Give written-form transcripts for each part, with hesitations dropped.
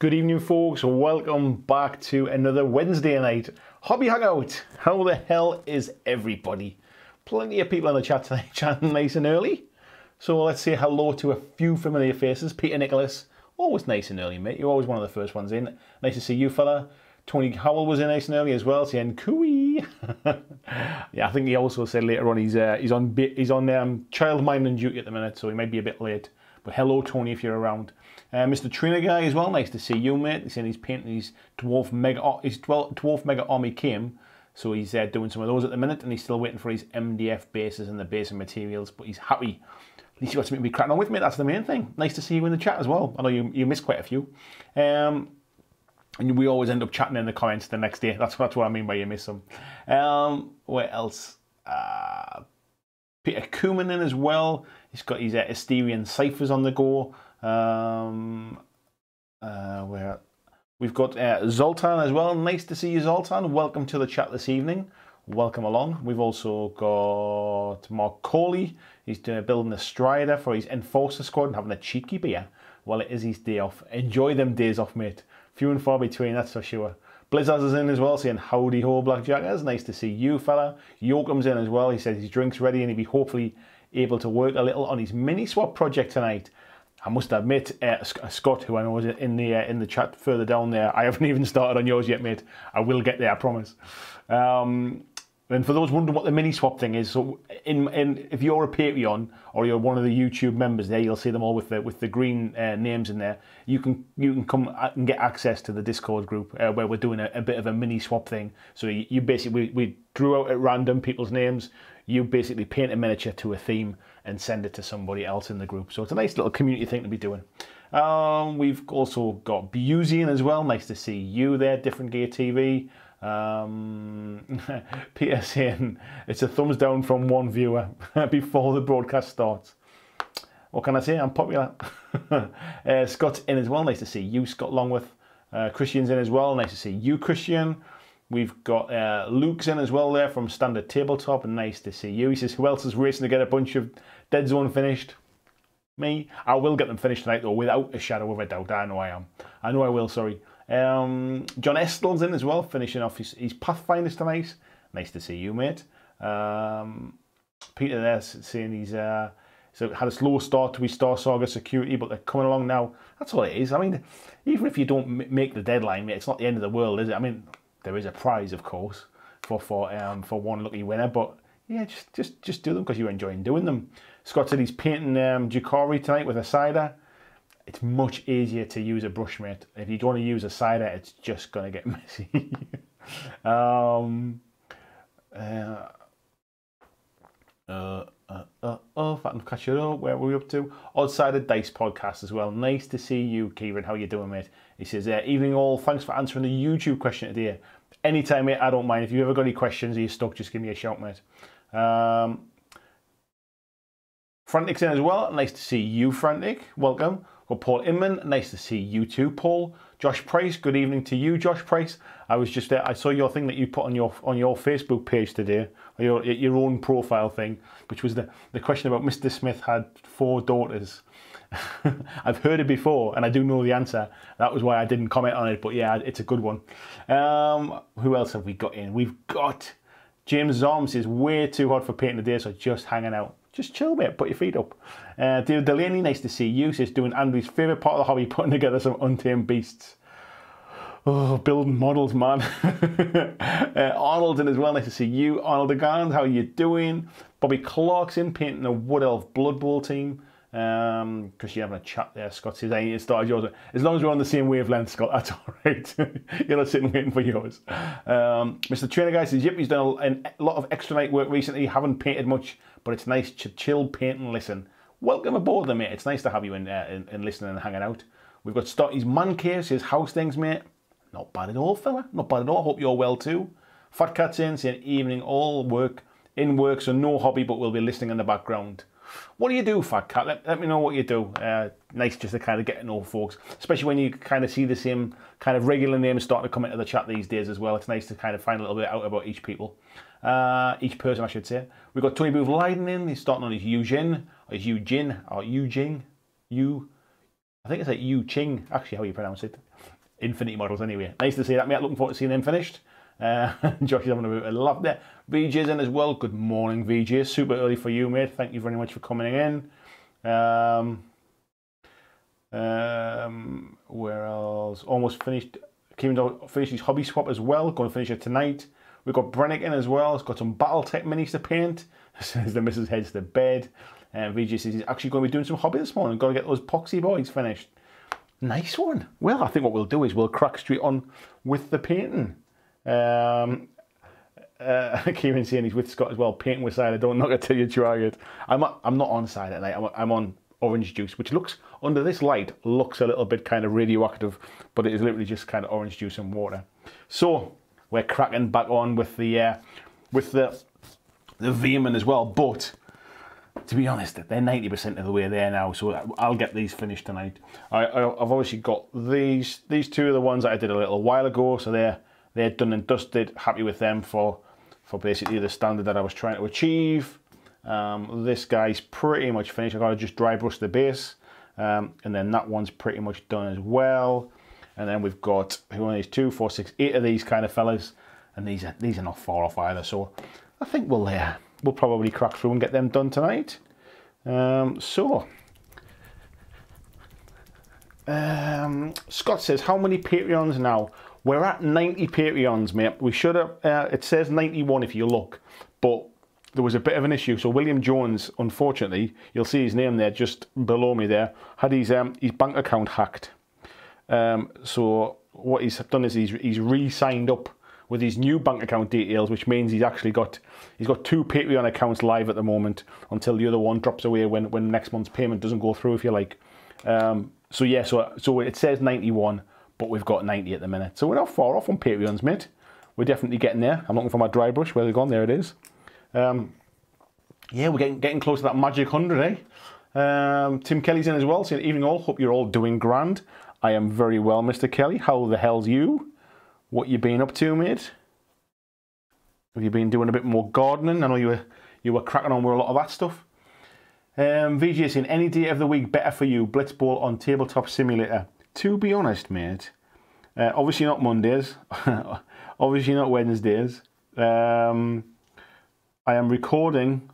Good evening, folks. Welcome back to another Wednesday night hobby hangout. How the hell is everybody? Plenty of people in the chat today, chatting nice and early. So let's say hello to a few familiar faces. Peter Nicholas, always nice and early, mate. You're always one of the first ones in. Nice to see you, fella. Tony Howell was in nice and early as well. Saying cooey. Yeah, I think he also said later on he's on child minding duty at the minute, so he might be a bit late. But hello, Tony, if you're around. Mr. Trina Guy as well, nice to see you, mate. He's saying he's painting his dwarf mega army came, so he's doing some of those at the minute, and he's still waiting for his MDF bases and the base and materials, but he's happy. At least you got something to be cracking on with, mate. That's the main thing. Nice to see you in the chat as well. I know you missed quite a few. And we always end up chatting in the comments the next day. That's what I mean by you miss them. What else? Peter Koeman in as well. He's got his Asterian ciphers on the go. We've got Zoltan as well. Nice to see you, Zoltan. Welcome to the chat this evening. Welcome along. We've also got Mark Coley. He's building a Strider for his Enforcer squad and having a cheeky beer. Well, it is his day off. Enjoy them days off, mate. Few and far between, that's for sure. Blizzaz is in as well, saying howdy ho, Blackjackers. Nice to see you, fella. Yoakum's in as well. He says his drink's ready and he'll be hopefully able to work a little on his mini swap project tonight. I must admit, Scott, who I know is in the chat further down there, I haven't even started on yours yet, mate. I will get there, I promise. And for those wondering what the mini swap thing is, so if you're a Patreon or you're one of the YouTube members there, you'll see them all with the green names in there. You can come and get access to the Discord group where we're doing a bit of a mini swap thing. So you basically we drew out at random people's names. You basically paint a miniature to a theme and send it to somebody else in the group. So it's a nice little community thing to be doing. We've also got Buzian as well. Nice to see you there, Different Gear TV. Peter saying it's a thumbs down from one viewer before the broadcast starts. What can I say? I'm popular. Scott's in as well. Nice to see you, Scott Longworth. Christian's in as well. Nice to see you, Christian. We've got Luke's in as well there from Standard Tabletop. Nice to see you. He says, who else is racing to get a bunch of Dead Zone finished? Me. I will get them finished tonight, though, without a shadow of a doubt. I know I am. I know I will, sorry. John Estel's in as well, finishing off his Pathfinders tonight. Nice to see you, mate. Peter there saying he's had a slow start to his Star Saga security, but they're coming along now. That's all it is. I mean, even if you don't make the deadline, mate, it's not the end of the world, is it? I mean, there is a prize, of course, for one lucky winner, but yeah, just do them because you're enjoying doing them. Scott said he's painting Jukari tonight with a cider. It's much easier to use a brush, mate. If you want to use a cider, it's just going to get messy. If I can catch it up, where were we up to? Oddsided Dice Podcast as well. Nice to see you, Kieran. How you doing, mate? He says, evening all. Thanks for answering the YouTube question today. Anytime, mate, I don't mind. If you've ever got any questions or you're stuck, just give me a shout, mate. Frantic's in as well. Nice to see you, Frantic. Welcome. Well, Paul Inman, nice to see you too, Paul. Josh Price, good evening to you, Josh Price. I was just there. I saw your thing that you put on your Facebook page today, or your own profile thing, which was the question about Mr. Smith had 4 daughters. I've heard it before, and I do know the answer. That was why I didn't comment on it, but yeah, it's a good one. Who else have we got in? We've got James Zorms is way too hot for painting today, so just hanging out. Just chill, mate. Put your feet up. David Delaney, nice to see you. Says doing Andy's favourite part of the hobby, putting together some untamed beasts. Oh, building models, man. Arnold's in as well. Nice to see you, Arnold Agans. How are you doing? Bobby Clark's in, painting a Wood Elf Blood Bowl team. Because you're having a chat there, Scott says, I need to start yours. As long as we're on the same wavelength, Scott, that's all right. You're not sitting waiting for yours. Mr. Trainer Guy says, yep, he's done a lot of extra night work recently. Haven't painted much, but it's nice to chill, paint, and listen. Welcome aboard, then, mate. It's nice to have you in and listening and hanging out. We've got Stotty's Man Cave, says, how's things, mate? Not bad at all, fella. Not bad at all. Hope you're well, too. Fat Cat's in, saying, evening, all work, in work, so no hobby, but we'll be listening in the background. What do you do, Fat Cat? Let me know what you do. Nice just to kind of get to know folks, especially when you kind of see the same kind of regular names starting to come into the chat these days as well. It's nice to kind of find a little bit out about each person, I should say. We've got Tony Booth Leiden in. He's starting on his Eugene, or Eugene, I think it's like Yu Ching, actually, how you pronounce it. Infinity Models, anyway. Nice to see that, mate. Looking forward to seeing them finished. Josh is having a bit of a laugh there. VJ's in as well. Good morning, VJ. Super early for you, mate. Thank you very much for coming in. Where else? Almost finished. Keeman's finished his hobby swap as well. Going to finish it tonight. We've got Brennick in as well. He's got some BattleTech minis to paint. As the missus heads to bed. And VJ says he's actually going to be doing some hobby this morning. Got to get those poxy boys finished. Nice one. Well, I think what we'll do is we'll crack straight on with the painting. Kieran's saying he's with Scott as well. Painting with cider. Don't knock it till you try it. I'm not on cider tonight. I'm on orange juice, which looks, under this light, looks a little bit kind of radioactive, but it is literally just kind of orange juice and water. So we're cracking back on with the Veeman as well, but to be honest, they're 90% of the way there now, so I'll get these finished tonight. I've obviously got these two are the ones that I did a little while ago, so they're done and dusted. Happy with them for basically the standard that I was trying to achieve. This guy's pretty much finished. I've got to just dry brush the base, and then that one's pretty much done as well. And then we've got who are these? 2, 4, 6, 8 of these kind of fellas, and these are not far off either. So I think we'll probably crack through and get them done tonight. Scott says, how many Patreons now? We're at 90 Patreons, mate. We should have, it says 91 if you look, but there was a bit of an issue. So William Jones, unfortunately, you'll see his name there just below me there, had his bank account hacked. So what he's done is he's re-signed up with his new bank account details, which means he's actually got two Patreon accounts live at the moment until the other one drops away when next month's payment doesn't go through, if you like. So yeah, so it says 91, but we've got 90 at the minute. So we're not far off on Patreons, mate. We're definitely getting there. I'm looking for my dry brush. Where's it gone? There it is. Yeah, we're getting close to that magic 100, eh? Tim Kelly's in as well. So evening all. Hope you're all doing grand. I am very well, Mr. Kelly. How the hell's you? What you been up to, mate? Have you been doing a bit more gardening? I know you were cracking on with a lot of that stuff. VJ saying, any day of the week better for you, Blitzball on Tabletop Simulator. To be honest, mate, obviously not Mondays, obviously not Wednesdays. I am recording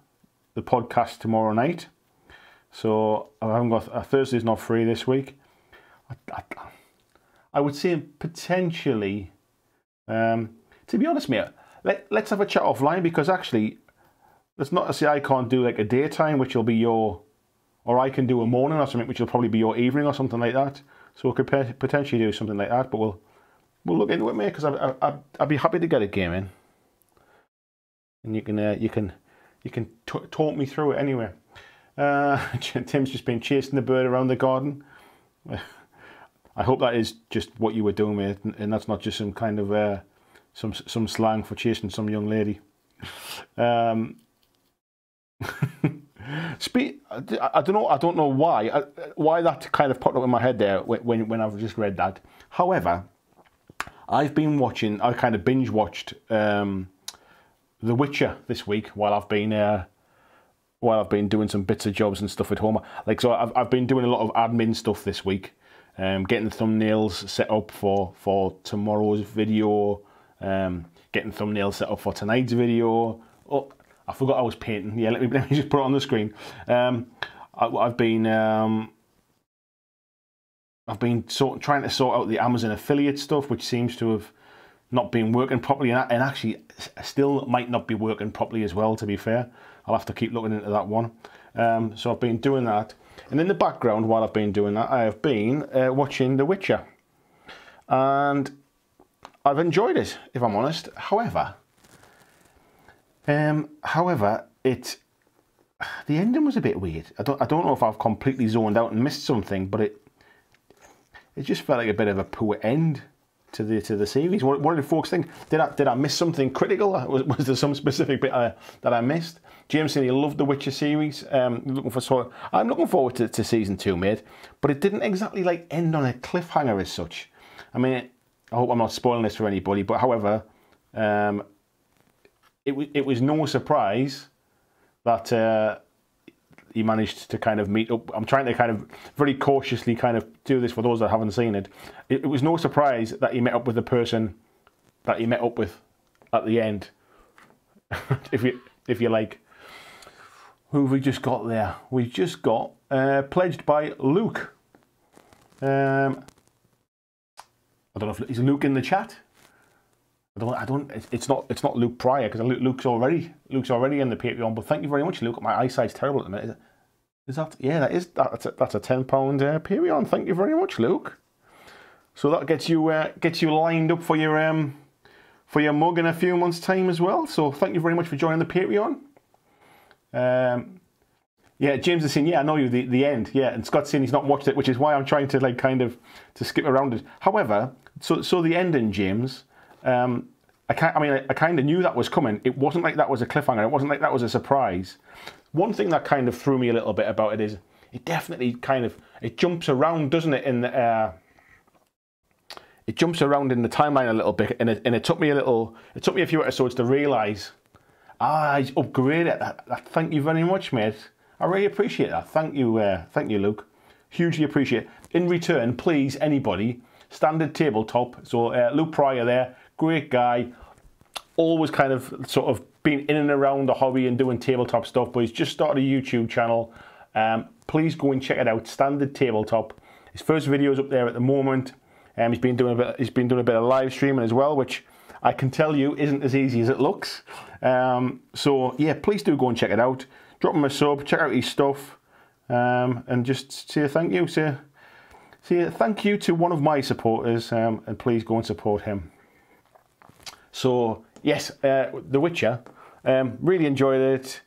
the podcast tomorrow night, so I haven't got, Thursday's not free this week. I would say potentially... to be honest, mate, let's have a chat offline, because actually, let's not say I can't do like a daytime, which will be your, or I can do a morning or something, which will probably be your evening or something like that. So we could potentially do something like that, but we'll look into it, mate, because I'd be happy to get a game in, and you can talk me through it anyway. Tim's just been chasing the bird around the garden. I hope that is just what you were doing, mate, and that's not just some kind of some slang for chasing some young lady. I don't know why that kind of popped up in my head there when I've just read that. However, I kind of binge watched The Witcher this week while I've been doing some bits of jobs and stuff at home. Like, so I've been doing a lot of admin stuff this week. Getting thumbnails set up for tomorrow's video, getting thumbnails set up for tonight's video. Oh, I forgot I was painting. Yeah, let me just put it on the screen. I've been trying to sort out the Amazon affiliate stuff, which seems to have not been working properly, and actually still might not be working properly as well, to be fair. I'll have to keep looking into that one. So I've been doing that. And in the background, while I've been doing that, I have been watching The Witcher. And I've enjoyed it, if I'm honest. However, the ending was a bit weird. I don't know if I've completely zoned out and missed something, but it just felt like a bit of a poor end to the series. What did folks think? Did I miss something critical? Was there some specific bit that I missed? James said he loved the Witcher series. I'm looking forward to season 2, mate. But it didn't exactly like end on a cliffhanger as such. I mean, I hope I'm not spoiling this for anybody. But however, it was no surprise that he managed to kind of meet up. I'm trying to kind of very cautiously kind of do this for those that haven't seen it. It was no surprise that he met up with the person that he met up with at the end. if you like. Who have we just got there? We've just got Pledged by Luke. I don't know if is Luke in the chat. It's not Luke Pryor, because Luke's already in the Patreon. But thank you very much, Luke. My eyesight's terrible at the minute. Is that? Yeah, that's a £10 Patreon. Thank you very much, Luke. So that gets you lined up for your mug in a few months' time as well. So thank you very much for joining the Patreon. Yeah, James is saying, yeah, I know you, the end. Yeah, and Scott's saying he's not watched it, which is why I'm trying to like kind of to skip around it. However, so the ending, James. I kind of knew that was coming. It wasn't like that was a cliffhanger. It wasn't like that was a surprise. One thing that kind of threw me a little bit about it is it definitely kind of it jumps around, doesn't it? In the it jumps around in the timeline a little bit, and it took me a few episodes to realise. Ah, I upgraded that. Thank you very much, mate. I really appreciate that. Thank you, Luke. Hugely appreciate it. In return, please, anybody, standard tabletop. So Luke Pryor there. Great guy, always kind of sort of been in and around the hobby and doing tabletop stuff, but he's just started a YouTube channel. Please go and check it out, Standard Tabletop. His first video's up there at the moment. He's been doing a bit of live streaming as well, which I can tell you isn't as easy as it looks. So yeah, please do go and check it out. Drop him a sub, check out his stuff, and just say thank you. Say thank you to one of my supporters, and please go and support him. So yes, The Witcher, really enjoyed it.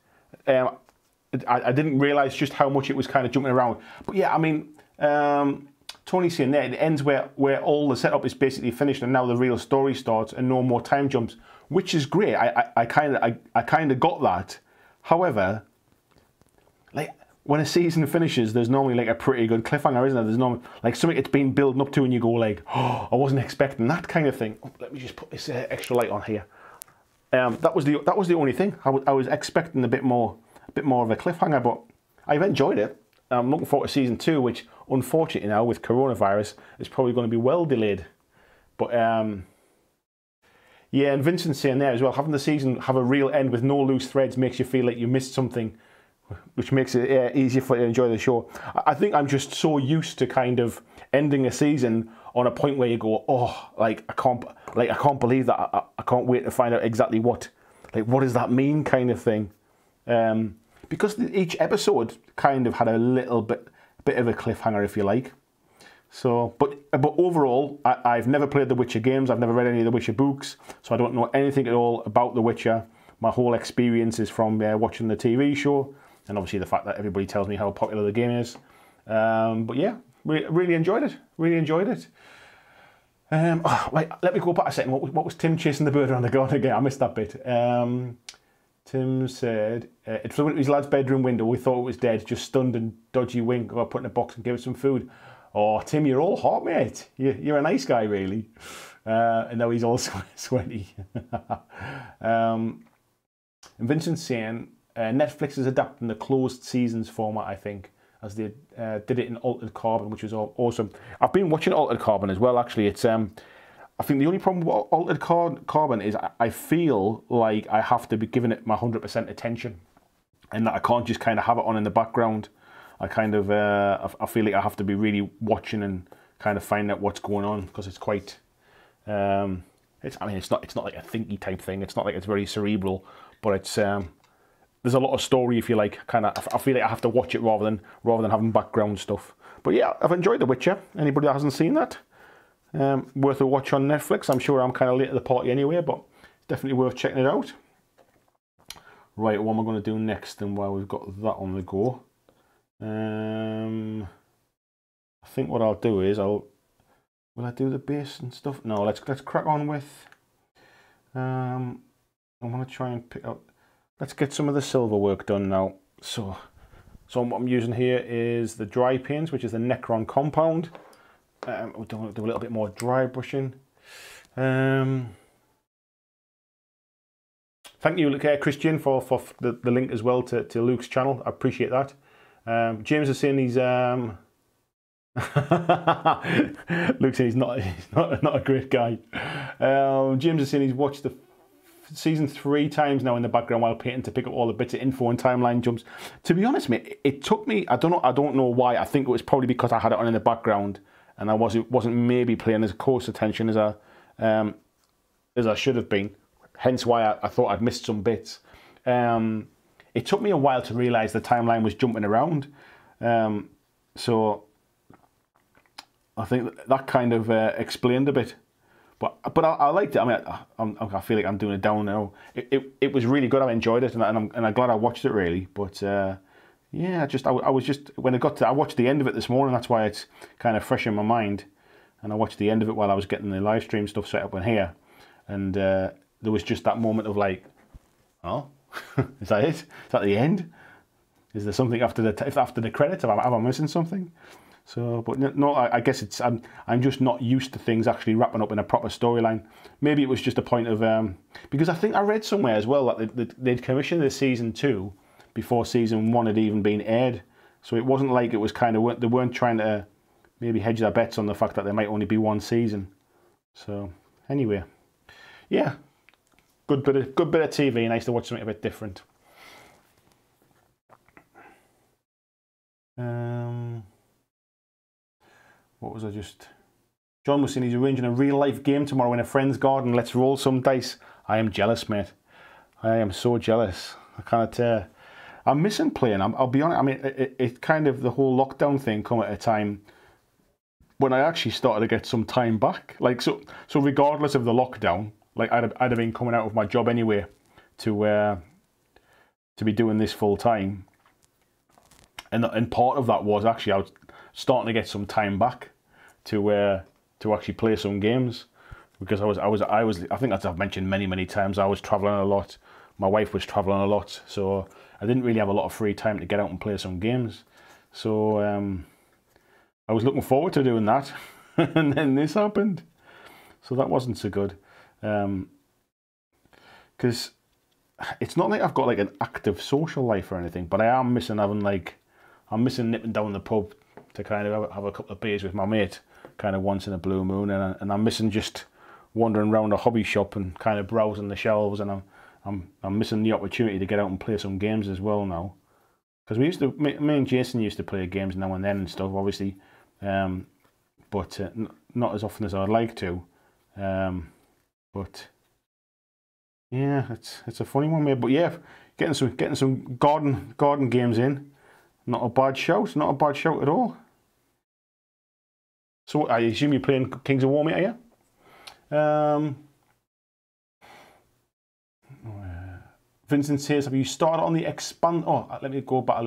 I didn't realise just how much it was kind of jumping around. But yeah, I mean, Tony's saying there, it ends where all the setup is basically finished and now the real story starts and no more time jumps, which is great. I kind of got that. However, like when a season finishes, there's normally like a pretty good cliffhanger, isn't there? There's normally like something it's been building up to and you go like, oh, I wasn't expecting that kind of thing. Oh, let me just put this extra light on here. That was the only thing. I was expecting a bit more of a cliffhanger, but I've enjoyed it. I'm looking forward to season 2, which unfortunately now with coronavirus is probably going to be well delayed. But yeah, and Vincent's saying there as well, having the season have a real end with no loose threads makes you feel like you missed something, which makes it easier for you to enjoy the show. I think I'm just so used to kind of ending a season on a point where you go, oh, I can't believe that. I can't wait to find out exactly what does that mean, kind of thing. Because each episode kind of had a little bit of a cliffhanger, if you like. So, but overall, I've never played The Witcher games. I've never read any of The Witcher books, so I don't know anything at all about The Witcher. My whole experience is from watching the TV show. And obviously the fact that everybody tells me how popular the game is. But yeah, really enjoyed it. Really enjoyed it. Let me go back a second. What was Tim chasing the bird around the garden again? I missed that bit. Tim said, it flew into his lad's bedroom window. We thought it was dead. Just stunned and dodgy wink. I put it in a box and gave it some food. Oh, Tim, you're all hot, mate. You're a nice guy, really. And now he's all sweaty. And Vincent's saying, Netflix is adapting the closed seasons format, I think, as they did it in Altered Carbon, which was awesome. I've been watching Altered Carbon as well, actually. It's I think the only problem with Altered Carbon is I feel like I have to be giving it my 100% attention, and that I can't just kind of have it on in the background. I kind of I feel like I have to be really watching and kind of find out what's going on, because it's quite it's not like a thinky type thing. It's not like it's very cerebral, but it's there's a lot of story, if you like. Kind of, I feel like I have to watch it rather than having background stuff. But yeah, I've enjoyed The Witcher. Anybody that hasn't seen that, worth a watch on Netflix. I'm sure I'm kind of late to the party anyway, but definitely worth checking it out. Right, what am I going to do next? And while we've got that on the go, I think what I'll do is will I do the bass and stuff? No, let's crack on with. I want to try and pick up. Let's get some of the silver work done now. So what I'm using here is the dry paints, which is the Necron compound. We'll do a little bit more dry brushing. Thank you, Christian, for the link as well to Luke's channel. I appreciate that. James is saying he's Luke's saying he's not a great guy. James is saying he's watched the season 3 times now in the background while painting to pick up all the bits of info and timeline jumps. To be honest, mate, it took me, I don't know why. I think it was probably because I had it on in the background and I wasn't maybe paying as close attention as I should have been. Hence why I thought I'd missed some bits. It took me a while to realise the timeline was jumping around. So I think that kind of explained a bit. But I liked it. I mean, I feel like I'm doing it down now. It was really good. I enjoyed it, and I'm glad I watched it, really. But yeah, I was just when it got to, I watched the end of it this morning. That's why it's kind of fresh in my mind. And I watched the end of it while I was getting the live stream stuff set up in here, and there was just that moment of like, oh, is that it? Is that the end? Is there something after the credits? Am I missing something? So, but no, I guess it's I'm just not used to things actually wrapping up in a proper storyline. Maybe it was just a point of because I think I read somewhere as well that they'd commissioned the season 2 before season 1 had even been aired. So it wasn't like it was kind of they weren't trying to maybe hedge their bets on the fact that there might only be 1 season. So anyway, yeah, good bit of TV. Nice to watch something a bit different. What was I just... John was saying he's arranging a real-life game tomorrow in a friend's garden. Let's roll some dice. I am jealous, mate. I am so jealous. I can't... I'm missing playing. I'll be honest. I mean, it kind of... The whole lockdown thing come at a time when I actually started to get some time back. Like, so regardless of the lockdown, like, I'd have been coming out of my job anyway to be doing this full-time. And part of that was actually I was starting to get some time back to actually play some games, because I was I think as I've mentioned many times, I was traveling a lot. My wife was traveling a lot, so I didn't really have a lot of free time to get out and play some games. So I was looking forward to doing that, and then this happened, so that wasn't so good. Because it's not like I've got like an active social life or anything, but I am missing having like nipping down the pub to kind of have a couple of beers with my mate kind of once in a blue moon, and I'm missing just wandering around a hobby shop and kind of browsing the shelves, and I'm missing the opportunity to get out and play some games as well now, because we used to, me and Jason used to play games now and then and stuff, obviously, but not as often as I'd like to, but yeah, it's a funny one, mate. But yeah, getting some garden games in, not a bad shout, not a bad shout at all. So I assume you're playing Kings of War, mate, are you? Vincent says, have you started on the Expanse? Oh, let me go back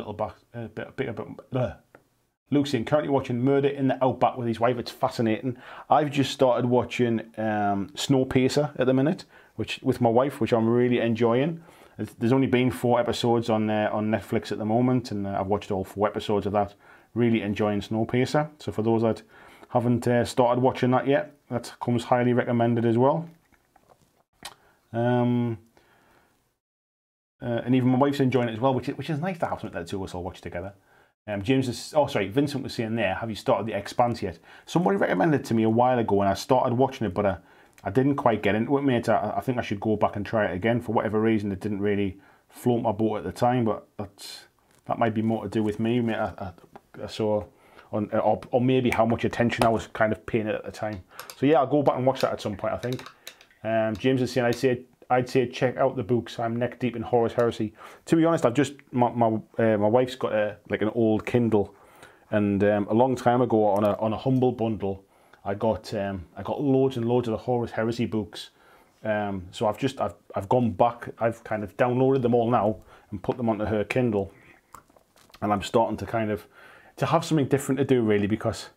a bit. Luke's saying, currently watching Murder in the Outback with his wife. It's fascinating. I've just started watching Snowpiercer at the minute, which with my wife, which I'm really enjoying. There's only been 4 episodes on Netflix at the moment, and I've watched all 4 episodes of that. Really enjoying Snowpiercer. So for those that haven't started watching that yet, that comes highly recommended as well. And even my wife's enjoying it as well, which is nice to have something that the two of us all watch together. James is, oh sorry, Vincent was saying there, have you started The Expanse yet? Somebody recommended it to me a while ago, and I started watching it, but I didn't quite get into it, mate. I think I should go back and try it again. For whatever reason, it didn't really float my boat at the time, but that might be more to do with me, mate. I saw, or maybe how much attention I was kind of paying it at the time. So yeah, I'll go back and watch that at some point, I think. James is saying, I'd say check out the books. I'm neck deep in Horus Heresy. To be honest, I've just my wife's got like an old Kindle, and a long time ago on a humble bundle, I got loads and loads of the Horus Heresy books, so I've gone back. I've kind of downloaded them all now and put them onto her Kindle, and I'm starting to kind of have something different to do, really, because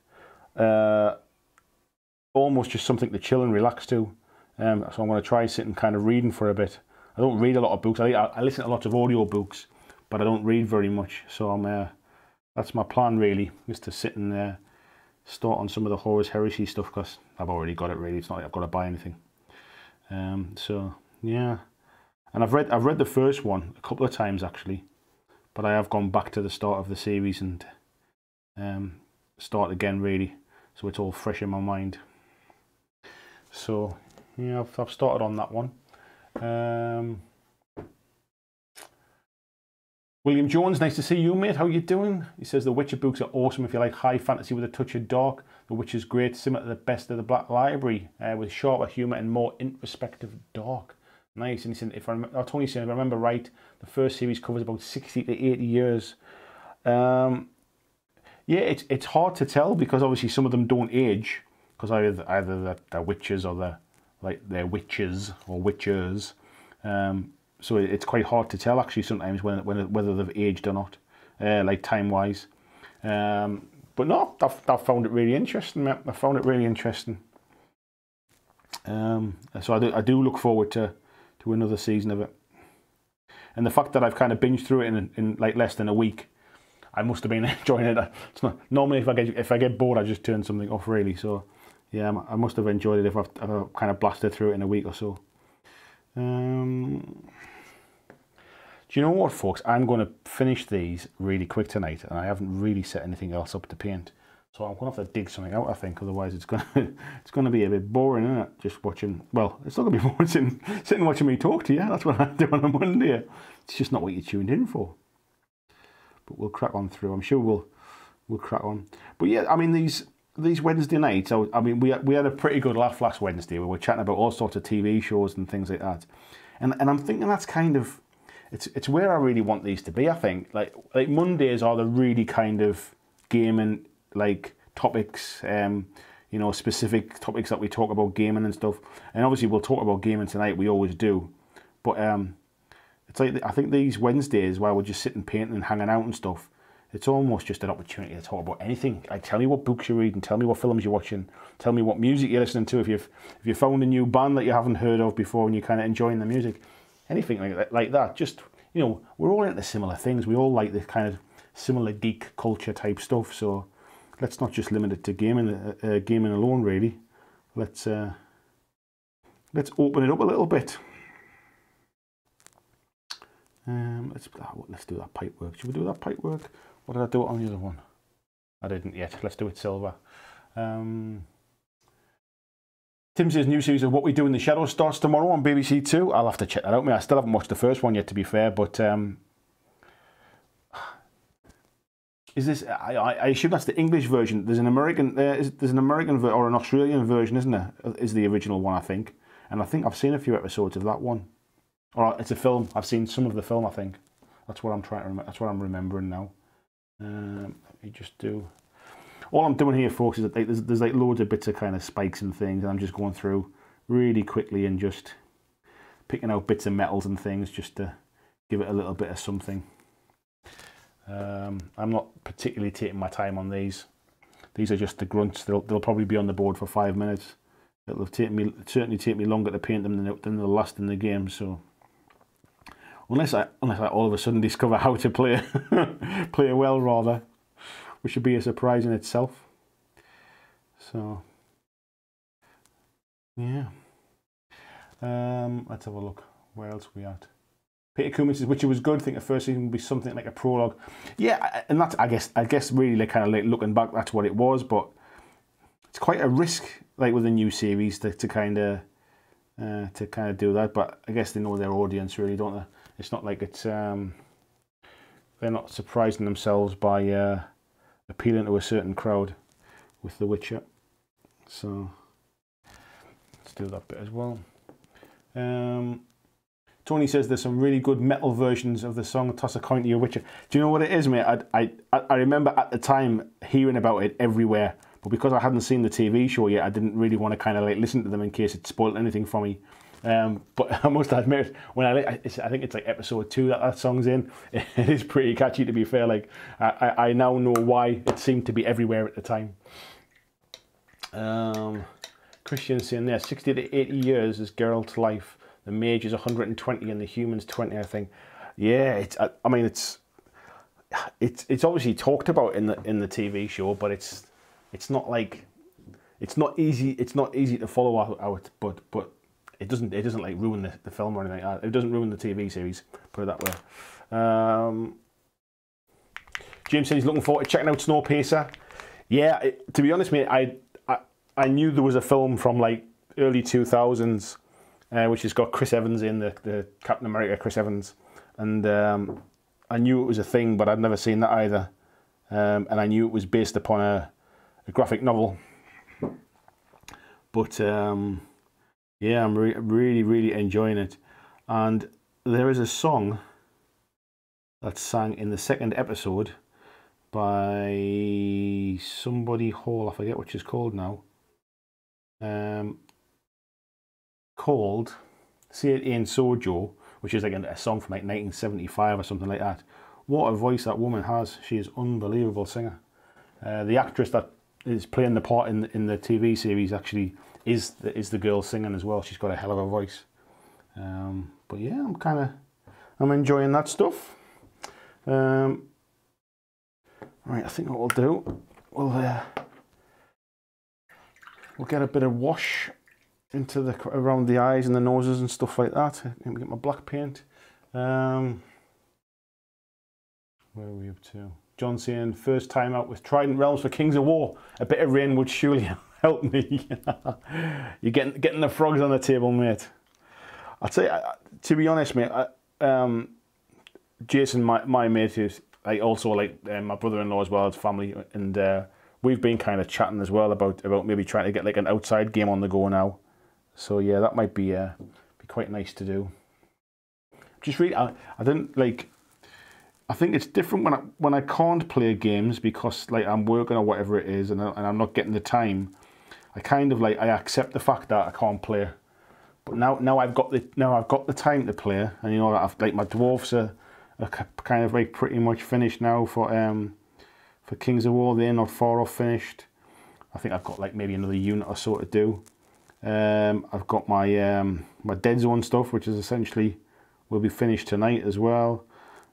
almost just something to chill and relax to. So I'm going to try sitting kind of reading for a bit. I don't read a lot of books. I listen to lots of audio books, but I don't read very much. So I'm that's my plan, really, is to sit and start on some of the Horus Heresy stuff, because I've already got it, really. It's not like I've got to buy anything. So yeah, and I've read the first one a couple of times, actually, but I have gone back to the start of the series and start again really, so it's all fresh in my mind. So yeah, I've started on that one. William Jones, nice to see you, mate. How you doing? He says the Witcher books are awesome if you like high fantasy with a touch of dark. The Witcher's great, similar to the best of the Black Library, with sharper humour and more introspective dark. Nice. And he said, if I remember right, the first series covers about 60 to 80 years. Yeah, it's hard to tell because obviously some of them don't age, because either they're witches or they're witches or witchers. So it's quite hard to tell actually sometimes whether they've aged or not, like time-wise. But no, I've found it really interesting, mate. I found it really interesting. So I do look forward to another season of it. And the fact that I've kind of binged through it in like less than a week, I must have been enjoying it. It's not, normally if I get bored, I just turn something off really. So yeah, I must have enjoyed it if I've kind of blasted through it in a week or so. Do you know what, folks? I'm going to finish these really quick tonight, and I haven't really set anything else up to paint. So I'm going to have to dig something out, I think. Otherwise, it's going to be a bit boring, isn't it? Just watching. Well, it's not going to be boring sitting watching me talk to you. That's what I do on a Monday. It's just not what you tuned in for. But we'll crack on through. I'm sure we'll crack on. But yeah, I mean these Wednesday nights, I mean, we had a pretty good laugh last Wednesday. We were chatting about all sorts of TV shows and things like that, and I'm thinking that's kind of, it's where I really want these to be. I think like Mondays are the really kind of gaming like topics, you know, specific topics that we talk about gaming and stuff. And obviously we'll talk about gaming tonight. We always do, but it's like I think these Wednesdays where we're just sitting painting and hanging out and stuff. It's almost just an opportunity to talk about anything. Like, tell me what books you're reading, tell me what films you're watching, tell me what music you're listening to. If you found a new band that you haven't heard of before and you're kind of enjoying the music, anything like that. Just, you know, we're all into similar things. We all like this kind of similar geek culture type stuff. So let's not just limit it to gaming alone, really. Let's open it up a little bit. Let's do that pipe work. Should we do that pipe work? Or did I do it on the other one? I didn't yet. Let's do it silver. Tim says new series of What We Do in the Shadows starts tomorrow on BBC Two. I'll have to check that out. I mean, I still haven't watched the first one yet, to be fair. But is this? I assume that's the English version. There's an American. There's an American or an Australian version, isn't there? Is the original one, I think. And I think I've seen a few episodes of that one. Or it's a film. I've seen some of the film, I think. That's what I'm trying to remember. That's what I'm remembering now. Let me just do. All I'm doing here, folks, is that there's like loads of bits of kind of spikes and things, and I'm just going through really quickly and just picking out bits of metals and things just to give it a little bit of something. I'm not particularly taking my time on these. These are just the grunts. They'll probably be on the board for 5 minutes. It'll have certainly take me longer to paint them than the last in the game. So. Unless I all of a sudden discover how to play well, rather, which would be a surprise in itself. So, yeah. Let's have a look. Where else are we at? Peter Coombs says, which was good. I think the first season would be something like a prologue. Yeah, and that's I guess really like kind of like looking back, that's what it was. But it's quite a risk, like with a new series, to kind of do that. But I guess they know their audience, really, don't they? It's not like it's they're not surprising themselves by appealing to a certain crowd with The Witcher. So let's do that bit as well. Tony says there's some really good metal versions of the song Toss a Coin to Your Witcher. Do you know what it is, mate? I remember at the time hearing about it everywhere, but because I hadn't seen the TV show yet, I didn't really want to kind of like listen to them in case it spoiled anything for me. But I must admit, when I think it's like episode 2 that song's in. It is pretty catchy, to be fair. Like I now know why it seemed to be everywhere at the time. Christian's saying there, 60 to 80 years is Geralt's life. The mage is 120 and the human's 20, I think. Yeah, it's obviously talked about in the TV show, but it's not like it's not easy to follow out, but. It doesn't like ruin the film or anything like that. It doesn't ruin the TV series, put it that way. Jim said he's looking forward to checking out Snowpiercer. Yeah, to be honest, mate, I knew there was a film from like early 2000s, which has got Chris Evans in, the Captain America Chris Evans, and I knew it was a thing, but I'd never seen that either, and I knew it was based upon a graphic novel. But yeah, I'm really enjoying it, and there is a song that's sang in the second episode by somebody Hall, I forget what she's called now, called Say It Ain't So Joe, which is like a song from like 1975 or something like that. What a voice that woman has. She is an unbelievable singer. The actress that is playing the part in the TV series actually is the girl singing as well. She's got a hell of a voice. But yeah, I'm enjoying that stuff. Right, I think what we'll do, we'll get a bit of wash into the around the eyes and the noses and stuff like that. Let me get my black paint. Where are we up to? John saying, first time out with Trident Realms for Kings of War. A bit of rain would surely help me. You're getting the frogs on the table, mate. I'll tell you, to be honest, mate, Jason, my mate, is also like my brother-in-law as well, his family, and we've been kind of chatting as well about maybe trying to get like an outside game on the go now. So yeah, that might be quite nice to do. Just really, I didn't like. I think it's different when I can't play games because like I'm working or whatever it is, and I'm not getting the time. I kind of like I accept the fact that I can't play. But now I've got the time to play, and you know like my dwarves are kind of like pretty much finished now for Kings of War. They're not far off finished. I think I've got like maybe another unit or so to do. I've got my my Dead Zone stuff, which is essentially will be finished tonight as well.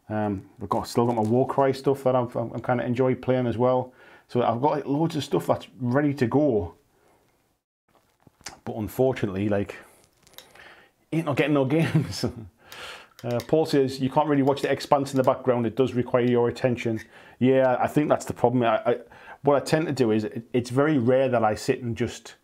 I've still got my Warcry stuff that I'm kind of enjoy playing as well. So I've got like loads of stuff that's ready to go. But unfortunately, like, ain't not getting no games. Paul says you can't really watch The Expanse in the background. It does require your attention. Yeah, I think that's the problem. What I tend to do is it's very rare that I sit and just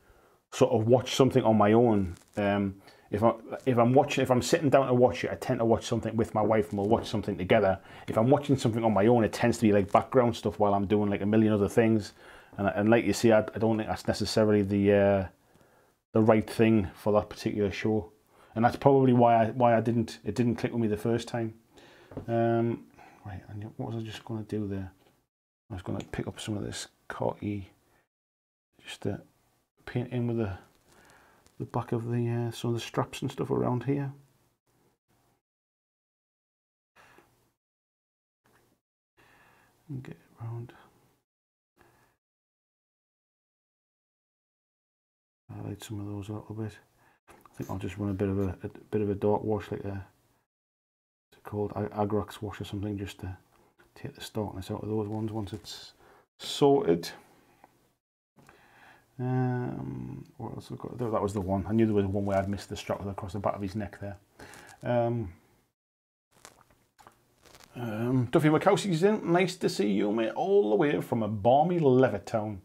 sort of watch something on my own. If I'm sitting down to watch it, I tend to watch something with my wife, and we'll watch something together. If I'm watching something on my own, it tends to be like background stuff while I'm doing like a million other things. And like you see, I don't think that's necessarily the right thing for that particular show. And that's probably why I it didn't click with me the first time. Right, and what was I just going to do there? I was going to pick up some of this Carti, just to paint in with the back of the some of the straps and stuff around here. And get it round. Highlight some of those a little bit. I think I'll just run a bit of a dark wash, like it's called Agrax wash or something, just to take the starkness out of those ones once it's sorted. What else I've got? That was the one. I knew there was one way I'd missed the strap across the back of his neck there. Duffy Wachowski's in. Nice to see you, mate, all the way from a balmy Levittown.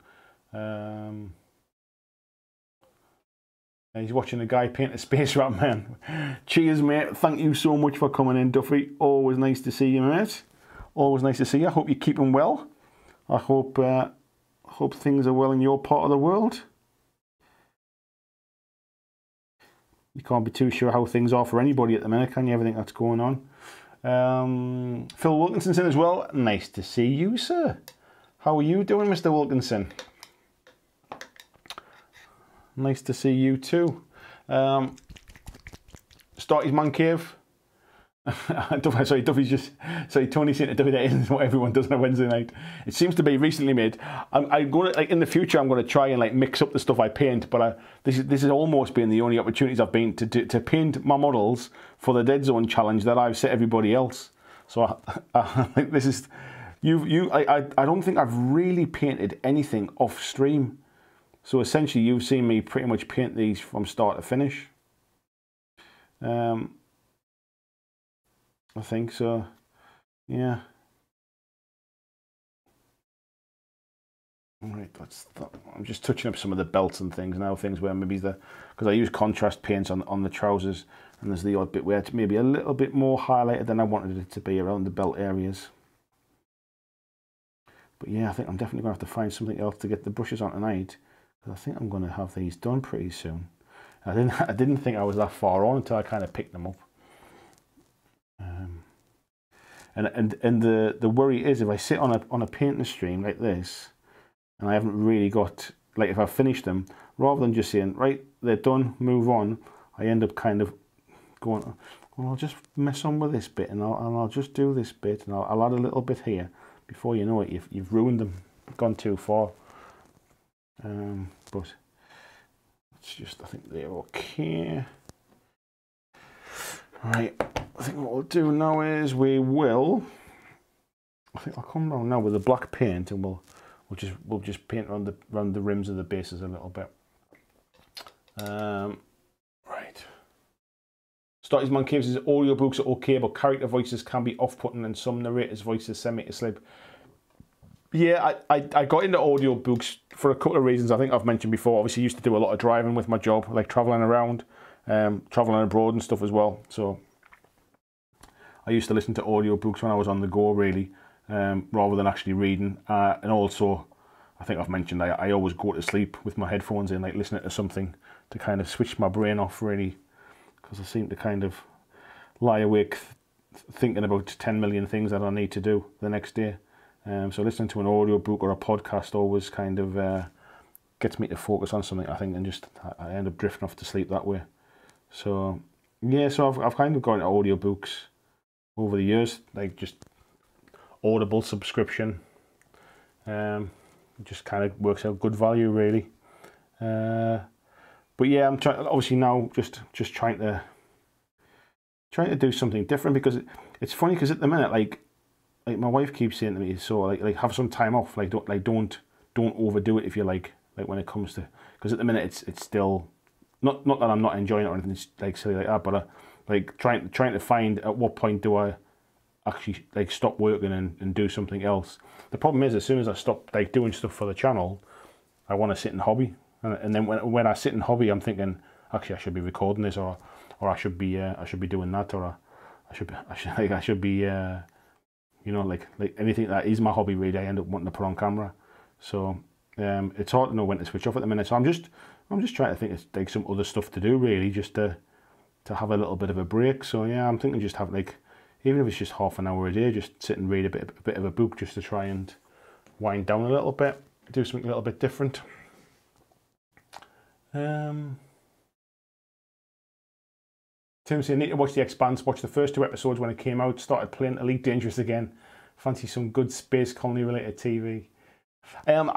He's watching a guy paint a space rat man. Cheers, mate. Thank you so much for coming in, Duffy. Always nice to see you, mate. Always nice to see you. I hope you're keeping well. I hope hope things are well in your part of the world. You can't be too sure how things are for anybody at the minute, can you? Everything that's going on. Phil Wilkinson's in as well. Nice to see you, sir. How are you doing, Mr. Wilkinson? Nice to see you too. Starty's man cave. Sorry, Duffy's just... Sorry, Tony's saying to Duffy that isn't what everyone does on a Wednesday night. It seems to be recently made. I'm going to, like, in the future, I'm going to try and like mix up the stuff I paint, but this has almost been the only opportunities I've been to paint my models for the Dead Zone challenge that I've set everybody else. So this is... I don't think I've really painted anything off stream. So essentially, you've seen me pretty much paint these from start to finish. I think so. Yeah. All right, let's stop. I'm just touching up some of the belts and things now, things where maybe the, because I use contrast paints on the trousers, and there's the odd bit where it's maybe a little bit more highlighted than I wanted it to be around the belt areas. But yeah, I think I'm definitely going to have to find something else to get the brushes on tonight, because I think I'm going to have these done pretty soon. I didn't think I was that far on until I kind of picked them up. And the worry is, if I sit on a painting stream like this, and I haven't really got, like, if I finish them, rather than just saying, right, they're done, move on, I end up kind of going, well, I'll just mess on with this bit, and I'll just do this bit, and I'll add a little bit here. Before you know it, you've ruined them, gone too far. But it's just, I think they're okay. Right, I think what we'll do now is I think I'll come round now with the black paint, and we'll just paint around the rims of the bases a little bit. Right. Stotty's Moncave says audio books are okay, but character voices can be off-putting, and some narrators' voices send me to sleep. Yeah, I got into audio books for a couple of reasons. I think I've mentioned before. Obviously, I used to do a lot of driving with my job, like traveling around. Traveling abroad and stuff as well, so I used to listen to audiobooks when I was on the go, really, rather than actually reading. And also, I think I've mentioned I always go to sleep with my headphones in, like listening to something to kind of switch my brain off, really, because I seem to kind of lie awake thinking about 10 million things that I need to do the next day. So listening to an audiobook or a podcast always kind of gets me to focus on something, I think, and just I end up drifting off to sleep that way. So yeah, so I've kind of gone to audiobooks over the years, like just Audible subscription. Just kind of works out good value, really. But yeah, I'm trying, obviously now just trying to do something different, because it's funny, because at the minute, like my wife keeps saying to me, so like have some time off, don't overdo it, if you like when it comes to, because at the minute it's still. Not that I'm not enjoying it or anything silly like that, but trying to find at what point do I actually stop working and do something else. The problem is, as soon as I stop doing stuff for the channel, I want to sit and hobby, and then when I sit and hobby, I'm thinking, actually I should be recording this, or I should be doing that, or I should be you know, like anything that is my hobby, really, I end up wanting to put on camera. So it's hard to know when to switch off at the minute. So I'm just trying to think of some other stuff to do, really, just to have a little bit of a break. So yeah, I'm thinking just have even if it's just half an hour a day, just sit and read a bit of a book, just to try and wind down a little bit, do something a little bit different. Tim said, need to watch The Expanse, watch the first 2 episodes when it came out, started playing Elite Dangerous again, fancy some good space colony related TV. I'm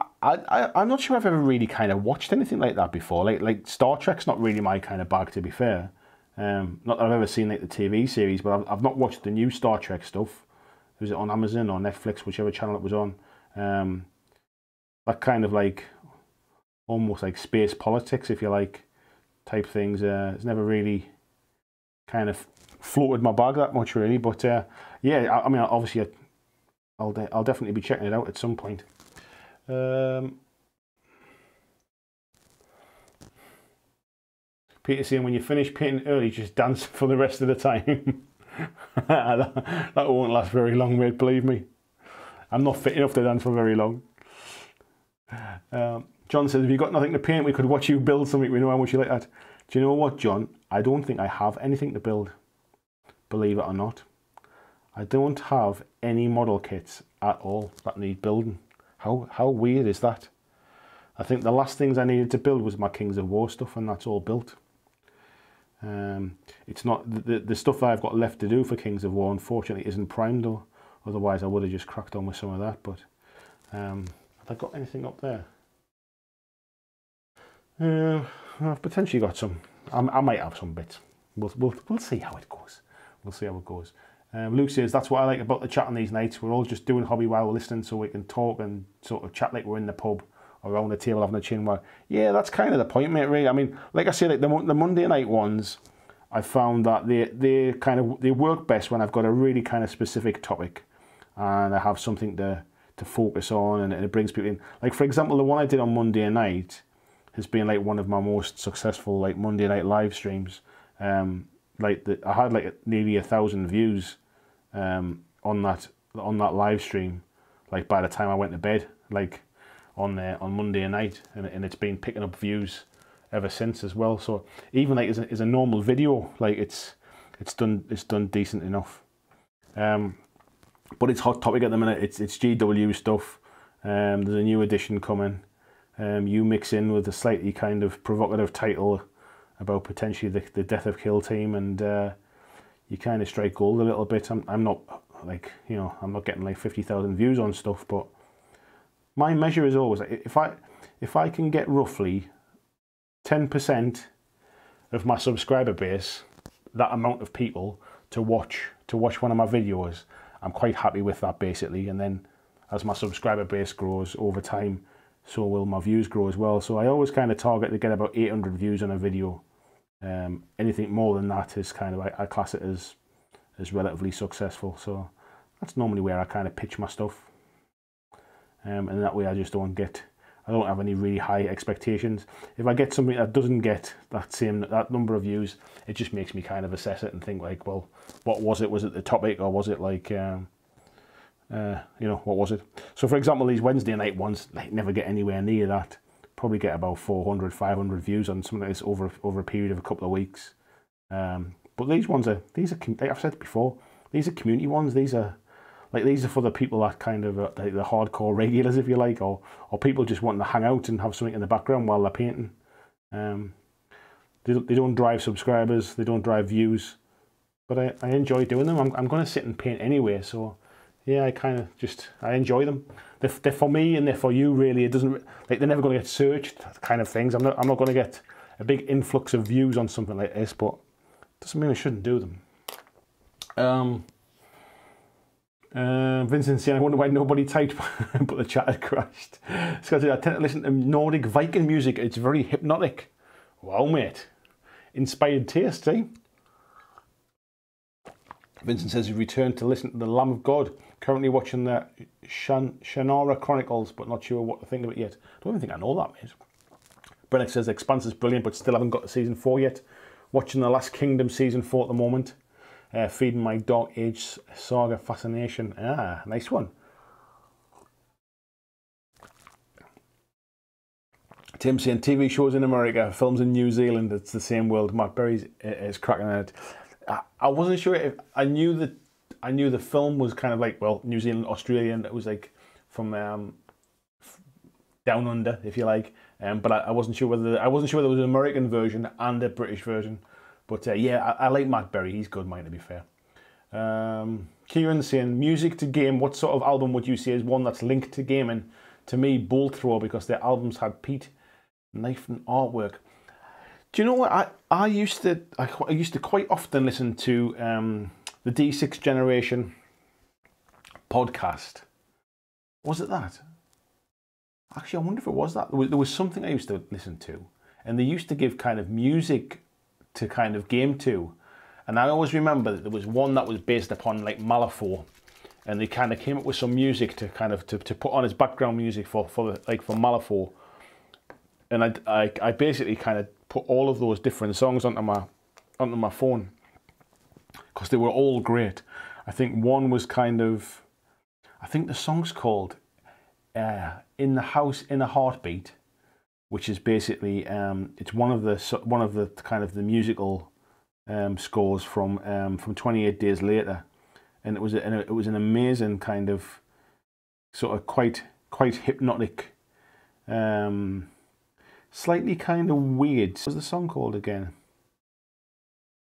not sure I've ever really kind of watched anything like that before. Like Star Trek's not really my kind of bag, to be fair. Not that I've ever seen the TV series, but I've not watched the new Star Trek stuff. Was it on Amazon or Netflix, whichever channel it was on? That kind of almost space politics, if you like, type things. It's never really kind of floated my bag that much, really. But yeah, I mean, obviously, I'll definitely be checking it out at some point. Peter saying, when you finish painting early, just dance for the rest of the time. that won't last very long, mate, believe me. I'm not fit enough to dance for very long. John says, if you've got nothing to paint, we could watch you build something. We know how much you like that. Do you know what, John? I don't think I have anything to build, believe it or not. I don't have any model kits at all that need building. How weird is that? I think the last things I needed to build was my Kings of War stuff, and that's all built. It's not the stuff that I've got left to do for Kings of War, unfortunately, isn't primed, though. Otherwise, I would have just cracked on with some of that. But have I got anything up there? I've potentially got some. I might have some bits. We'll see how it goes. We'll see how it goes. Luke says, that's what I like about the chat on these nights. We're all just doing hobby while we're listening, so we can talk and sort of chat like we're in the pub or around the table having a chin wag. Yeah, that's kind of the point, mate, really. I mean, like I say, the Monday night ones, I found that they work best when I've got a really kind of specific topic and I have something to to focus on, and it brings people in. Like, for example, the one I did on Monday night has been like one of my most successful like Monday night live streams. I had like nearly 1,000 views on that live stream, like by the time I went to bed, like on Monday night, and it's been picking up views ever since as well. So even like as a normal video, like it's done decent enough. But it's hot topic at the minute. It's GW stuff. There's a new edition coming. You mix in with a slightly kind of provocative title about potentially the death of Kill Team, and you kind of strike gold a little bit. I'm not like, you know, I'm not getting like 50,000 views on stuff, but my measure is always like, if I can get roughly 10% of my subscriber base, that amount of people to watch one of my videos, I'm quite happy with that basically. And then as my subscriber base grows over time, so will my views grow as well. So I always kind of target to get about 800 views on a video. Anything more than that is kind of, I class it as relatively successful. So that's normally where I kind of pitch my stuff. And that way I just don't have any really high expectations. If I get something that doesn't get that number of views, it just makes me kind of assess it and think like, well, what was it? Was it the topic, or was it like, you know, what was it? So for example, these Wednesday night ones, like, never get anywhere near that. Probably get about 400, 500 views on something like this over a period of a couple of weeks. But these are, like I've said before, these are community ones. These are for the people that kind of the hardcore regulars, if you like, or people just wanting to hang out and have something in the background while they're painting. They don't drive subscribers, they don't drive views, but I enjoy doing them. I'm going to sit and paint anyway, so yeah, I enjoy them. They're for me and they're for you, really. It doesn't, like, they're never going to get searched, kind of things. I'm not going to get a big influx of views on something like this, but it doesn't mean I shouldn't do them. Vincent saying, I wonder why nobody typed, but the chat had crashed. So I tend to listen to Nordic Viking music. It's very hypnotic. Wow, mate. Inspired taste, eh? Vincent says he returned to listen to The Lamb of God. Currently watching the Shannara Chronicles, but not sure what to think of it yet. I don't even think I know that, mate. Brennick says The Expanse is brilliant, but still haven't got to season 4 yet. Watching The Last Kingdom season 4 at the moment. Feeding my Dark Age Saga fascination. Ah, nice one. Tim saying TV shows in America, films in New Zealand, it's the same world. Matt Berry's is cracking at it. I wasn't sure if I knew the film was kind of like, well, New Zealand, Australia, and it was like from down under, if you like. But I wasn't sure whether there was an American version and a British version. But yeah, I like Matt Berry. He's good, mate, to be fair. Kieran saying, music to game, what sort of album would you say is one that's linked to gaming? To me, Bolt Thrower, because their albums had Pete, knife and artwork. Do you know what? I used to quite often listen to the D6 Generation podcast. Was it that? Actually, I wonder if it was that. There was something I used to listen to, and they used to give kind of music to kind of game to, and I always remember that there was one that was based upon like Malifaux, and they kind of came up with some music to kind of to put on his background music for Malifaux, and I basically kind of put all of those different songs onto my phone because they were all great. I think one was kind of, I think the song's called "In the House in a Heartbeat," which is basically it's one of the kind of the musical scores from 28 Days Later, and it was an amazing kind of sort of quite hypnotic, slightly kind of weird. What was the song called again?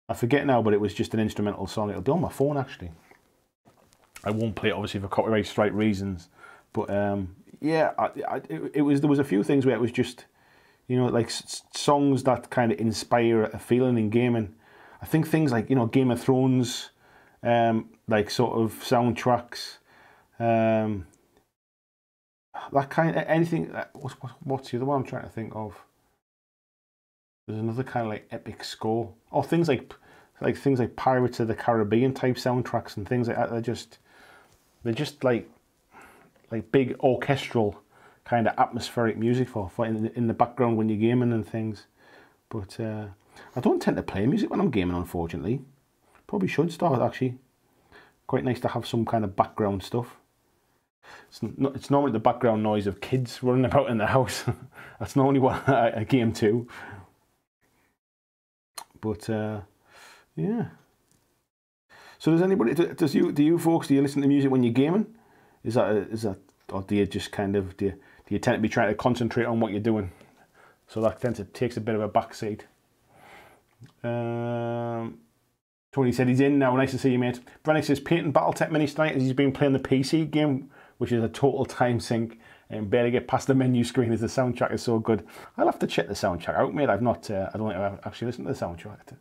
I forget now, but it was just an instrumental song. It'll be on my phone actually. I won't play it obviously for copyright strike reasons, but. Yeah, there was a few things where it was just, you know, like songs that kind of inspire a feeling in gaming. I think things like, you know, Game of Thrones, like sort of soundtracks, that kind of anything. What's the other one I'm trying to think of? There's another kind of like epic score, or things like Pirates of the Caribbean type soundtracks and things like that. They're just like. like big orchestral kind of atmospheric music for in the background when you're gaming and things. But I don't tend to play music when I'm gaming, unfortunately. Probably should start, actually. Quite nice to have some kind of background stuff. It's normally the background noise of kids running about in the house. That's normally what I game to. But yeah. So does anybody, do you folks, do you listen to music when you're gaming? Is that, or do you just kind of, do you tend to be trying to concentrate on what you're doing? So that tends to takes a bit of a backseat. Tony said he's in now. Nice to see you, mate. Brennick says painting Battletech minis tonight as he's been playing the PC game, which is a total time sink and barely get past the menu screen as the soundtrack is so good. I'll have to check the soundtrack out, mate. I've not. I don't think I've actually listened to the soundtrack.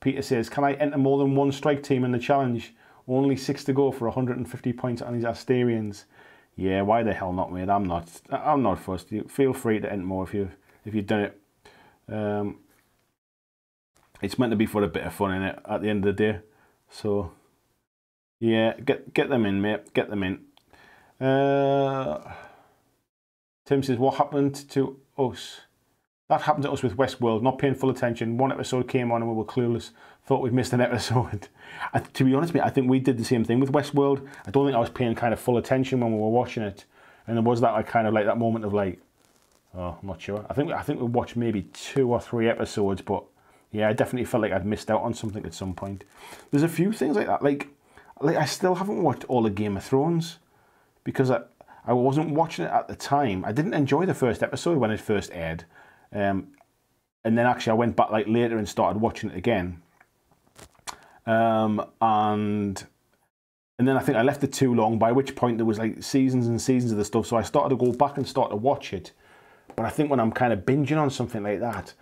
Peter says, "Can I enter more than one strike team in the challenge? Only 6 to go for 150 points on these Astarians." Yeah, why the hell not, mate? I'm not fussed. Feel free to enter more if you've done it. It's meant to be for a bit of fun, innit, at the end of the day. So, yeah, get them in, mate. Get them in. Tim says, what happened to us? That happened to us with Westworld, not paying full attention. One episode came on and we were clueless. Thought we'd missed an episode. To be honest, mate, I think we did the same thing with Westworld. I don't think I was paying kind of full attention when we were watching it. And there was that like, kind of like that moment of like, oh, I'm not sure. I think we watched maybe 2 or 3 episodes, but yeah, I definitely felt like I'd missed out on something at some point. There's a few things like that. Like I still haven't watched all of Game of Thrones because I wasn't watching it at the time. I didn't enjoy the first episode when it first aired. And then actually I went back like later and started watching it again. And then I think I left it too long, by which point there was like seasons and seasons of the stuff. So I started to go back and start to watch it. But I think when I'm kind of binging on something like that,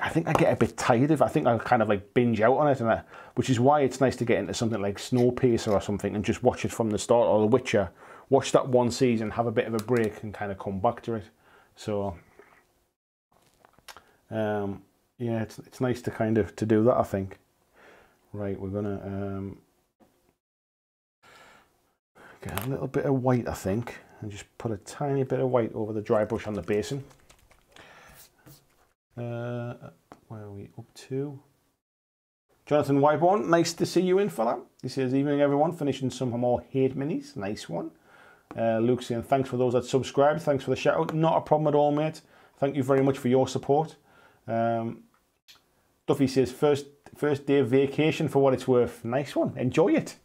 I think I get a bit tired of it. I think I kind of like binge out on it, and which is why it's nice to get into something like Snowpiercer or something and just watch it from the start, or The Witcher. Watch that one season, have a bit of a break and kind of come back to it. So, yeah, it's nice to kind of to do that, I think. Right, we're going to get a little bit of white, I think, and just put a tiny bit of white over the dry brush on the basin. Where are we up to? Jonathan Wyborn, nice to see you in, fella. He says, evening everyone, finishing some more hate minis. Nice one. Luke saying, thanks for those that subscribed. Thanks for the shout out. Not a problem at all, mate. Thank you very much for your support. Duffy says, first day of vacation for what it's worth. Nice one. Enjoy it.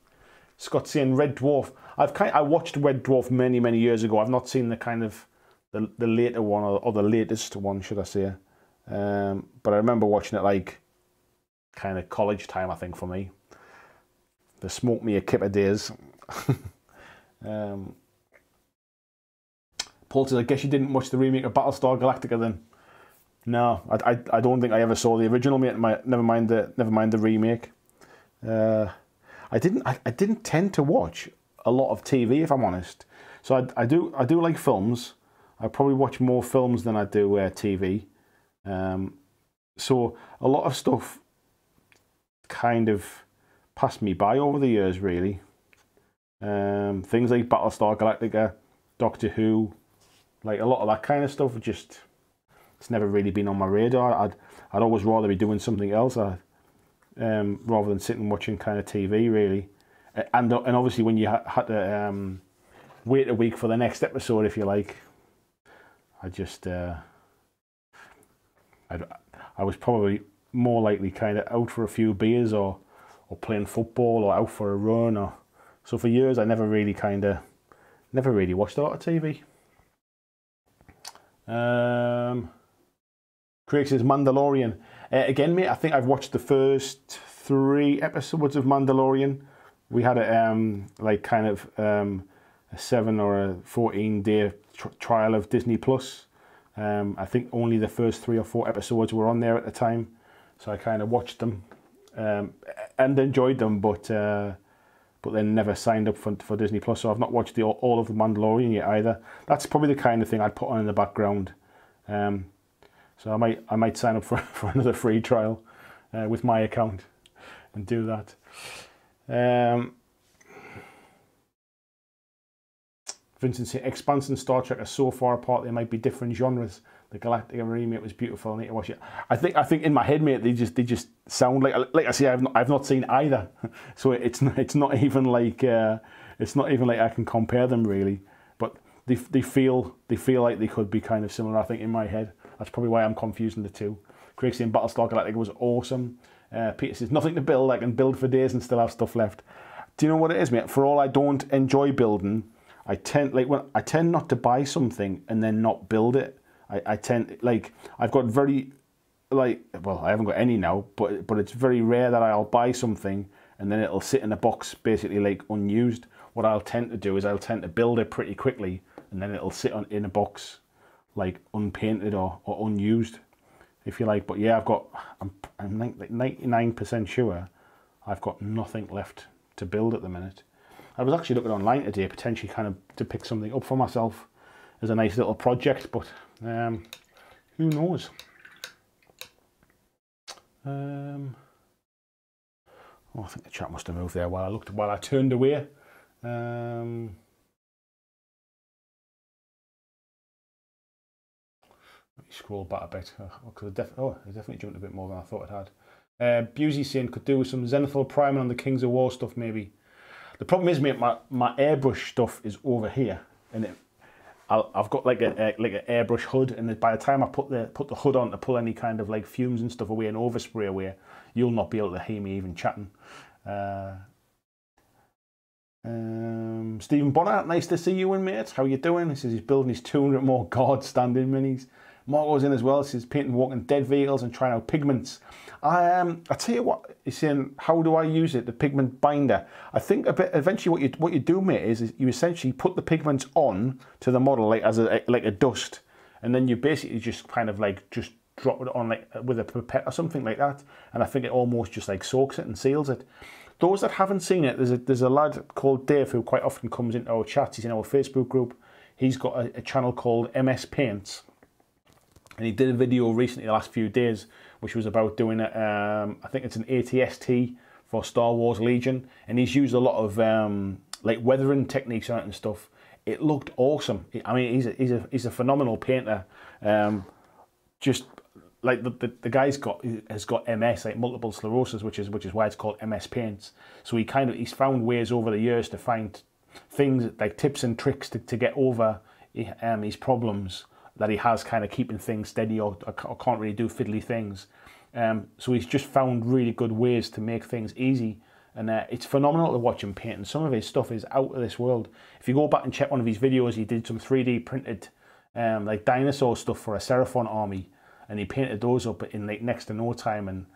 Scott saying, Red Dwarf. I watched Red Dwarf many, many years ago. I've not seen the kind of the later one, or the latest one, should I say. But I remember watching it like kind of college time, I think, for me. They smoked me a kipper days. Paul says, I guess you didn't watch the remake of Battlestar Galactica then. No, I don't think I ever saw the original, mate. Never mind the remake. I didn't tend to watch a lot of TV, if I'm honest. So I do like films. I probably watch more films than I do TV. So a lot of stuff kind of passed me by over the years, really. Things like Battlestar Galactica, Doctor Who, like a lot of that kind of stuff, just it's never really been on my radar. I'd always rather be doing something else, rather than sitting watching kind of TV, really. And obviously when you had to wait a week for the next episode, if you like, I just I was probably more likely kind of out for a few beers, or playing football, or out for a run, or so. For years, I never really watched a lot of TV. Craig says Mandalorian again, mate. I think I've watched the first 3 episodes of Mandalorian. We had a like kind of a 7 or a 14-day trial of Disney Plus. I think only the first 3 or 4 episodes were on there at the time, so I kind of watched them and enjoyed them, but then never signed up for Disney Plus, so I've not watched all of The Mandalorian yet either. That's probably the kind of thing I'd put on in the background. So I might sign up for another free trial with my account and do that. For instance, Expanse and Star Trek are so far apart they might be different genres. The Galactic remake was beautiful. I need to watch it. I think in my head, mate, they just sound like I say, I've not seen either, so it's not even like I can compare them really. But they feel like they could be kind of similar. I think in my head, that's probably why I'm confusing the two. Craig saying Battlestar Galactica was awesome. Peter says nothing to build. I can build for days and still have stuff left. Do you know what it is, mate? For all I don't enjoy building, I tend not to buy something and then not build it. I haven't got any now, but it's very rare that I'll buy something and then it'll sit in a box basically like unused. What I'll tend to do is I'll tend to build it pretty quickly and then it'll sit in a box like unpainted or unused, if you like. But yeah, I'm like 99% sure I've got nothing left to build at the minute. I was actually looking online today potentially kind of to pick something up for myself as a nice little project, but who knows? Oh, I think the chat must have moved there while I turned away. Let me scroll back a bit. It definitely jumped a bit more than I thought it had. Busey saying could do with some Zenithal priming on the Kings of War stuff maybe. The problem is, mate, my airbrush stuff is over here, and I've got like an airbrush hood, and by the time I put the hood on to pull any kind of like fumes and stuff away and overspray away, you'll not be able to hear me even chatting. Stephen Bonner, nice to see you in, mate. How you doing? He says he's building his 200 more guard standing minis. Marco's in as well. He says painting Walking Dead vehicles and trying out pigments. I tell you what, he's saying, how do I use it? The pigment binder. I think eventually what you do, mate, is you essentially put the pigments on to the model like as a dust, and then you basically just kind of like just drop it on like with a pipette or something like that. And I think it almost just like soaks it and seals it. Those that haven't seen it, there's a lad called Dave who quite often comes into our chats. He's in our Facebook group. He's got a channel called MS Paints. And he did a video recently, the last few days, which was about doing, I think it's an ATST for Star Wars Legion. And he's used a lot of like weathering techniques and stuff. It looked awesome. I mean, he's a phenomenal painter. Just like the guy's has got MS, like multiple sclerosis, which is why it's called MS Paints. So he's found ways over the years to find things like tips and tricks to get over his problems that he has, kind of keeping things steady or can't really do fiddly things. So he's just found really good ways to make things easy. And it's phenomenal to watch him paint. And some of his stuff is out of this world. If you go back and check one of his videos, he did some 3D printed like dinosaur stuff for a Seraphon army. And he painted those up in like next to no time. And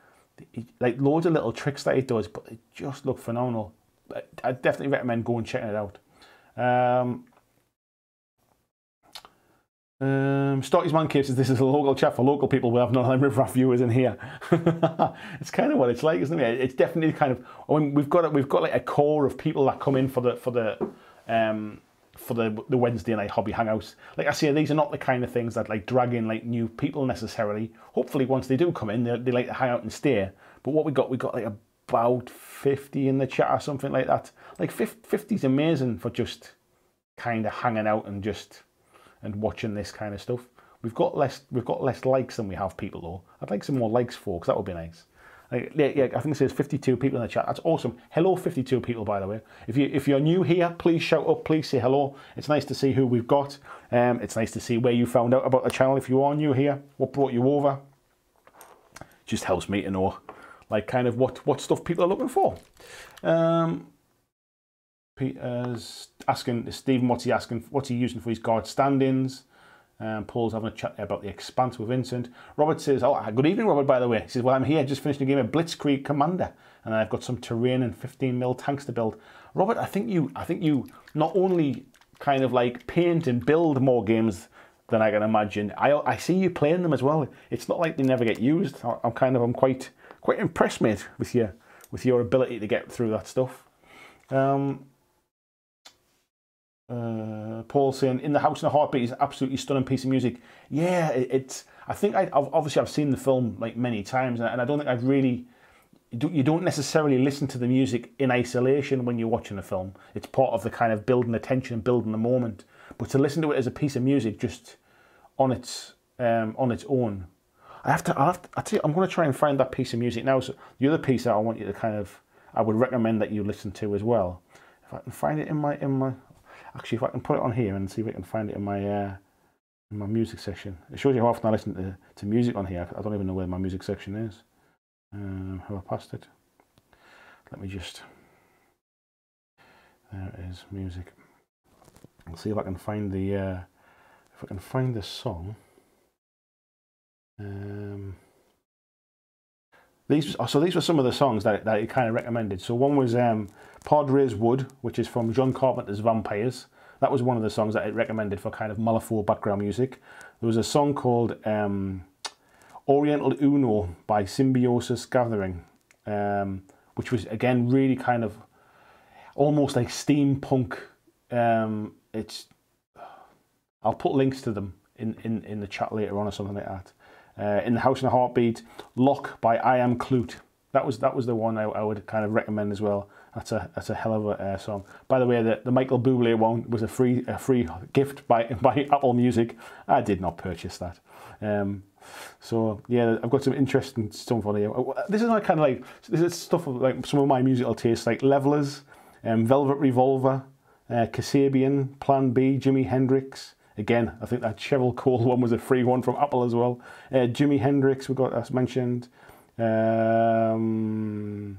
like loads of little tricks that he does, but it just looked phenomenal. I definitely recommend going and checking it out. Stotty's Man Cave says this is a local chat for local people. We have none of them riffraff viewers in here. It's kind of what it's like, isn't it? It's definitely kind of, I mean, we've got like a core of people that come in for the Wednesday night hobby hangouts. Like I say, these are not the kind of things that like drag in like new people necessarily. Hopefully, once they do come in, they like to hang out and stay. But what we got like about 50 in the chat or something like that. Like 50's amazing for just kind of hanging out and just. And watching this kind of stuff. We've got less likes than we have people though. I'd like some more likes, folks. That would be nice. Like, yeah, I think it says 52 people in the chat. That's awesome. Hello, 52 people, by the way. If you're new here, please shout up. Please say hello. It's nice to see who we've got. It's nice to see where you found out about the channel. If you are new here, what brought you over? Just helps me to know, like, kind of what stuff people are looking for. Peter's asking Stephen what's he using for his guard stand-ins. Paul's having a chat there about the Expanse with Vincent. Robert says, oh, good evening, Robert, by the way. He says, well, I'm here, just finished a game of Blitzkrieg Commander, and I've got some terrain and 15mm tanks to build. Robert, I think you not only kind of like paint and build more games than I can imagine, I see you playing them as well. It's not like they never get used. I'm quite impressed, mate, with your ability to get through that stuff. Paul saying In the House in a Heartbeat is an absolutely stunning piece of music. Yeah, it's. I think I've seen the film like many times, and I don't think I've really. You don't necessarily listen to the music in isolation when you're watching a film. It's part of the kind of building the tension and building the moment. But to listen to it as a piece of music, just on its own, I'm going to try and find that piece of music now. So the other piece that I want you to kind of, I would recommend that you listen to as well. If I can find it in my actually, if I can put it on here and see if I can find it in my music section. It shows you how often I listen to music on here. I don't even know where my music section is. Have I passed it? Let me just. There it is, music. I'll see if I can find the if I can find the song. These were some of the songs that it kind of recommended. So one was Padre's Wood, which is from John Carpenter's Vampires. That was one of the songs that it recommended for kind of Malifaux background music. There was a song called Oriental Uno by Symbiosis Gathering, which was again really kind of almost like steampunk. I'll put links to them in the chat later on or something like that. In the House in a Heartbeat, Lock by I Am Clute. That was the one I would kind of recommend as well. That's a hell of a song. By the way, the Michael Bublé one was a free gift by Apple Music. I did not purchase that. So yeah, I've got some interesting stuff on here. This is not kind of like this is stuff of, like some of my musical tastes, like Levelers, Velvet Revolver, Kasabian, Plan B, Jimi Hendrix. Again, I think that Cheryl Cole one was a free one from Apple as well. Jimi Hendrix, we got as mentioned. Kanye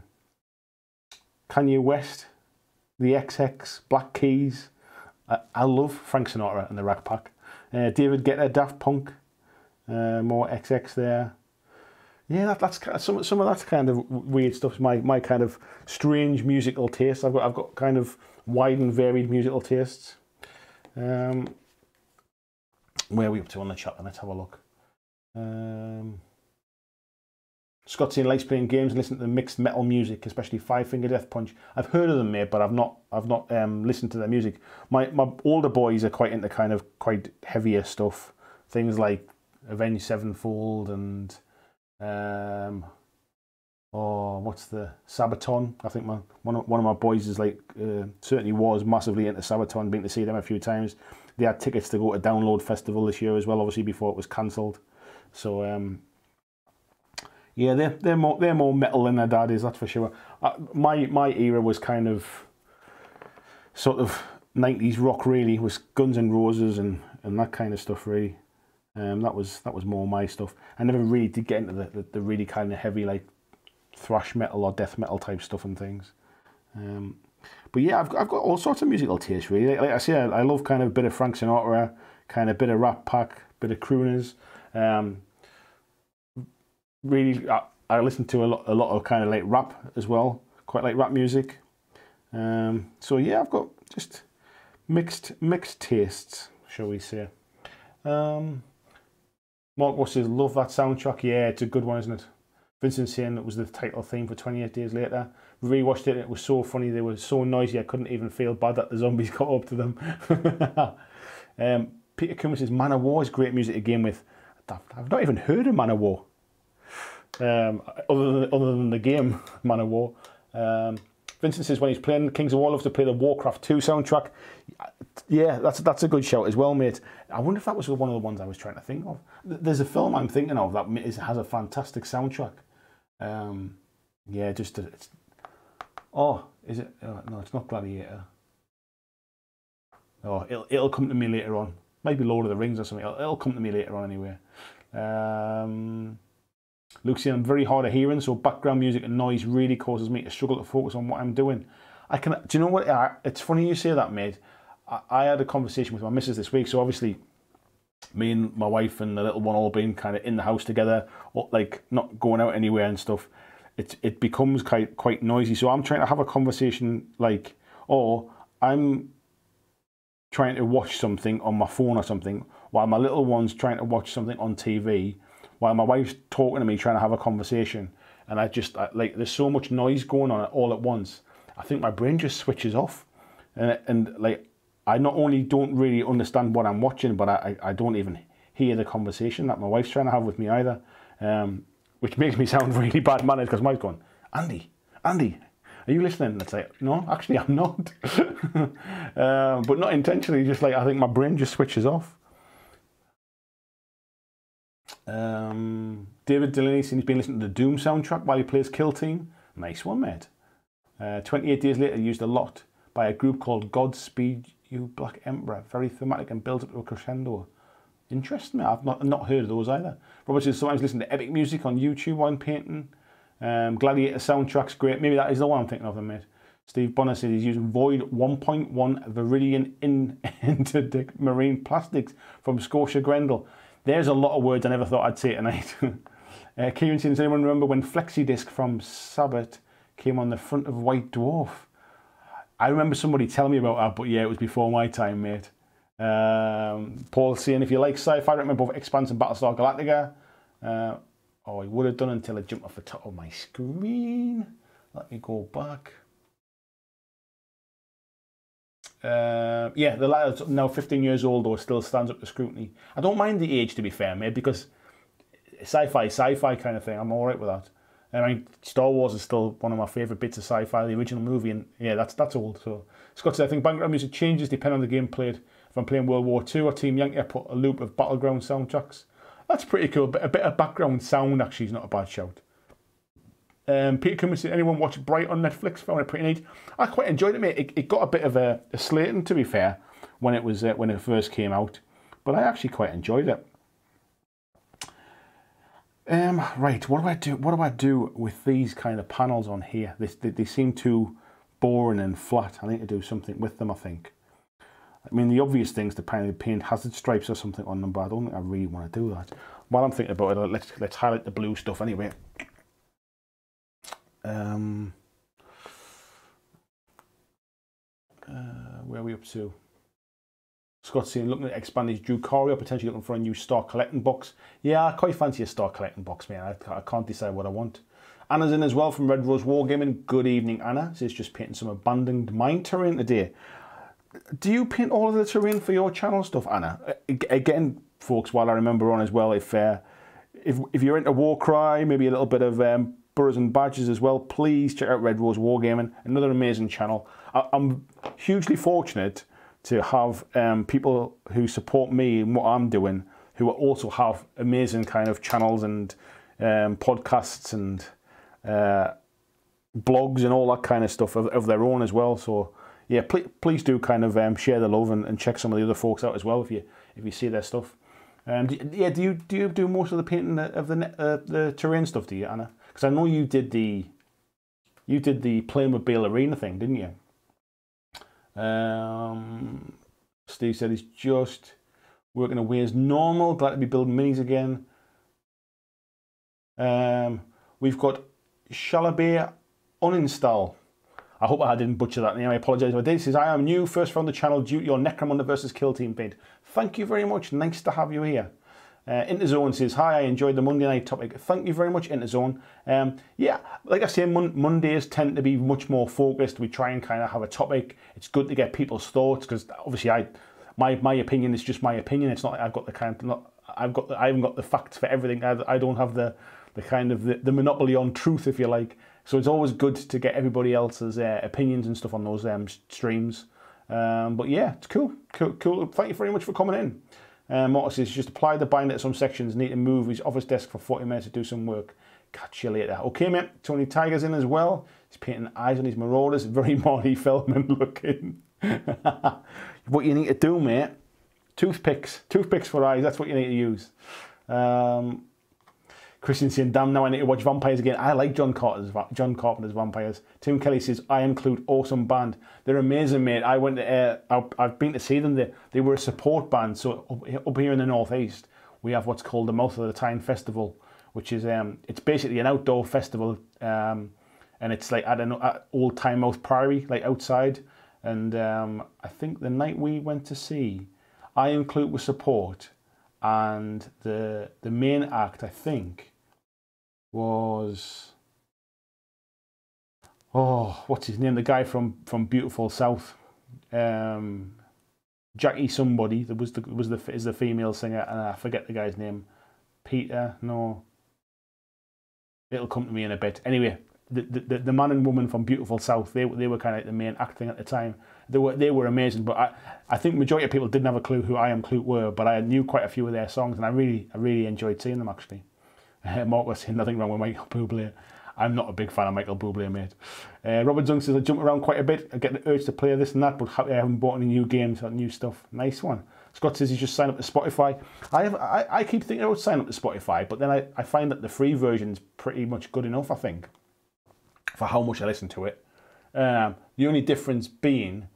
West, The XX, Black Keys. I love Frank Sinatra and the Rat Pack. David Guetta, Daft Punk. More XX there. Yeah, that's kind of, some of that kind of weird stuff. My kind of strange musical taste. I've got kind of wide and varied musical tastes. Where are we up to on the chat? Let's have a look. Scotty likes playing games and listening to mixed metal music, especially Five Finger Death Punch. I've heard of them, mate, but I've not listened to their music. My older boys are quite into kind of quite heavier stuff, things like Avenged Sevenfold and what's the Sabaton? I think one of my boys is like certainly was massively into Sabaton. Been to see them a few times. They had tickets to go to Download Festival this year as well, obviously before it was cancelled. So yeah, they're more metal than their dad is, that's for sure. My era was kind of sort of 90s rock really, was Guns N' Roses and that kind of stuff really. That was more my stuff. I never really did get into the really kind of heavy like thrash metal or death metal type stuff and things. But yeah, I've got all sorts of musical tastes really. Like I say, I love kind of a bit of Frank Sinatra, kind of a bit of Rat Pack, bit of crooners. Really, I listen to a lot of kind of like rap as well. Quite like rap music. So yeah, I've got just mixed tastes, shall we say? Mark Watts says, love that soundtrack. Yeah, it's a good one, isn't it? Vincent saying it was the title theme for 28 Days Later. Rewatched it, it was so funny. They were so noisy, I couldn't even feel bad that the zombies got up to them. Peter Coombs says, Manowar is great music to game with. I've not even heard of Manowar. Other than the game Manowar. Vincent says, when he's playing Kings of War, loves to play the Warcraft 2 soundtrack. Yeah, that's a good shout as well, mate. I wonder if that was one of the ones I was trying to think of. There's a film I'm thinking of that has a fantastic soundtrack. Yeah, just it's, oh, is it? Oh, no, it's not Gladiator. Oh, it'll come to me later on. Maybe Lord of the Rings or something. It'll come to me later on anyway. Luke said, I'm very hard of hearing, so background music and noise really causes me to struggle to focus on what I'm doing. Do you know what? It's funny you say that, mate. I had a conversation with my missus this week, so obviously me and my wife and the little one all being kind of in the house together, or like not going out anywhere and stuff, it becomes quite noisy. So I'm trying to have a conversation like, or I'm trying to watch something on my phone or something, while my little one's trying to watch something on TV, while my wife's talking to me, trying to have a conversation. And like, there's so much noise going on all at once. I think my brain just switches off. And like, I not only don't really understand what I'm watching, but I don't even hear the conversation that my wife's trying to have with me either, which makes me sound really bad mannered because my wife's going, Andy, are you listening? And it's like, no, actually I'm not. But not intentionally, just like I think my brain just switches off. David Delaney said he's been listening to the Doom soundtrack while he plays Kill Team. Nice one, mate. 28 Days Later used a lot by a group called Godspeed You Black Emperor. Very thematic and builds up to a crescendo. Interesting. I've not heard of those either. Robert says sometimes listen to epic music on YouTube while I'm painting. Gladiator soundtrack's great. Maybe that is the one I'm thinking of then, mate. Steve Bonner says he's using Void 1.1 Viridian Interdict Marine Plastics from Scotia Grendel. There's a lot of words I never thought I'd say tonight. Kieran says, does anyone remember when Flexidisc from Sabbath came on the front of White Dwarf? I remember somebody telling me about that, but yeah, it was before my time, mate. Paul saying, if you like sci-fi, I recommend both Expanse and Battlestar Galactica. Oh, I would have done until I jumped off the top of my screen. Let me go back. Yeah, the lad's now 15 years old, though, still stands up to scrutiny. I don't mind the age, to be fair, mate, because sci-fi kind of thing. I'm all right with that. I mean, Star Wars is still one of my favourite bits of sci-fi, the original movie, and yeah, that's old. So Scott said, I think background music changes depending on the game played. If I'm playing World War II or Team Yankee, I put a loop of Battleground soundtracks. That's pretty cool, but a bit of background sound actually is not a bad shout. Peter Cummins said, anyone watch Bright on Netflix? Found it pretty neat. I quite enjoyed it, mate. It got a bit of a slating, to be fair, when it first came out, but I actually quite enjoyed it. Right, what do I do? What do I do with these kind of panels on here? They seem too boring and flat. I need to do something with them, I think. I mean, the obvious thing is to paint hazard stripes or something on them, but I don't think I really want to do that. While I'm thinking about it, let's highlight the blue stuff anyway. Where are we up to? Scott's saying, looking to expand his Drukhari, potentially looking for a new star collecting box. Yeah, I quite fancy a star collecting box, man. I can't decide what I want. Anna's in as well from Red Rose Wargaming. Good evening, Anna. Says just painting some abandoned mine terrain today. Do you paint all of the terrain for your channel stuff, Anna? Again, folks, while I remember on as well, if you're into Warcry, maybe a little bit of Burrows and Badges as well, please check out Red Rose Wargaming, another amazing channel. I'm hugely fortunate to have people who support me and what I'm doing, who also have amazing kind of channels and podcasts and blogs and all that kind of stuff of their own as well. So yeah, please do kind of share the love and check some of the other folks out as well if you see their stuff. Yeah, do you do most of the painting of the terrain stuff, do you, Anna? Because I know you did the Playmobil Arena thing, didn't you? Steve said he's just working away as normal. Glad to be building minis again. We've got Shalabir uninstall. I hope I didn't butcher that name. I apologise if I did. He says, I am new, first round the channel due to your Necromunda versus Kill Team paint. Thank you very much. Nice to have you here. Interzone says, hi, I enjoyed the Monday night topic. Thank you very much, Interzone. Yeah, like I say, Mondays tend to be much more focused. We try and kind of have a topic. It's good to get people's thoughts, because obviously my opinion is just my opinion. It's not like I've got the kind of, I haven't got the facts for everything. I don't have the monopoly on truth, if you like. So it's always good to get everybody else's opinions and stuff on those streams. But yeah, it's cool. Thank you very much for coming in. Mortis says, just apply the binder to some sections, need to move his office desk for 40 minutes to do some work. Catch you later. Okay, mate. Tony Tiger's in as well. He's painting eyes on his marauders. Very Marty Feldman looking. What you need to do, mate, toothpicks. Toothpicks for eyes. That's what you need to use. Christian saying, damn, now I need to watch Vampires again. I like John Carpenter's Vampires. Tim Kelly says, I include awesome band. They're amazing, mate. I went to, I've been to see them. They were a support band. So up here in the Northeast, we have what's called the Mouth of the Tyne Festival, which is, it's basically an outdoor festival. And it's like, I don't know, at Old Tynemouth Priory, like outside. And I think the night we went to see, I Include with support. And the main act, I think, was, oh, what's his name? The guy from Beautiful South, Jackie somebody. There was the female singer, and I forget the guy's name. Peter, no, it'll come to me in a bit. Anyway, the man and woman from Beautiful South, they were kind of like the main act thing at the time. They were amazing, but I think majority of people didn't have a clue who I Am Clute were, but I knew quite a few of their songs, and I really enjoyed seeing them, actually. Mark was saying nothing wrong with Michael Bublé. I'm not a big fan of Michael Bublé, mate. Robert Zung says, I jump around quite a bit. I get the urge to play this and that, but I haven't bought any new games or new stuff. Nice one. Scott says he's just signed up to Spotify. I keep thinking I would sign up to Spotify, but then I find that the free version's pretty much good enough, I think, for how much I listen to it. The only difference being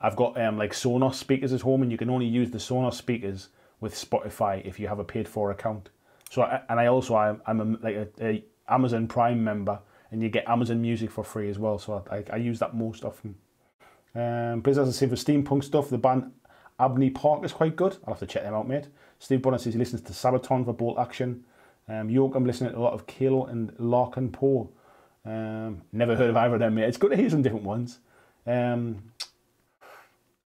I've got like Sonos speakers at home, and you can only use the Sonos speakers with Spotify if you have a paid-for account. So, I'm like an Amazon Prime member, and you get Amazon Music for free as well, so I use that most often. But as I say, for steampunk stuff, the band Abney Park is quite good. I'll have to check them out, mate. Steve Bonner says he listens to Sabaton for Bolt Action. York, I'm listening to a lot of Kalo and Larkin Poe. Never heard of either of them, mate. It's good to hear some different ones.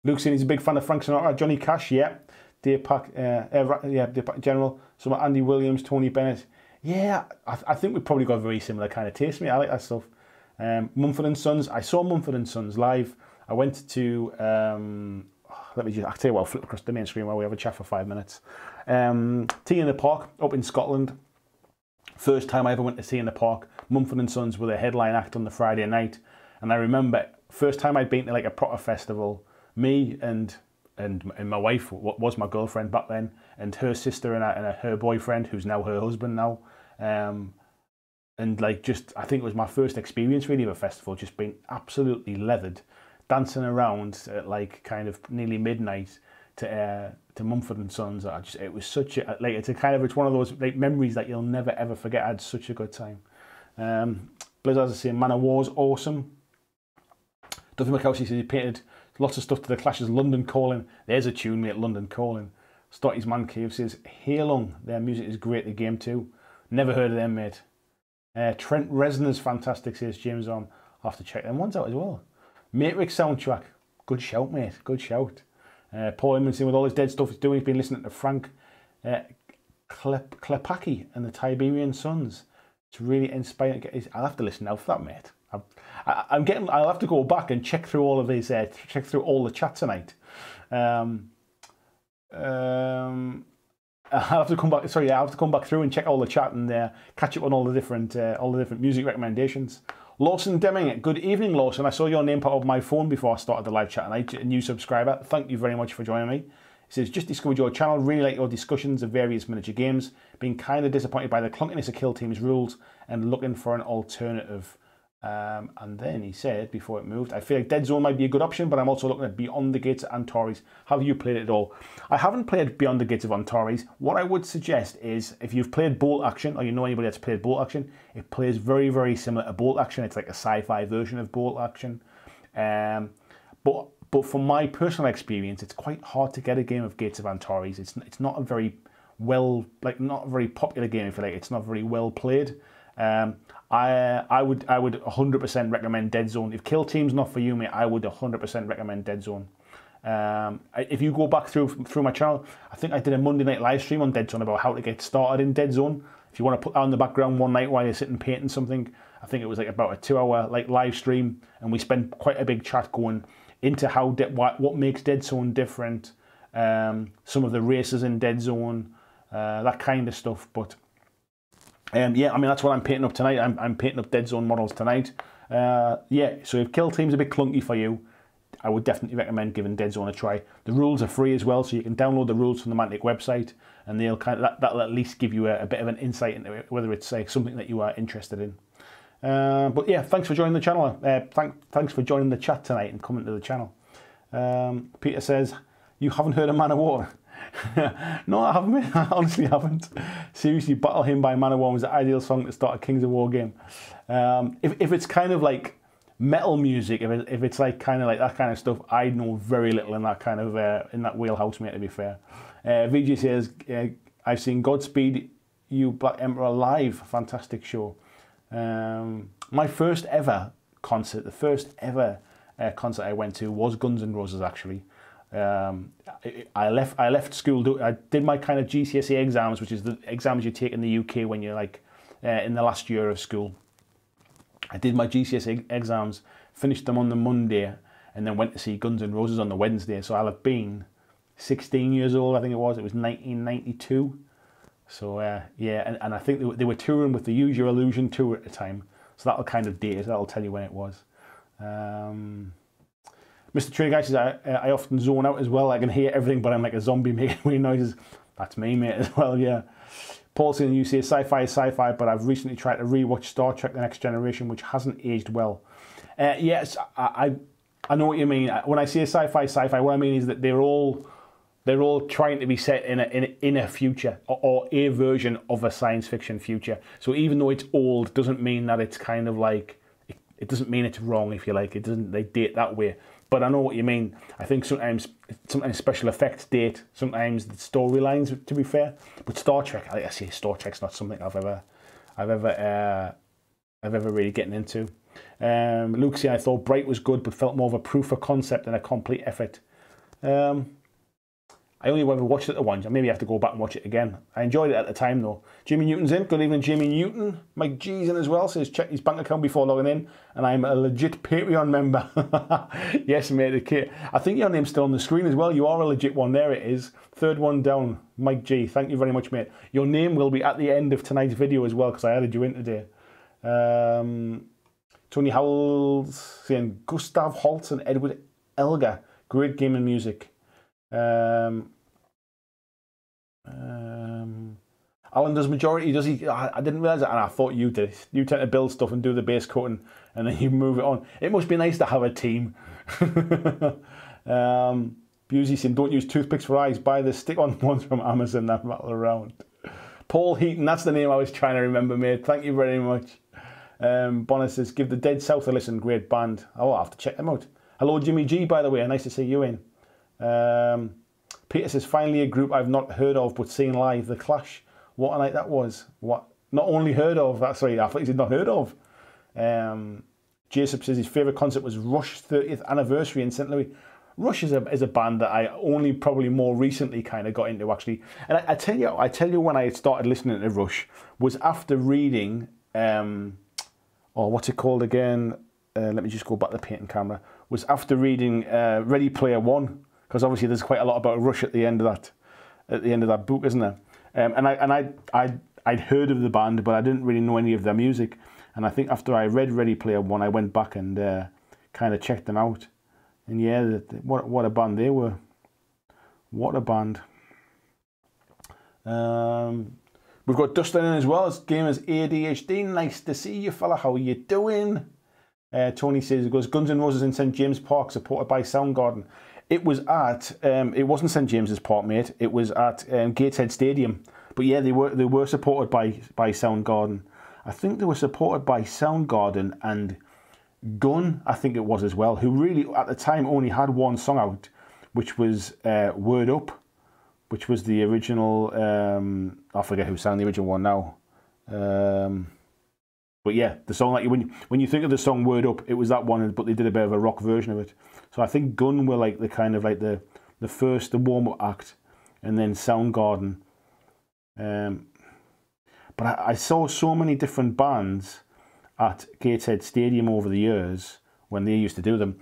Luke's saying he's a big fan of Frank Sinatra, Johnny Cash, yeah. Deepak General, some Andy Williams, Tony Bennett. Yeah, I think we've probably got a very similar kind of taste, mate. I like that stuff. Mumford & Sons. I saw Mumford & Sons live. I went to... I'll tell you what, I'll flip across the main screen while we have a chat for 5 minutes. Tea in the Park, up in Scotland. First time I ever went to Tea in the Park. Mumford & Sons were the headline act on the Friday night. And I remember, first time I'd been to like a proper festival, me and my wife, what was my girlfriend back then, and her sister and her boyfriend, who's now her husband now. And like just, I think it was my first experience really of a festival, just being absolutely leathered, dancing around at like kind of nearly midnight to Mumford & Sons. It was such a, like, it's one of those like memories that you'll never ever forget. I had such a good time. Blizzard, as I say, Manowar's awesome. Duffy McCaushey says he painted lots of stuff to the Clash's London Calling. There's a tune, mate, London Calling. Stotty's Man Cave says, Heelung, their music is great, the game too. Never heard of them, mate. Trent Reznor's fantastic, says James Arm. I'll have to check them ones out as well. Matrix soundtrack. Good shout, mate. Good shout. Paul Edmondson, with all his dead stuff he's doing, he's been listening to Frank Klepaki and the Tiberian Sons. It's really inspiring. I'll have to listen now for that, mate. I'll have to go back and check through all of these. Check through all the chat tonight. I'll have to come back. Sorry, I have to come back through and check all the chat and catch up on all the different music recommendations. Lawson Deming, good evening, Lawson. I saw your name pop up on my phone before I started the live chat, and a new subscriber. Thank you very much for joining me. He says, just discovered your channel, really like your discussions of various miniature games, being kind of disappointed by the clunkiness of Kill Team's rules and looking for an alternative. And then he said, before it moved, I feel like Dead Zone might be a good option, but I'm also looking at Beyond the Gates of Antares. Have you played it at all? I haven't played Beyond the Gates of Antares. What I would suggest is, if you've played Bolt Action, or you know anybody that's played Bolt Action, it plays very, very similar to Bolt Action. It's like a sci-fi version of Bolt Action. But from my personal experience, it's quite hard to get a game of Gates of Antares. It's not a very not a very popular game, if you like. It's not very well played. I would 100% recommend Dead Zone. If Kill Team's not for you, mate, I would 100% recommend Dead Zone. If you go back through my channel, I think I did a Monday night live stream on Dead Zone about how to get started in Dead Zone. If you want to put that on the background one night while you're sitting painting something, I think it was like about a 2-hour like live stream, and we spent quite a big chat going into what makes Dead Zone different, some of the races in Dead Zone, that kind of stuff. But yeah, I mean, that's what I'm painting up tonight. I'm painting up Dead Zone models tonight. Yeah, so if Kill Team's a bit clunky for you, I would definitely recommend giving Dead Zone a try. The rules are free as well, so you can download the rules from the Mantic website, and they'll that'll at least give you a bit of an insight into it, whether it's like something that you are interested in. But yeah, thanks for joining the channel. Thanks for joining the chat tonight and coming to the channel. Peter says, you haven't heard of Manowar? No, I haven't, mate. I honestly haven't. Seriously, Battle Hymn by Manowar was the ideal song to start a Kings of War game. If it's kind of like metal music, if it's like kind of like that kind of stuff, I know very little in that kind of in that wheelhouse, mate, to be fair. VG says, I've seen Godspeed You Black Emperor live, fantastic show. My first ever concert, the first ever concert I went to was Guns N' Roses, actually. I left school. I did my kind of GCSE exams, which is the exams you take in the UK when you're like in the last year of school. I did my GCSE exams, finished them on the Monday, and then went to see Guns N' Roses on the Wednesday. So I'll have been 16 years old, I think it was. It was 1992. So yeah, and I think they were touring with the Use Your Illusion tour at the time. So that'll kind of date us. That'll tell you when it was. Mr. Trader Guy says, I often zone out as well. I can hear everything, but I'm like a zombie making weird noises. That's me, mate, as well, yeah. Paulson, you say sci-fi is sci-fi, but I've recently tried to rewatch Star Trek The Next Generation, which hasn't aged well. Yes, I know what you mean. When I say sci-fi, what I mean is that they're all trying to be set in a future, or a version of a science fiction future. So even though it's old, doesn't mean that it's kind of like, it doesn't mean it's wrong, if you like. It doesn't, they date that way. But I know what you mean. I think sometimes special effects date, sometimes the storylines, to be fair. But Star Trek, I say Star Trek's not something I've ever really gotten into. Luke, see, I thought Bright was good, but felt more of a proof of concept than a complete effort. I only ever watched it once. I maybe have to go back and watch it again. I enjoyed it at the time, though. Jimmy Newton's in. Good evening, Jimmy Newton. Mike G's in as well. Says check his bank account before logging in. And I'm a legit Patreon member. Yes, mate. I think your name's still on the screen as well. You are a legit one. There it is. Third one down. Mike G. Thank you very much, mate. Your name will be at the end of tonight's video as well, because I added you in today. Tony Howells saying Gustav Holst and Edward Elgar. Great game and music. Alan does majority, does he? I didn't realise that, and I thought you did. You tend to build stuff and do the base coating, and then you move it on. It must be nice to have a team. Busey said, don't use toothpicks for eyes, buy the stick-on ones from Amazon that rattle around. Paul Heaton, that's the name I was trying to remember, mate. Thank you very much. Bonner says, give the Dead South a listen, great band. Oh, I'll have to check them out. Hello, Jimmy G, by the way. Nice to see you in. Peter says, finally a group I've not heard of but seen live, The Clash. What a night that was. What? Not only heard of, that's right, I thought he said not heard of. Jason says his favourite concert was Rush's 30th anniversary in St. Louis. Rush is a band that I only probably more recently kind of got into, actually. And I tell you when I started listening to Rush was after reading, what's it called again? Let me just go back to the painting camera. Was after reading Ready Player One. Because obviously there's quite a lot about Rush at the end of that book, isn't there? And I'd heard of the band, but I didn't really know any of their music. And I think after I read Ready Player One, I went back and kind of checked them out. And yeah, what a band they were! What a band! We've got Dustin in as well. His game is ADHD. Nice to see you, fella. How are you doing? Tony says it goes Guns N' Roses in St James Park, supported by Soundgarden. It was at, it wasn't St James's Park, mate. It was at Gateshead Stadium. But yeah, they were supported by Soundgarden. I think they were supported by Soundgarden and Gunn, I think it was as well, who really at the time only had one song out, which was Word Up, which was the original. I forget who sang the original one now. But yeah, the song, like when you think of the song Word Up, it was that one, but they did a bit of a rock version of it. So I think Gunn were like the warm-up act, and then Soundgarden. But I saw so many different bands at Gateshead Stadium over the years when they used to do them.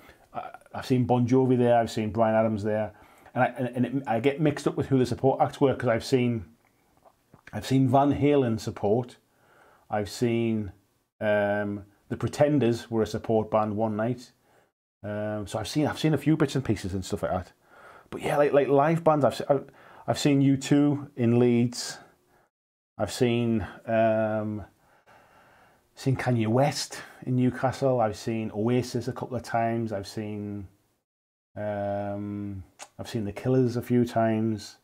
I've seen Bon Jovi there, I've seen Bryan Adams there, and I get mixed up with who the support acts were, because I've seen Van Halen support, I've seen. The Pretenders were a support band one night, so I've seen a few bits and pieces and stuff like that. But yeah, like live bands, I've seen U2 in Leeds, I've seen Kanye West in Newcastle, I've seen Oasis a couple of times, I've seen The Killers a few times.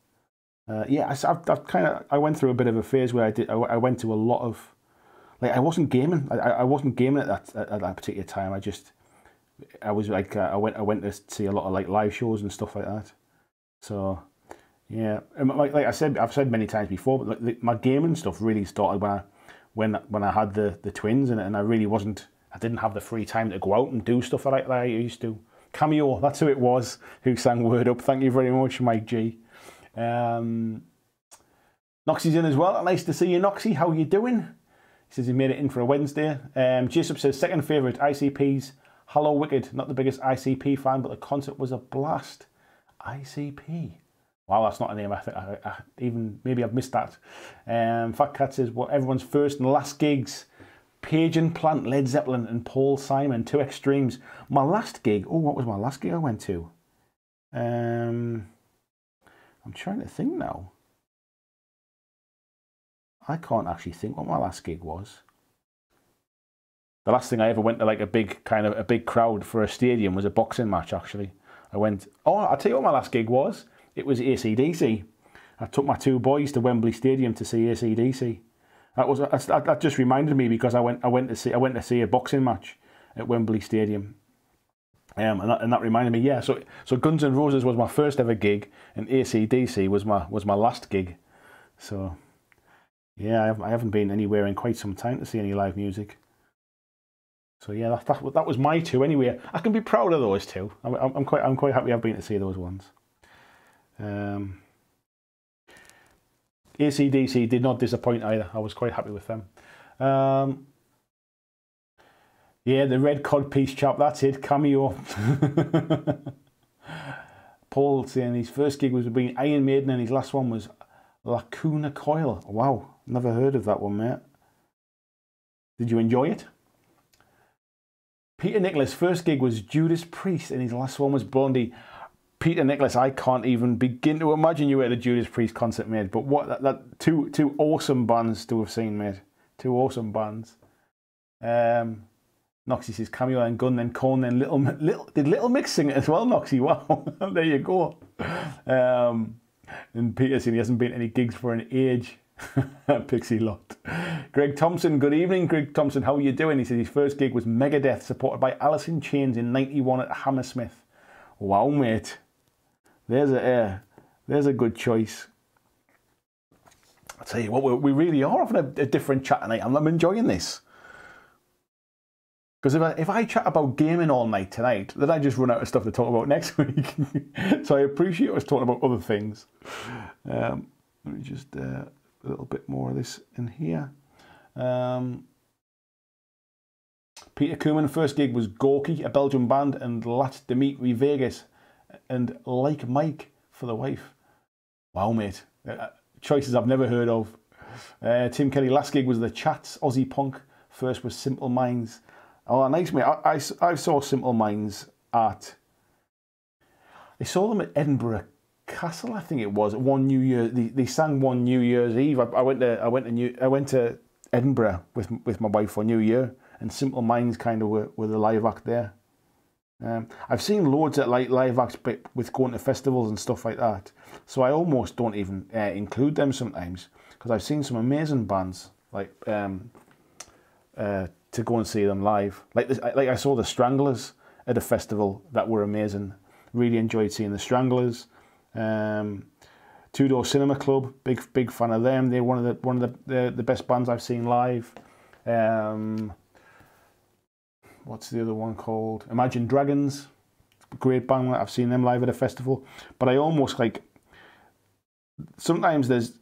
Yeah, I went through a bit of a phase where I went to a lot of. Like I wasn't gaming at that particular time. I went to see a lot of like live shows and stuff like that. So yeah, and like I said, I've said many times before, but like, my gaming stuff really started when I had the twins, and I really wasn't. I didn't have the free time to go out and do stuff like I used to. Cameo, that's who it was who sang Word Up. Thank you very much, Mike G. Noxie's in as well. Nice to see you, Noxie. How are you doing? He says he made it in for a Wednesday. Jessup says, second favourite, ICP's Hello Wicked. Not the biggest ICP fan, but the concert was a blast. ICP. Wow, that's not a name. I think I even maybe I've missed that. Fat Cat says, well, everyone's first and last gigs. Page and Plant, Led Zeppelin, and Paul Simon, two extremes. My last gig, oh, what was my last gig I went to? I'm trying to think now. I can't actually think what my last gig was. The last thing I ever went to, like a big crowd for a stadium, was a boxing match, actually. I went, oh, I'll tell you what my last gig was. It was AC/DC. I took my two boys to Wembley Stadium to see AC/DC. That just reminded me, because I went to see a boxing match at Wembley Stadium, and that reminded me. Yeah, so Guns N' Roses was my first ever gig, and AC/DC was my last gig. So yeah, I haven't been anywhere in quite some time to see any live music. So yeah, that was my two anyway. I can be proud of those two. I'm quite happy I've been to see those ones. AC/DC did not disappoint either. I was quite happy with them. Yeah, the red cod piece chap, that's it, cameo. Paul saying his first gig was being Iron Maiden and his last one was Lacuna Coil. Wow, never heard of that one, mate. Did you enjoy it? Peter Nicholas, first gig was Judas Priest and his last one was Blondie. Peter Nicholas, I can't even begin to imagine you were at a Judas Priest concert, mate. But what that two awesome bands to have seen, mate. Two awesome bands. Noxie says cameo and Gun, then Korn, then Little Mix sing it as well, Noxie. Wow, there you go. And Peter said he hasn't been to any gigs for an age. Pixie Lot. Greg Thompson, good evening, Greg Thompson. How are you doing? He said his first gig was Megadeth, supported by Alice in Chains in '91 at Hammersmith. Wow, mate. There's a good choice. I'll tell you what, we really are having a different chat tonight. I'm enjoying this. Because if I chat about gaming all night tonight, then I just run out of stuff to talk about next week. So I appreciate us talking about other things. Let me just a little bit more of this in here. Peter Koeman, first gig was Gorky, a Belgian band, and Lat Dimitri Vegas, and Like Mike for the wife. Wow, mate. Choices I've never heard of. Tim Kelly, last gig was The Chats, Aussie Punk. First was Simple Minds. Oh, nice, mate. I saw Simple Minds at... I saw them at Edinburgh Castle, I think it was. One New Year. They sang one New Year's Eve. I went to Edinburgh with my wife for New Year, and Simple Minds kind of were the live act there. I've seen loads of like live acts, but with going to festivals and stuff like that, so I almost don't even include them sometimes, because I've seen some amazing bands like to go and see them live. Like I saw the Stranglers at a festival that were amazing. Really enjoyed seeing the Stranglers. Two Door Cinema Club, big fan of them. They're one of the best bands I've seen live. What's the other one called? Imagine Dragons, great band. I've seen them live at a festival. But I almost like, sometimes there's,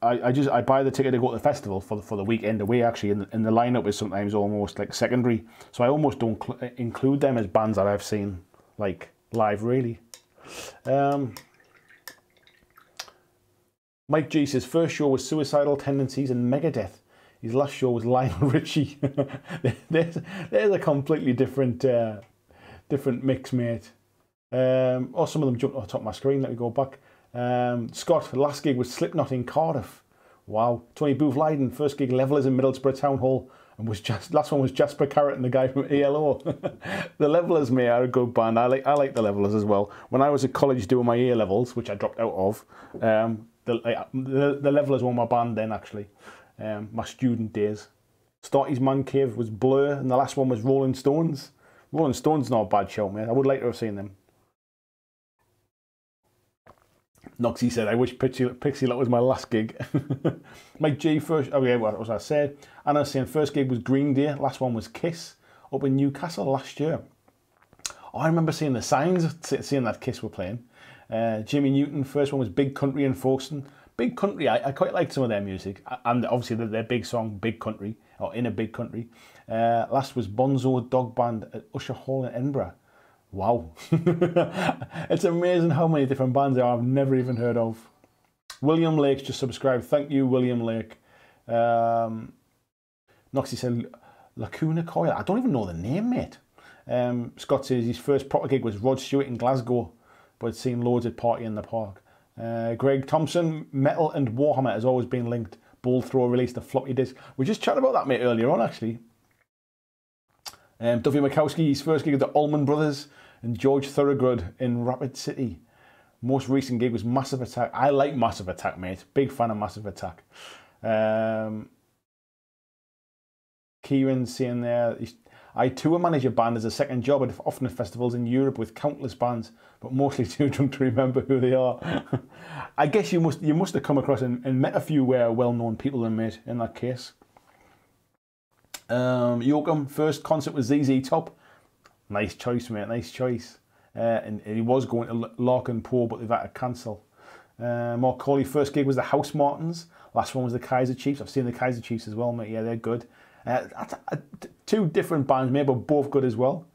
I buy the ticket to go to the festival for the weekend away, actually, and the lineup is sometimes almost like secondary. So I almost don't include them as bands that I've seen like live, really. Mike G says first show was Suicidal Tendencies and Megadeth. His last show was Lionel Richie. there's a completely different mix, mate. Oh, some of them jumped off the top of my screen. Let me go back. Scott, last gig was Slipknot in Cardiff. Wow. Tony Booth Lydon, first gig Levellers in Middlesbrough Town Hall, and last one was Jasper Carrot and the guy from ELO. The Levellers, mate, are a good band. I like the Levellers as well. When I was at college doing my A levels, which I dropped out of, the Levellers were my band then, actually. My student days. Starty's Man Cave was Blur, and the last one was Rolling Stones. Rolling Stones, not a bad show, man. I would like to have seen them. Noxie said, I wish Pixie Lot was my last gig. Mike G, first, oh yeah, what was I said? Anna saying first gig was Green Day, last one was Kiss, up in Newcastle last year. Oh, I remember seeing the signs, seeing that Kiss were playing. Jimmy Newton, first one was Big Country in Folkestone. Big Country, I quite like some of their music, and obviously their big song, Big Country, or In a Big Country. Last was Bonzo Dog Band at Usher Hall in Edinburgh. Wow. It's amazing how many different bands there are I've never even heard of. William Lake's just subscribed. Thank you, William Lake. Noxie said, Lacuna Coil. I don't even know the name, mate. Scott says his first proper gig was Rod Stewart in Glasgow, but seen loads at Party in the Park. Greg Thompson, Metal and Warhammer has always been linked. Ball Throw released a floppy disk. We just chatted about that, mate, earlier on, actually. Duffy Mikowski, his first gig at the Allman Brothers and George Thorogood in Rapid City. Most recent gig was Massive Attack. I like Massive Attack, mate. Big fan of Massive Attack. Kieran's saying there, I tour manage a band as a second job at often festivals in Europe with countless bands, but mostly too drunk to remember who they are. I guess you must have come across and met a few well-known people then, mate, in that case. Joachim, first concert was ZZ Top. Nice choice, mate, nice choice. And he was going to Larkin Poor, but they've had to cancel. Mark Corley, first gig was the House Martins. Last one was the Kaiser Chiefs. I've seen the Kaiser Chiefs as well, mate. Yeah, they're good. Two different bands, mate, but both good as well.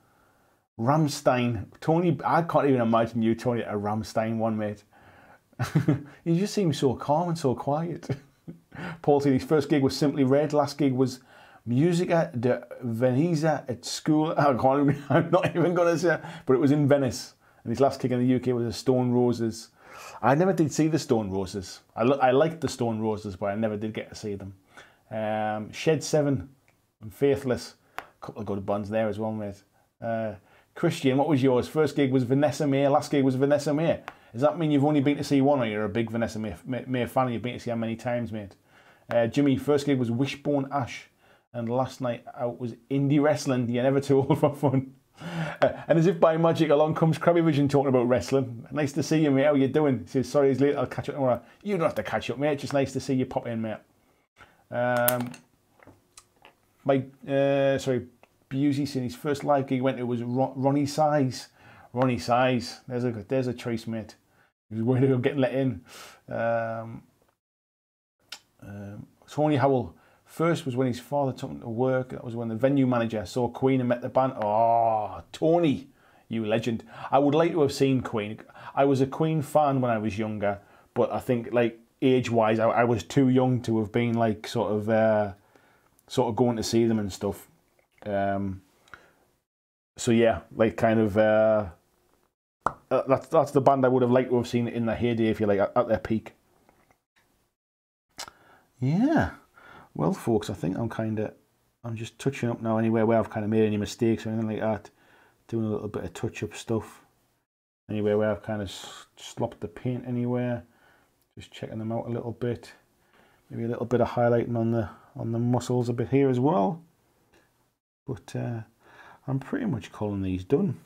Rammstein. Tony, I can't even imagine you, Tony, at a Rammstein one, mate. You just seem so calm and so quiet. Paul said his first gig was Simply Red. Last gig was Musica de Venise at school. I can't even, I'm not even going to say it, but it was in Venice. And his last gig in the UK was the Stone Roses. I never did see the Stone Roses. I liked the Stone Roses, but I never did get to see them. Shed 7 and Faithless. A couple of good bands there as well, mate. Christian, what was yours? First gig was Vanessa Mae. Last gig was Vanessa Mae. Does that mean you've only been to see one, or you're a big Vanessa Mae fan and you've been to see her many times, mate? Jimmy, first gig was Wishbone Ash. And last night out was indie wrestling. You're never too old for fun. And as if by magic, along comes Krabby Vision talking about wrestling. Nice to see you, mate. How you doing? He says, sorry, it's late. I'll catch up tomorrow. You don't have to catch up, mate. Just nice to see you pop in, mate. Busey said his first live gig went to was Ronnie Size. Ronnie Size. There's a choice, mate. He was worried about getting let in. Tony Howell. First was when his father took him to work. That was when the venue manager saw Queen and met the band. Oh, Tony, you legend. I would like to have seen Queen. I was a Queen fan when I was younger, but I think, like, age-wise, I was too young to have been, like, sort of going to see them and stuff. So, yeah, like, kind of... that's the band I would have liked to have seen in their heyday, if you like, at their peak. Yeah. Well, folks, I think I'm just touching up now anyway, where I've kind of made any mistakes or anything like that. Doing a little bit of touch-up stuff. Anywhere where I've kind of slopped the paint anywhere. Just checking them out a little bit. Maybe a little bit of highlighting on the muscles a bit here as well. But I'm pretty much calling these done.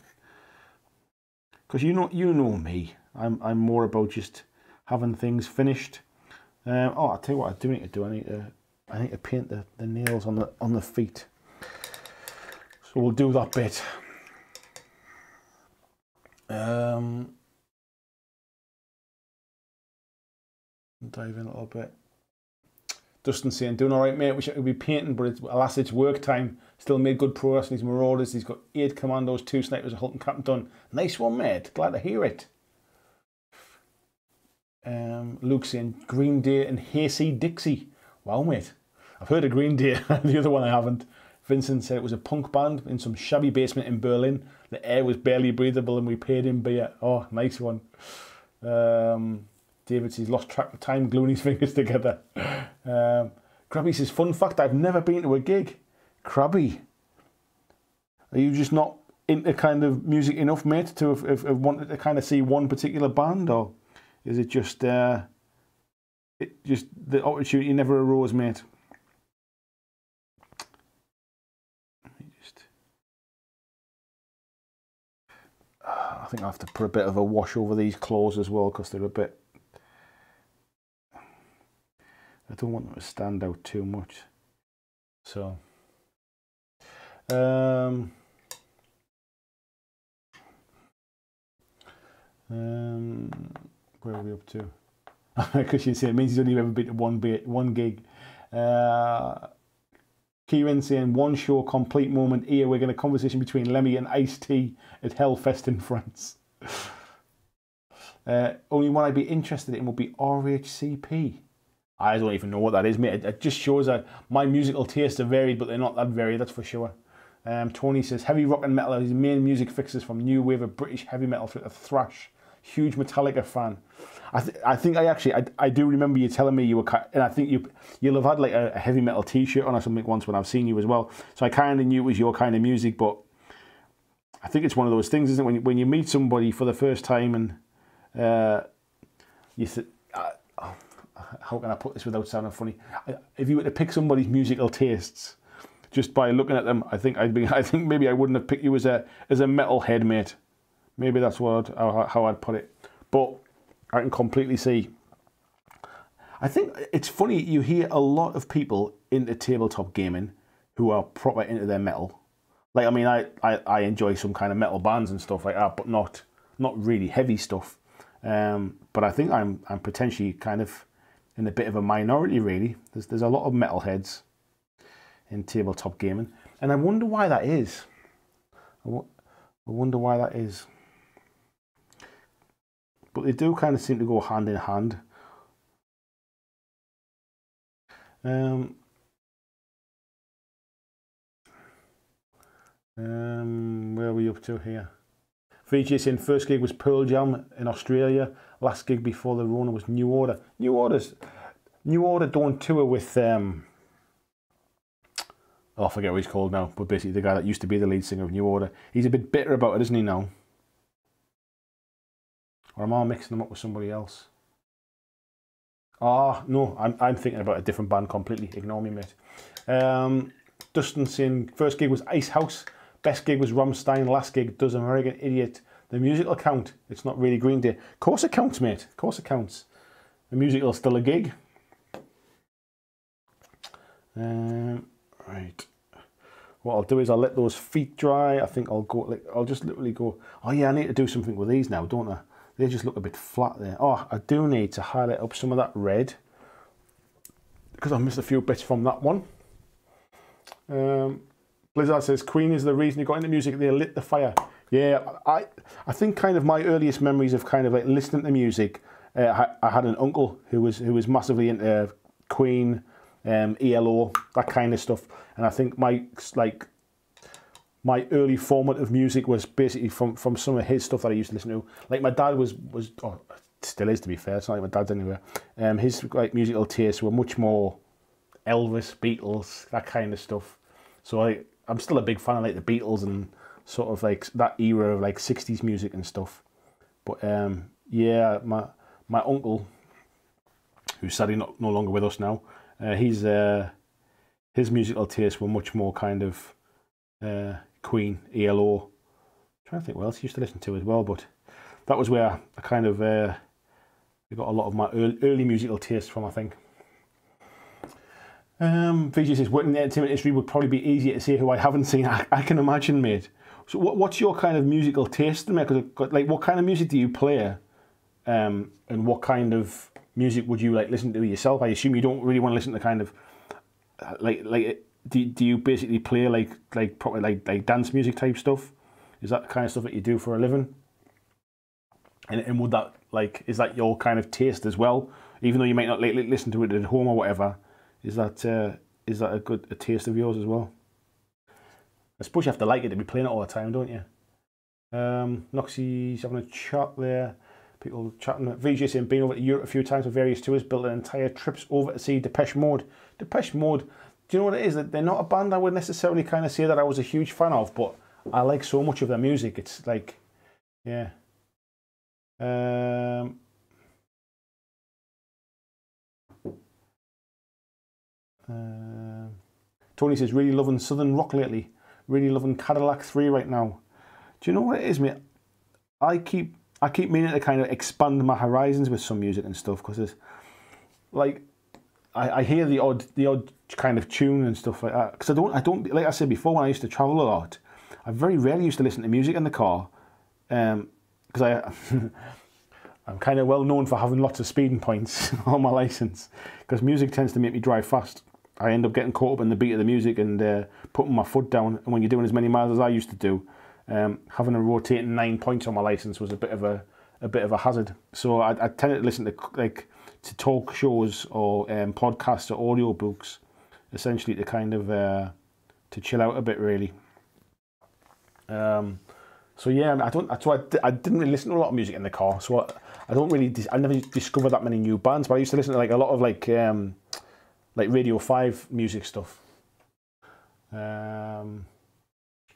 Because you know me. I'm more about just having things finished. I'll tell you what I do need to do. I need to paint the nails on the feet. So we'll do that bit. Dive in a little bit. Dustin's saying, doing all right, mate. Wish I could be painting, but alas, it's work time. Still made good progress in his Marauders. He's got 8 Commandos, 2 Snipers, a Hulk and Captain Dunn. Nice one, mate. Glad to hear it. Luke saying, Green Day and Hayseed Dixie. Wow, mate. I've heard of Green Day, the other one I haven't. Vincent said it was a punk band in some shabby basement in Berlin. The air was barely breathable and we paid him beer. Oh, nice one. David says, lost track of time, gluing his fingers together. Krabby says, fun fact, I've never been to a gig. Krabby, are you just not into kind of music enough, mate, to have wanted to kind of see one particular band? Or is it just... It just, the opportunity never arose, mate. I think I have to put a bit of a wash over these claws as well, because they're a bit... I don't want them to stand out too much. So... where are we up to? Christian saying it means he's only ever been to one gig. Kieran saying one show complete moment here. We're going to conversation between Lemmy and Ice-T at Hellfest in France. Only one I'd be interested in would be RHCP. I don't even know what that is, mate. It just shows that my musical tastes are varied, but they're not that varied, that's for sure. Tony says, heavy rock and metal are his main music fixes, from new wave of British heavy metal through to thrash. Huge Metallica fan. I do remember you telling me you were, and I think you'll have had like a heavy metal t-shirt on or something once when I've seen you as well. So I kind of knew it was your kind of music, but I think it's one of those things, isn't it? When you meet somebody for the first time and you say, how can I put this without sounding funny? If you were to pick somebody's musical tastes just by looking at them, I think maybe I wouldn't have picked you as a metalhead, mate. Maybe that's what how I'd put it. But I can completely see. I think it's funny, you hear a lot of people into tabletop gaming who are proper into their metal. Like, I mean, I enjoy some kind of metal bands and stuff like that, but not really heavy stuff. But I think I'm potentially kind of in a bit of a minority, really. There's a lot of metalheads in tabletop gaming. And I wonder why that is. I wonder why that is. But they do kind of seem to go hand in hand. Where are we up to here? VJ saying first gig was Pearl Jam in Australia. Last gig before the Rona was New Order. New Order don't tour with I forget what he's called now, but basically the guy that used to be the lead singer of New Order. He's a bit bitter about it, isn't he now? Or am I mixing them up with somebody else? Ah, no, I'm thinking about a different band completely. Ignore me, mate. Dustin saying, first gig was Ice House. Best gig was Rammstein. Last gig, Does American Idiot. The musical count. It's not really Green Day. Of course it counts, mate. Of course it counts. The musical's still a gig. Right. What I'll do is I'll let those feet dry. I think I'll go, like, I'll just literally go, oh yeah, I need to do something with these now, don't I? They just look a bit flat there. Oh, I do need to highlight up some of that red because I missed a few bits from that one. Blizzard says, Queen is the reason you got into music. They lit the fire. Yeah, I think kind of my earliest memories of kind of like listening to music, I had an uncle who was massively into Queen, ELO, that kind of stuff. And I think my early format of music was basically from some of his stuff that I used to listen to. Like my dad was oh, still is, to be fair, it's not like my dad's anywhere. His like musical tastes were much more Elvis, Beatles, that kind of stuff. So I'm still a big fan of like the Beatles and sort of like that era of like 60s music and stuff. But yeah, my uncle, who's sadly no longer with us now, his musical tastes were much more kind of Queen, ELO. I'm trying to think what else I used to listen to as well, but that was where I kind of got a lot of my early musical tastes from, I think. VJ says, working in the entertainment industry would probably be easier to say who I haven't seen. I can imagine, mate. So what's your kind of musical taste, mate? Because like, what kind of music do you play, and what kind of music would you like listen to yourself? I assume you don't really want to listen to kind of like do you basically play like probably like dance music type stuff? Is that the kind of stuff that you do for a living? And would that like, is that your kind of taste as well? Even though you might not listen to it at home or whatever, is that a taste of yours as well? I suppose you have to like it to be playing it all the time, don't you? Noxie's having a chat there. People chatting. VJ saying been over to Europe a few times for various tours. Built an entire trips over to see Depeche Mode. Depeche Mode. Do you know what it is? They're not a band I would necessarily kind of say that I was a huge fan of, but I like so much of their music. It's like, yeah. Tony says, really loving Southern rock lately. Really loving Cadillac 3 right now. Do you know what it is, mate? I keep meaning to kind of expand my horizons with some music and stuff, because it's like, I hear the odd kind of tune and stuff like that, because I don't like I said before, when I used to travel a lot, I very rarely used to listen to music in the car, because I'm kind of well known for having lots of speeding points on my license, because music tends to make me drive fast. I end up getting caught up in the beat of the music and putting my foot down. And when you're doing as many miles as I used to do, having a rotating 9 points on my license was a bit of a hazard. So I tend to listen to to talk shows or podcasts or audio books, essentially to kind of to chill out a bit, really. So yeah, I didn't really listen to a lot of music in the car. So I never discovered that many new bands, but I used to listen to a lot of like Radio 5 music stuff.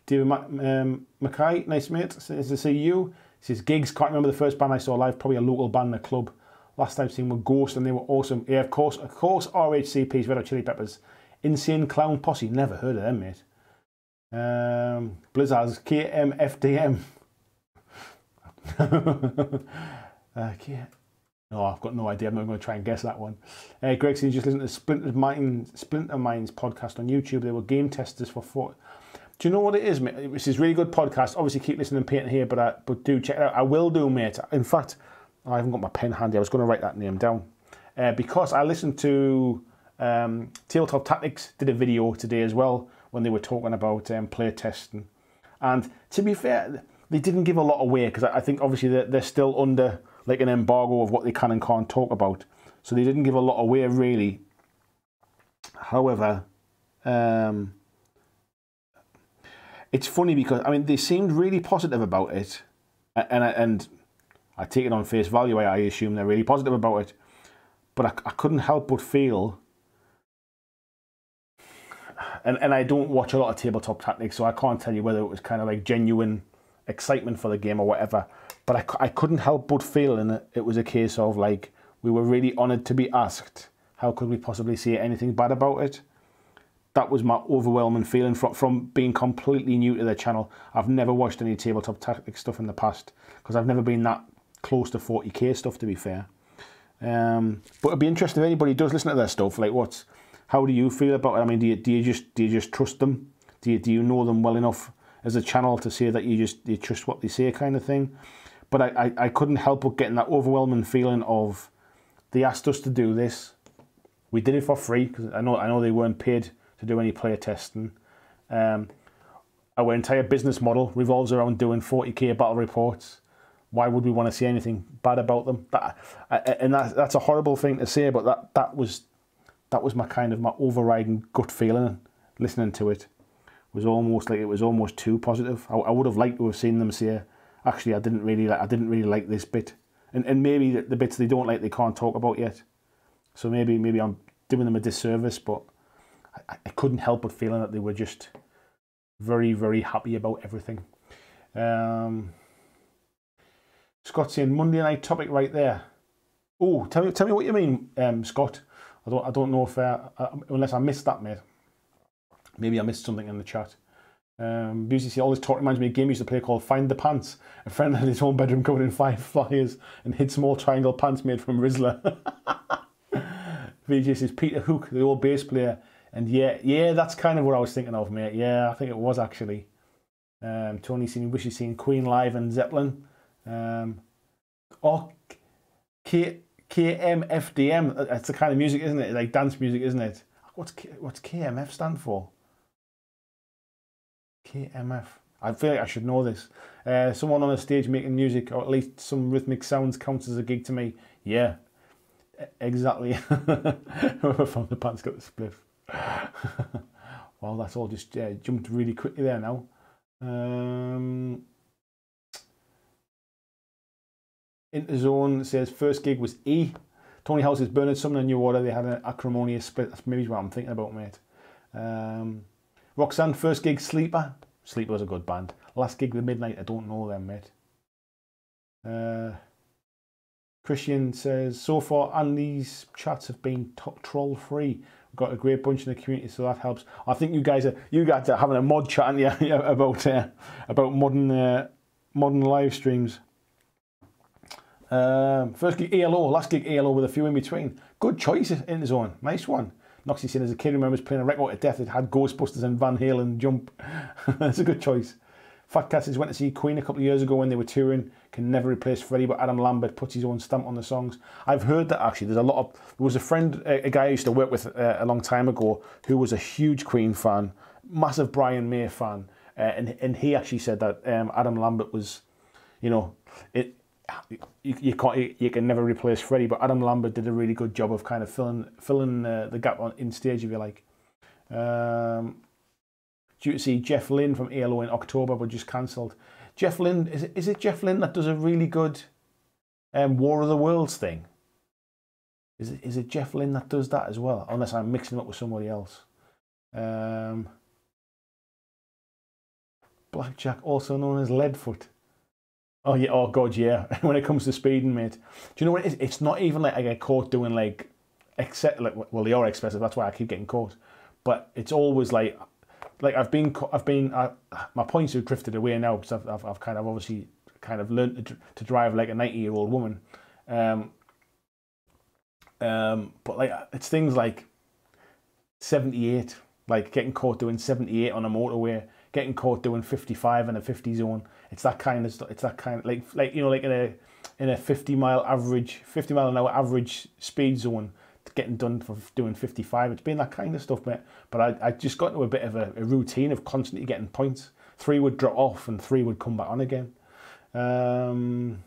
David Mackay, nice mate, nice to see you. He says, gigs, can't remember the first band I saw live, probably a local band in a club. Last time seen were Ghost and they were awesome. Yeah, of course, RHCP's, Red Hot Chili Peppers. Insane Clown Posse, never heard of them, mate. Blizzard's KMFDM. No, I've got no idea. I'm not going to try and guess that one. Gregson, you just listened to Splinter Mind's podcast on YouTube. They were game testers for 4. Do you know what it is, mate? This is really good podcast. Obviously, keep listening to Peyton here, but do check it out. I will do, mate. In fact, I haven't got my pen handy. I was going to write that name down. Because I listened to Tabletop Tactics, did a video today as well, when they were talking about play testing. And to be fair, they didn't give a lot away, because I think obviously they're still under an embargo of what they can and can't talk about. So they didn't give a lot away, really. However, it's funny because, I mean, they seemed really positive about it. And I take it on face value. I assume they're really positive about it. But I couldn't help but feel... And I don't watch a lot of Tabletop Tactics, so I can't tell you whether it was kind of genuine excitement for the game or whatever. But I couldn't help but feel, and it was a case of we were really honoured to be asked, how could we possibly say anything bad about it? That was my overwhelming feeling from being completely new to the channel. I've never watched any Tabletop Tactics stuff in the past, because I've never been that close to 40k stuff, to be fair. But it'd be interesting if anybody does listen to their stuff, how do you feel about it? I mean, do you just trust them? Do you know them well enough as a channel to say that you trust what they say, kind of thing? But I couldn't help but getting that overwhelming feeling of, they asked us to do this, we did it for free, because I know they weren't paid to do any player testing. Our entire business model revolves around doing 40k battle reports. Why would we want to say anything bad about them? That's a horrible thing to say, but that was my my overriding gut feeling listening to it. It was almost almost too positive. I would have liked to have seen them say, actually, I didn't really like this bit, and maybe the bits they don't like they can't talk about yet. So maybe I'm doing them a disservice, but I couldn't help but feeling that they were just very, very happy about everything. Scott's saying Monday night topic right there. Oh, tell me what you mean, Scott. I don't know if unless I missed that, mate. Maybe I missed something in the chat. BCC, all this talk reminds me of a game we used to play called Find the Pants. A friend had his own bedroom covered in 5 flyers and hid small triangle pants made from Rizzler. VJ says Peter Hook, the old bass player. And yeah, that's kind of what I was thinking of, mate. Yeah, I think it was actually. Tony seen, wish he'd seen Queen live and Zeppelin. KMFDM, that's the kind of music, isn't it? Like dance music, isn't it? What's KMF stand for? KMF. I feel like I should know this. Someone on a stage making music, or at least some rhythmic sounds, counts as a gig to me. Yeah, exactly. Whoever found the pants got the spliff. Well, that's all just jumped really quickly there now. Interzone says first gig was E. Tony House's Bernard Sumner, New Order. They had an acrimonious split. That's maybe what I'm thinking about, mate. Roxanne, first gig Sleeper. Sleeper was a good band. Last gig The Midnight. I don't know them, mate. Christian says so far Andy's chats have been troll free. We've got a great bunch in the community, so that helps. I think you guys are having a mod chat, aren't you? about modern live streams. First gig ALO, last gig ALO with a few in between. Good choice in the zone, nice one. Noxy said as a kid remembers playing a record to death. It had Ghostbusters and Van Halen Jump. That's a good choice. Fat Cassidy's went to see Queen a couple of years ago when they were touring. Can never replace Freddie, but Adam Lambert puts his own stamp on the songs. I've heard that actually. There's a lot of, there was a friend, a guy I used to work with a long time ago, who was a huge Queen fan, massive Brian May fan, and he actually said that Adam Lambert was, you know, you can never replace Freddie, but Adam Lambert did a really good job of kind of filling the gap in stage, if you like. Due to see Jeff Lynne from ALO in October, but just cancelled. Jeff Lynne, is it Jeff Lynne that does a really good War of the Worlds thing? Is it Jeff Lynne that does that as well? Unless I'm mixing it up with somebody else. Blackjack, also known as Leadfoot. Oh yeah, oh god, yeah. When it comes to speeding, mate. Do you know what it is? It's not even like I get caught doing like well, they are expensive. That's why I keep getting caught. But it's always like I've been my points have drifted away now because I've kind of obviously kind of learned to drive like a 90-year-old woman. But like it's things like 78, like getting caught doing 78 on a motorway, getting caught doing 55 in a 50 zone. It's that kind of stuff. It's that kind of like you know, like in a 50 mile an hour average speed zone, getting done for doing 55. It's been that kind of stuff, mate. But I just got into a bit of a routine of constantly getting points. 3 would drop off and 3 would come back on again. Jonathan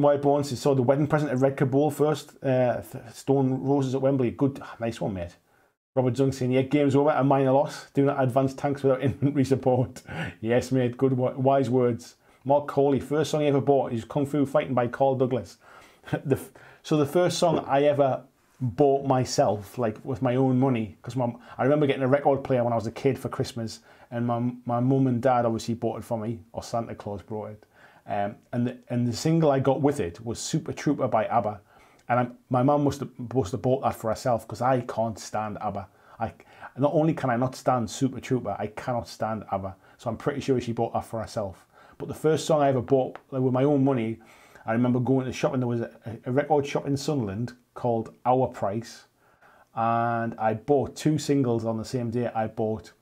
Whiteborn says, saw The Wedding Present at Red Cabal first. Stone Roses at Wembley. Good, nice one, mate. Robert Zung saying, yeah, game's over, a minor loss. Do not advance tanks without infantry support. Yes, mate, good, wise words. Mark Coley, first song he ever bought is Kung Fu Fighting by Carl Douglas. So the first song I ever bought myself, like with my own money, because I remember getting a record player when I was a kid for Christmas, and my mum and dad obviously bought it for me, or Santa Claus brought it. And the single I got with it was Super Trooper by ABBA. And my mum must have bought that for herself, because I can't stand ABBA. Not only can I not stand Super Trooper, I cannot stand ABBA. So I'm pretty sure she bought that for herself. But the first song I ever bought, like, with my own money, I remember going to the shop, and there was a record shop in Sunderland called Our Price. And I bought 2 singles on the same day. I bought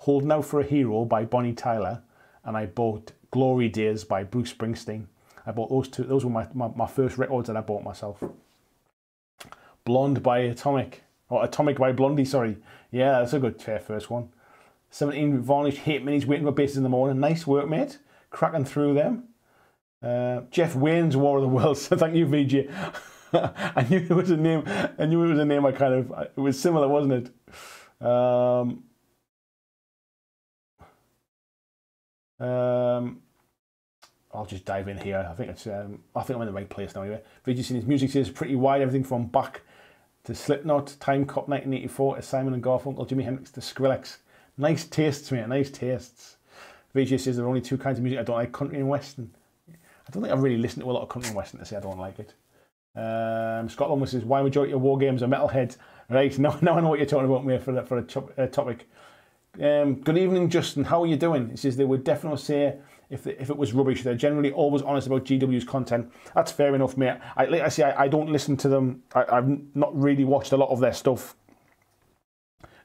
Holding Out for a Hero by Bonnie Tyler, and I bought Glory Days by Bruce Springsteen. I bought those 2. Those were my first records that I bought myself. Blonde by Atomic, or Atomic by Blondie, sorry. Yeah, that's a good first one. 17 Varnish Hate Minis, Waiting for Bases in the Morning. Nice work, mate. Cracking through them. Jeff Wayne's War of the Worlds. So thank you, VJ. I knew it was a name. I kind of, it was similar, wasn't it? I'll just dive in here. I think I'm in the right place now. Anyway, VJ Senior's music is pretty wide. Everything from Bach to Slipknot, Time Cop 1984, to Simon and Garfunkel, Jimi Hendrix to Skrillex. Nice tastes, mate. Nice tastes. VJ says there are only 2 kinds of music I don't like: country and western. I don't think I've really listened to a lot of country and western to say I don't like it. Scotland says, why majority of war games are metalheads? Right, now I know what you're talking about, mate, for a topic. Good evening, Justin. How are you doing? He says, they would definitely say if it was rubbish. They're generally always honest about GW's content. That's fair enough, mate. Like I say, I don't listen to them. I've not really watched a lot of their stuff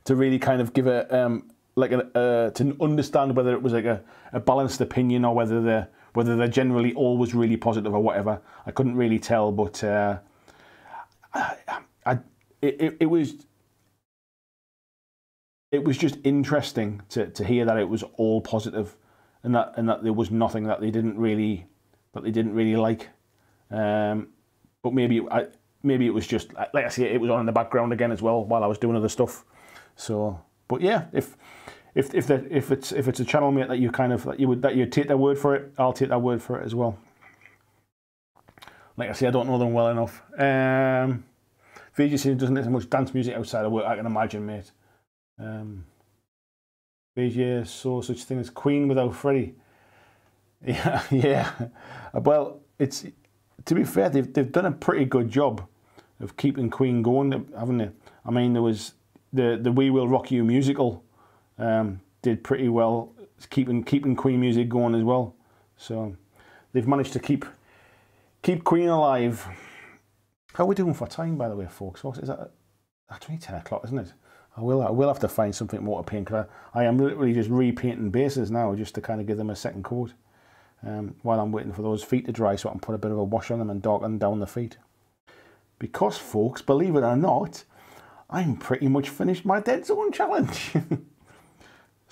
to really kind of give a, to understand whether it was like a balanced opinion or whether they're generally always really positive or whatever. I couldn't really tell, but it was just interesting to hear that it was all positive, and that there was nothing that they didn't really like. But maybe it was just, like I say, it was on in the background again as well while I was doing other stuff. So, but yeah, if it's a channel, mate, that you take their word for it, I'll take their word for it as well. Like I say, I don't know them well enough. VJ doesn't listen to much dance music outside of work, I can imagine, mate. VJ saw such thing as Queen without Freddie. Yeah, yeah. Well, it's, to be fair, they've done a pretty good job of keeping Queen going, haven't they? I mean, there was the We Will Rock You musical. Did pretty well keeping Queen music going as well, so they've managed to keep Queen alive. How are we doing for time, by the way, folks? That's only 10 o'clock, isn't it? I will have to find something more to paint, because I am literally just repainting bases now just to kind of give them a second coat while I'm waiting for those feet to dry, so I can put a bit of a wash on them and darken down the feet. Because folks, believe it or not, I'm pretty much finished my Dead Zone challenge.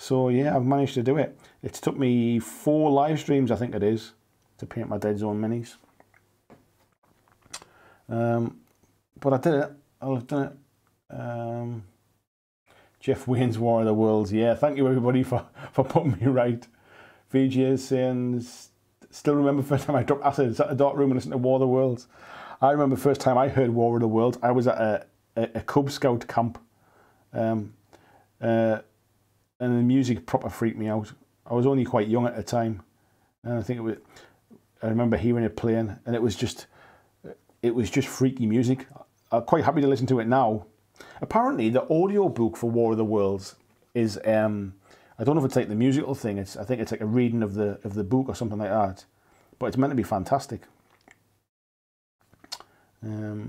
So yeah, I've managed to do it. It's took me 4 live streams, I think it is, to paint my Dead Zone minis. But I did it. I'll have done it. Jeff Wayne's War of the Worlds. Yeah, thank you everybody for putting me right. VG is saying, still remember the first time I dropped acids at a dark room and listened to War of the Worlds. I remember the first time I heard War of the Worlds, I was at a Cub Scout camp. And the music proper freaked me out. I was only quite young at the time. And I think it was, I remember hearing it playing, and it was just freaky music. I'm quite happy to listen to it now. Apparently the audiobook for War of the Worlds is, I don't know if it's like the musical thing, I think it's like a reading of the book or something like that. But it's meant to be fantastic. So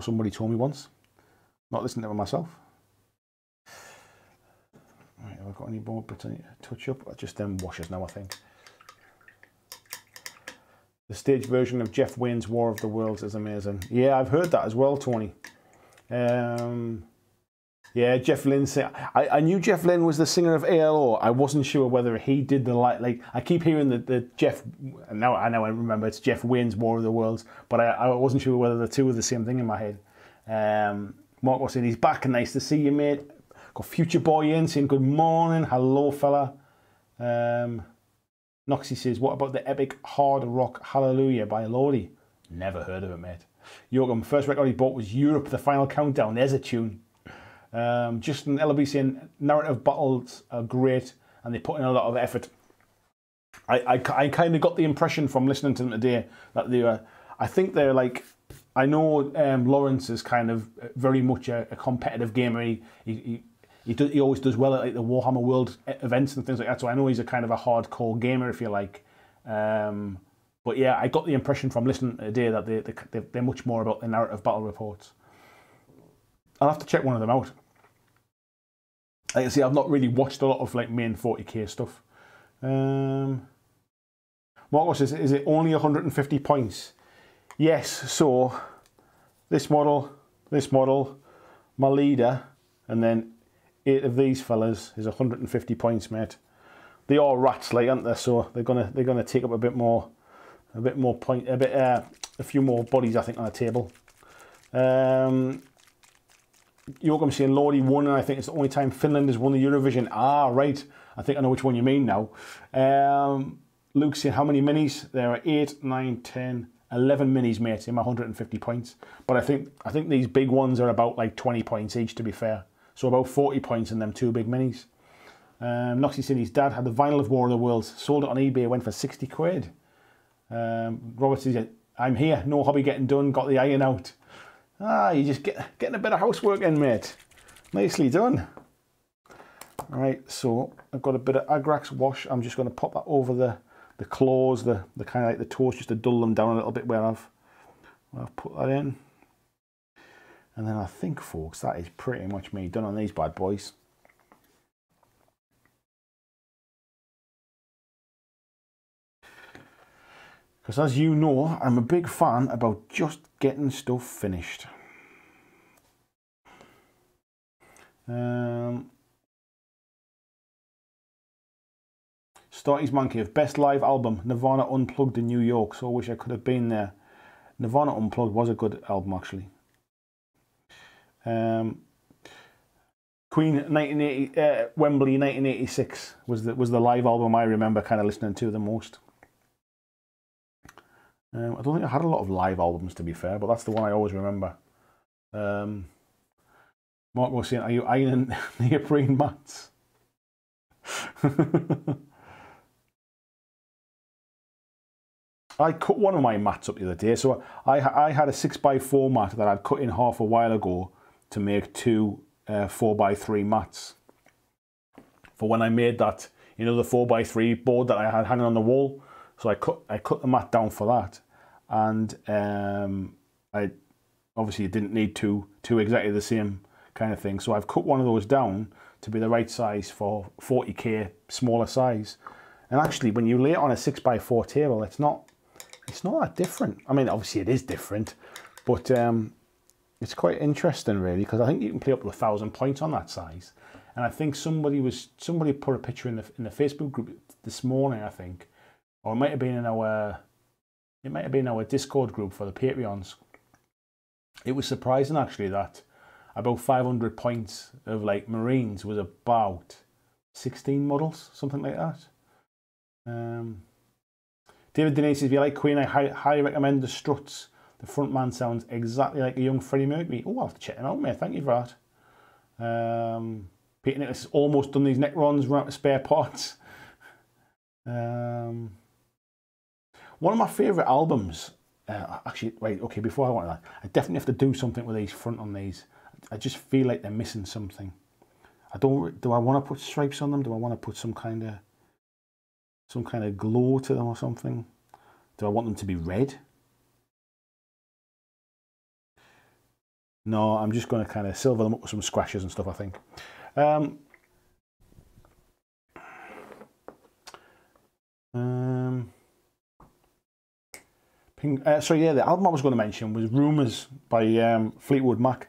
somebody told me once. Not listening to it myself. Right, have I got any more bits I need to touch up? I just them washes now, I think. The stage version of Jeff Wayne's War of the Worlds is amazing. Yeah, I've heard that as well, Tony. Yeah, Jeff Lynne. I knew Jeff Lynne was the singer of ALO. I wasn't sure whether he did the like I keep hearing the Jeff. Now I know I remember it's Jeff Wayne's War of the Worlds, but I wasn't sure whether the two were the same thing in my head. Mark was saying he's back. Nice to see you, mate. Got Future Boy in saying good morning. Hello, fella. Noxie says, what about the epic hard rock Hallelujah by Lordi? Never heard of it, mate. Joachim, first record he bought was Europe, The Final Countdown. There's a tune. Justin LB saying, narrative battles are great and they put in a lot of effort. I kind of got the impression from listening to them today that they were, I think they're like, I know Lawrence is kind of very much a competitive gamer. He always does well at like the Warhammer World events and things like that. So I know he's a kind of a hardcore gamer, if you like. But yeah, I got the impression from listening today that they're much more about the narrative battle reports. I'll have to check one of them out. Like I say, I've not really watched a lot of like main 40k stuff. Marcos says, is it only 150 points? Yes. So this model, my leader, and then 8 of these fellas is 150 points, mate. They are rats, like, aren't they? So they're gonna take up a bit more point, a few more bodies, I think, on the table. Joachim saying Lordi won, and I think it's the only time Finland has won the Eurovision. Ah, right. I think I know which one you mean now. Luke saying, how many minis? There are 8, 9, 10, 11 minis, mate, in my 150 points. But I think these big ones are about like 20 points each, to be fair. So about 40 points in them 2 big minis. Noxie said his dad had the vinyl of War of the Worlds, sold it on eBay, went for 60 quid. Robert says, I'm here, no hobby getting done, got the iron out. Ah, you just getting a bit of housework in, mate. Nicely done. All right, so I've got a bit of Agrax wash. I'm just going to pop that over the claws, the kind of like the toes, just to dull them down a little bit where I've put that in. And then I think, folks, that is pretty much me done on these bad boys. Because as you know, I'm a big fan about just getting stuff finished. Starty's Man Cave, best live album, Nirvana Unplugged in New York. So I wish I could have been there. Nirvana Unplugged was a good album, actually. Queen 1980, Wembley 1986 was the live album I remember kind of listening to the most. I don't think I had a lot of live albums, to be fair, but that's the one I always remember. Mark was saying, are you ironing neoprene mats? I cut one of my mats up the other day, so I had a 6x4 mat that I'd cut in half a while ago to make 2 4x3 mats. For when I made that, you know, the 4x3 board that I had hanging on the wall, so I cut the mat down for that, and obviously you didn't need two exactly the same kind of thing. So I've cut one of those down to be the right size for 40K smaller size. And actually, when you lay it on a 6x4 table, it's not that different. I mean, obviously it is different, but it's quite interesting really, because I think you can play up to 1,000 points on that size. And I think somebody put a picture in the Facebook group this morning, I think, or it might have been in our Discord group for the Patreons. It was surprising actually that about 500 points of like Marines was about 16 models, something like that. David Denise says, if you like Queen, I highly recommend the Struts. The front man sounds exactly like a young Freddie Mercury. Oh, I'll have to check him out, mate. Thank you for that. Peter Nicholas has almost done these neck runs, run out of spare parts. One of my favourite albums, actually, wait, okay, before I want that, I definitely have to do something with these front on these. I just feel like they're missing something. Do I want to put stripes on them? Do I want to put some kind of glow to them or something? Do I want them to be red? No, I'm just going to kind of silver them up with some squashes and stuff, I think. So yeah, the album I was going to mention was Rumours by Fleetwood Mac.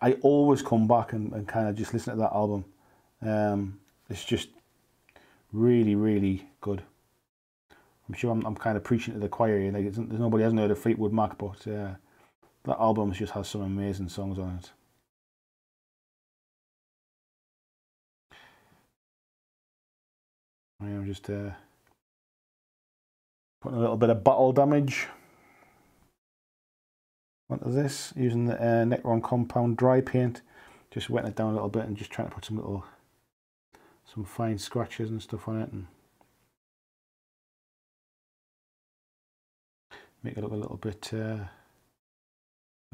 I always come back and kind of just listen to that album. It's just really, really good. I'm sure I'm kind of preaching to the choir here. Like, nobody hasn't heard of Fleetwood Mac, but that album just has some amazing songs on it. I'm just putting a little bit of battle damage onto this, using the Necron compound dry paint, just wetting it down a little bit and just trying to put some fine scratches and stuff on it and make it look a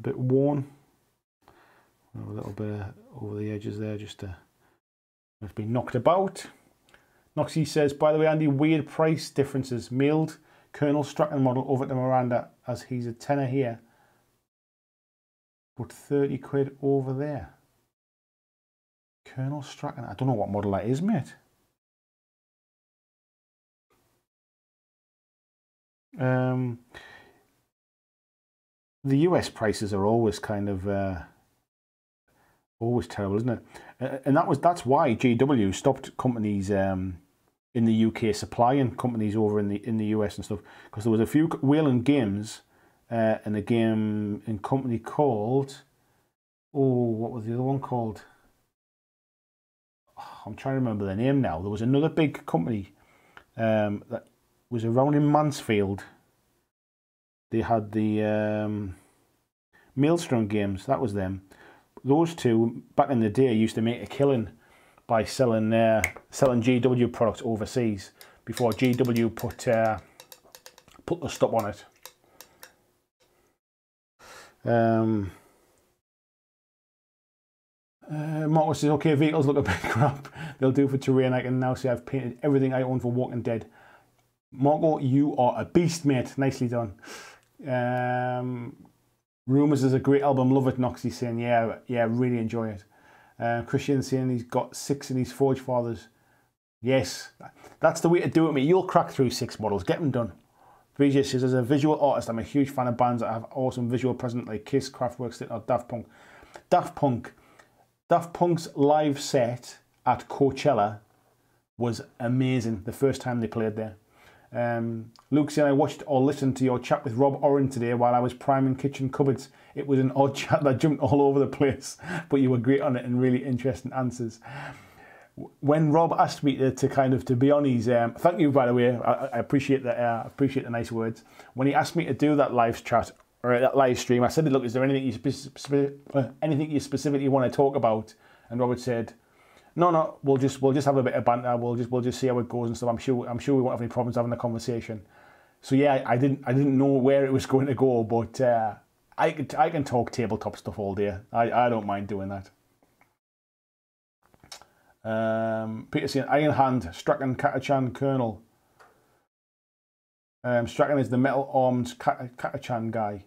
bit worn. A little bit over the edges there, just to be knocked about. Noxy says, by the way, Andy, weird price differences. Mailed Colonel Strachan model over to Miranda as he's a tenner here, but 30 quid over there. Colonel Strachan, I don't know what model that is, mate. The US prices are always kind of always terrible, isn't it? And that's why GW stopped companies in the UK supplying companies over in the US and stuff, because there was a few Wayland Games and a game and company called, oh, what was the other one called? Oh, I'm trying to remember the name now. There was another big company that was around in Mansfield. They had the Maelstrom Games, that was them. Those two, back in the day, used to make a killing by selling GW products overseas before GW put the stop on it. Marcus says, okay, vehicles look a bit crap. They'll do for terrain. I can now say I've painted everything I own for Walking Dead. Marco, you are a beast, mate. Nicely done. Rumours is a great album. Love it, Noxy saying, yeah, really enjoy it. Christian saying he's got 6 in his Forge Fathers. Yes, that's the way to do it, mate. You'll crack through 6 models. Get them done. VJ says, as a visual artist, I'm a huge fan of bands that have awesome visual presence like Kiss, Kraftwerk, Slipknot, Daft Punk. Daft Punk's live set at Coachella was amazing the first time they played there. Luke said, I watched or listened to your chat with Rob Oren today while I was priming kitchen cupboards. It was an odd chat that jumped all over the place, but you were great on it and really interesting answers. When Rob asked me to be on his, thank you by the way, I appreciate that. Appreciate the nice words. When he asked me to do that live chat or that live stream, I said, "Look, is there anything you specifically want to talk about?" And Robert said, "No, we'll just have a bit of banter. We'll just see how it goes and stuff. I'm sure we won't have any problems having a conversation." So yeah, I didn't know where it was going to go, but I can talk tabletop stuff all day. I don't mind doing that. Peter saying, Iron Hand, Strachan, Katachan, Colonel. Strachan is the metal-armed Katachan guy.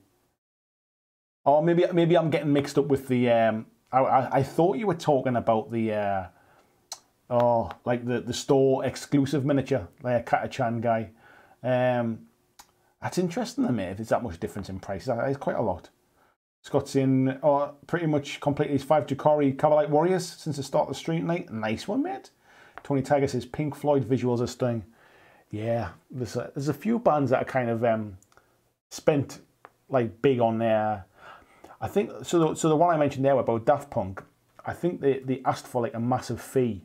Or maybe I'm getting mixed up with the. I thought you were talking about the. Like the store exclusive miniature, like a Catachan guy. That's interesting to me. If it's that much difference in prices, it's quite a lot. Scott's in, pretty much completed his 5 Jukari Cabalite Warriors since the start of the stream night. Nice one, mate. Tony Tiger says Pink Floyd visuals are stunning. Yeah, there's a few bands that are kind of spent like big on their. I think so. The one I mentioned there about Daft Punk, I think they asked for like a massive fee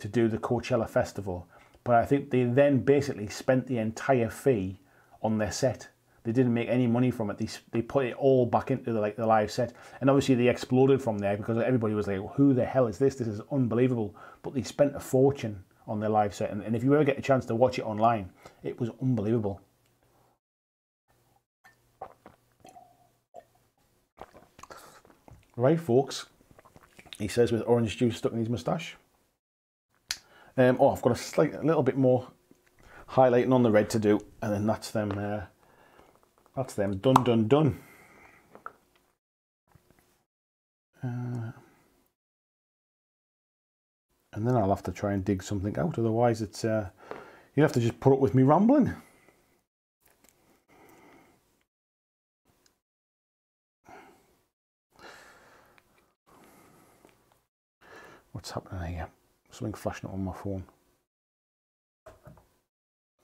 to do the Coachella Festival, but I think they then basically spent the entire fee on their set. They didn't make any money from it. They put it all back into the live set, and obviously they exploded from there because everybody was like, well, "Who the hell is this? This is unbelievable!" But they spent a fortune on their live set, and if you ever get a chance to watch it online, it was unbelievable. Right, folks, he says with orange juice stuck in his moustache. I've got a little bit more highlighting on the red to do, and then that's them. That's them done. And then I'll have to try and dig something out, otherwise it's you'll have to just put up with me rambling. What's happening here? Something flashing up on my phone.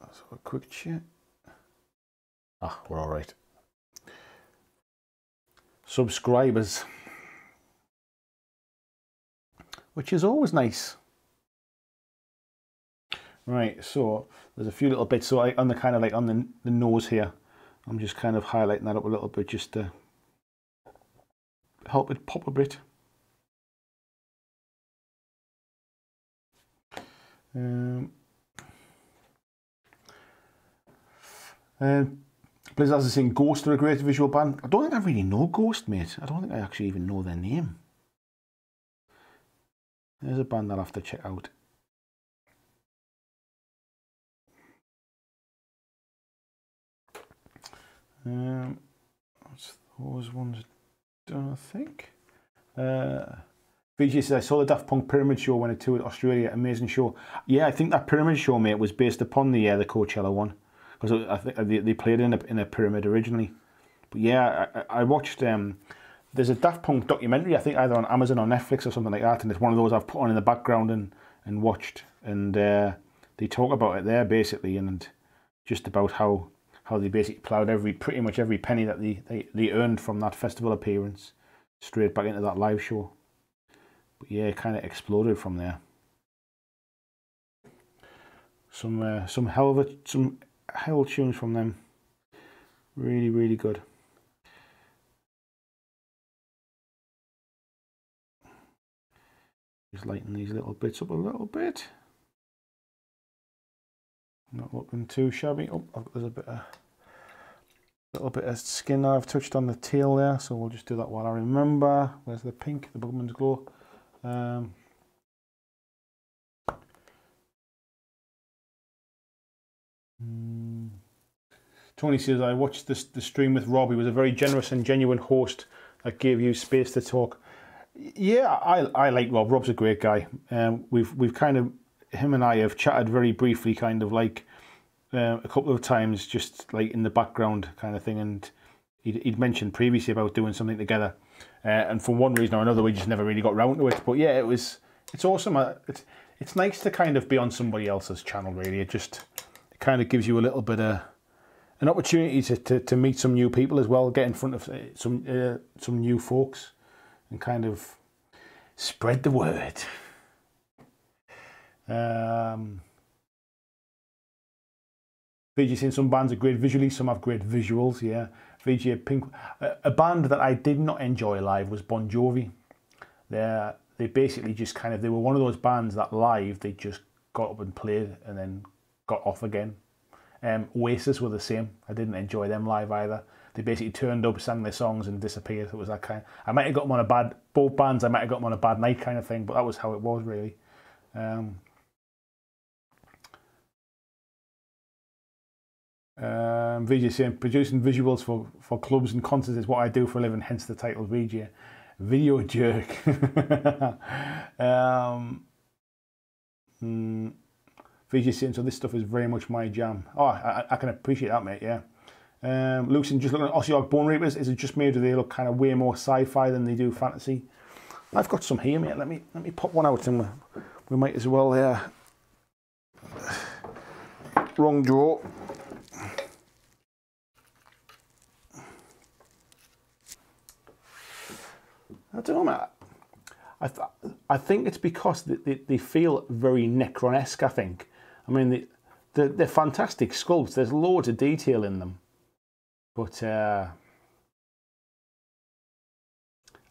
Let's have a quick check. Ah, we're all right. Subscribers, which is always nice. Right, so there's a few little bits. So on the kind of like on the nose here, I'm just kind of highlighting that up a little bit just to help it pop a bit. Blizzard is saying Ghost are a great visual band. I don't think I really know Ghost, mate. I don't think I actually even know their name. There's a band I'll have to check out. Those ones done, I think. VJ says, I saw the Daft Punk Pyramid Show when I toured Australia. Amazing show. Yeah, I think that Pyramid Show, mate, was based upon the Coachella one. Because I think they played in a pyramid originally. But yeah, I watched, there's a Daft Punk documentary, I think either on Amazon or Netflix or something like that, and it's one of those I've put on in the background and watched. And they talk about it there basically, and just about how they basically ploughed pretty much every penny that they earned from that festival appearance straight back into that live show. But yeah, it kind of exploded from there. Some hell tunes from them, really, really good. Just lighten these little bits up a little bit. Not looking too shabby. Oh, there's a little bit of skin I've touched on the tail there, so we'll just do that while I remember. Where's the pink? The Bugman's Glow. Tony says, I watched the stream with Rob. He was a very generous and genuine host that gave you space to talk. Yeah, I like Rob. Rob's a great guy. We've kind of, him and I have chatted very briefly, kind of like a couple of times, just like in the background kind of thing. And he'd mentioned previously about doing something together. And for one reason or another, we just never really got round to it. But yeah, it's awesome. It's nice to kind of be on somebody else's channel, really. It kind of gives you a little bit of an opportunity to meet some new people as well, get in front of some new folks and kind of spread the word. VJ saying some bands are great visually, some have great visuals, yeah. VJ Pink, a band that I did not enjoy live was Bon Jovi. They basically just kind of, they were one of those bands that live, they just got up and played and then got off again. Oasis were the same. I didn't enjoy them live either. They basically turned up, sang their songs and disappeared. It was that kind of, I might have got them on a bad night kind of thing, but that was how it was really. VGCM, producing visuals for clubs and concerts is what I do for a living, hence the title VJ. Video jerk. VGCM, so this stuff is very much my jam. Oh, I can appreciate that, mate, yeah. Lucian, just looking at Ossiarch Bone Reapers, is it just me or do they look kind of way more sci-fi than they do fantasy? I've got some here, mate. Let me pop one out and we might as well, wrong draw. I don't know, Matt. I think it's because they feel very Necron-esque, I think. I mean, they're fantastic sculpts. There's loads of detail in them. But, I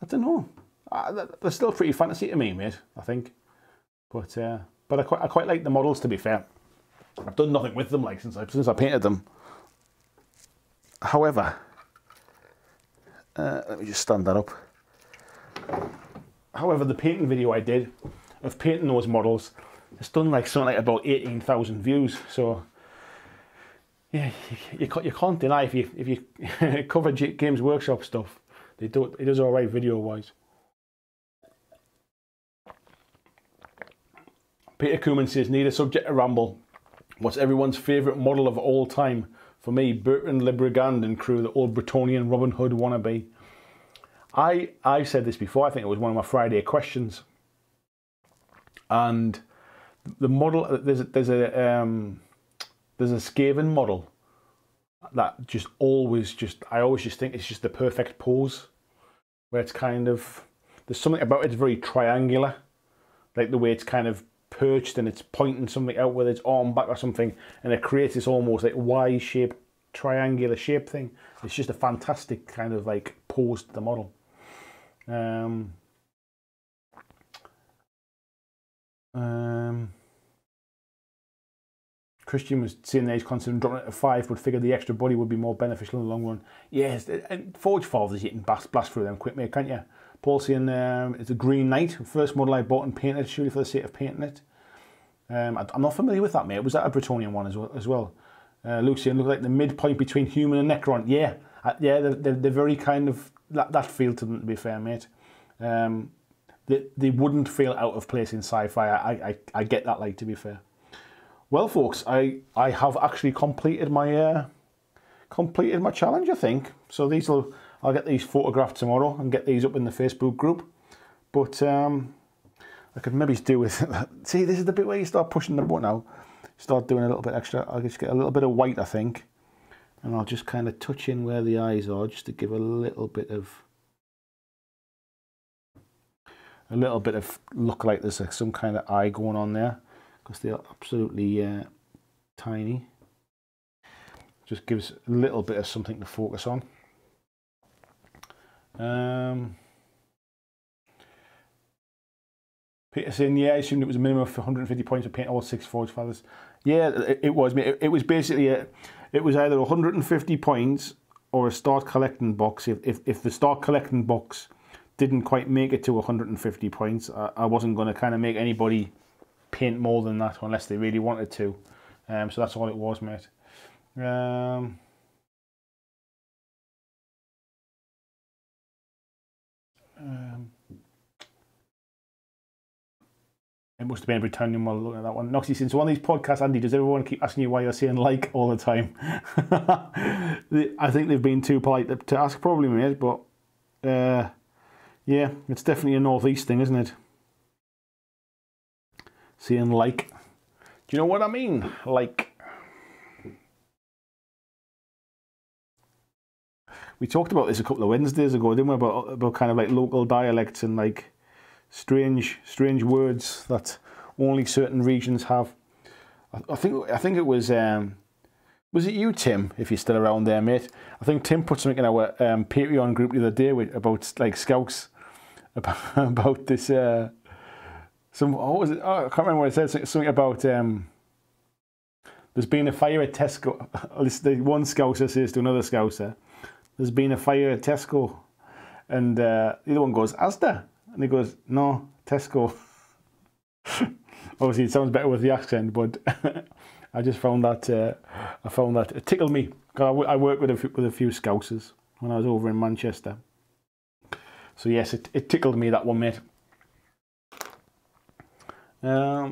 don't know. They're still pretty fantasy to me, mate, I think. But, I quite like the models, to be fair. I've done nothing with them, like, since I painted them. However, let me just stand that up. However, the painting video I did of painting those models, it's done like something like about 18,000 views. So yeah, you can't deny if you cover Games Workshop stuff, it does all right video wise. Peter Cooman says, need a subject to ramble. What's everyone's favourite model of all time? For me, Bertrand Le Brigand and crew, the old Bretonian Robin Hood wannabe. I've said this before, I think it was one of my Friday questions, and the model, there's a Skaven model that I always think it's just the perfect pose, where it's kind of, there's something about it's very triangular, like the way it's kind of perched and it's pointing something out with its arm back or something, and it creates this almost like Y-shaped triangular shape thing. It's just a fantastic kind of like pose to the model. Christian was saying that he's considering dropping it to 5, but figured the extra body would be more beneficial in the long run. Yes, and Forge Fathers, you can blast through them quick, mate, can't you? Paul saying it's a Green Knight, first model I bought and painted, surely for the sake of painting it. I'm not familiar with that, mate. Was that a Bretonian one as well? Luke saying look like the midpoint between human and Necron. Yeah, yeah, they're very kind of that feel to them, to be fair, mate. They wouldn't feel out of place in sci-fi. I get that, like, to be fair. Well, folks, I have actually completed my challenge, I think. So I'll get these photographed tomorrow and get these up in the Facebook group. But I could maybe do with see, this is the bit where you start pushing the button now. Start doing a little bit extra. I'll just get a little bit of white, I think. And I'll just kind of touch in where the eyes are, just to give a little bit of look like there's some kind of eye going on there, because they are absolutely tiny. Just gives a little bit of something to focus on. Peter saying, yeah, I assumed it was a minimum of 150 points to paint all 6 Forge Fathers. Yeah, it was. It was basically, it was either 150 points or a start collecting box. If the start collecting box didn't quite make it to 150 points, I wasn't going to kind of make anybody paint more than that unless they really wanted to. So that's all it was, mate. It must have been a Bretonian model looking at that one. Noxy, since one of these podcasts, Andy, does everyone keep asking you why you're saying like all the time? I think they've been too polite to ask, probably, mate, but yeah, it's definitely a northeast thing, isn't it? Saying like. Do you know what I mean? Like. We talked about this a couple of Wednesdays ago, didn't we? About kind of like local dialects and like strange words that only certain regions have. I think it was it you, Tim, if you're still around there, mate? I think Tim put something in our Patreon group the other day about like Scouts, about this what was it? Oh, I can't remember what it said. Something about there's been a fire at Tesco. This one Scouser says to another Scouser, there's been a fire at Tesco, and the other one goes, Asda. And he goes, no, Tesco. Obviously, it sounds better with the accent, but I just found that it tickled me. I worked with a few Scousers when I was over in Manchester. So yes, it tickled me, that one, mate. Where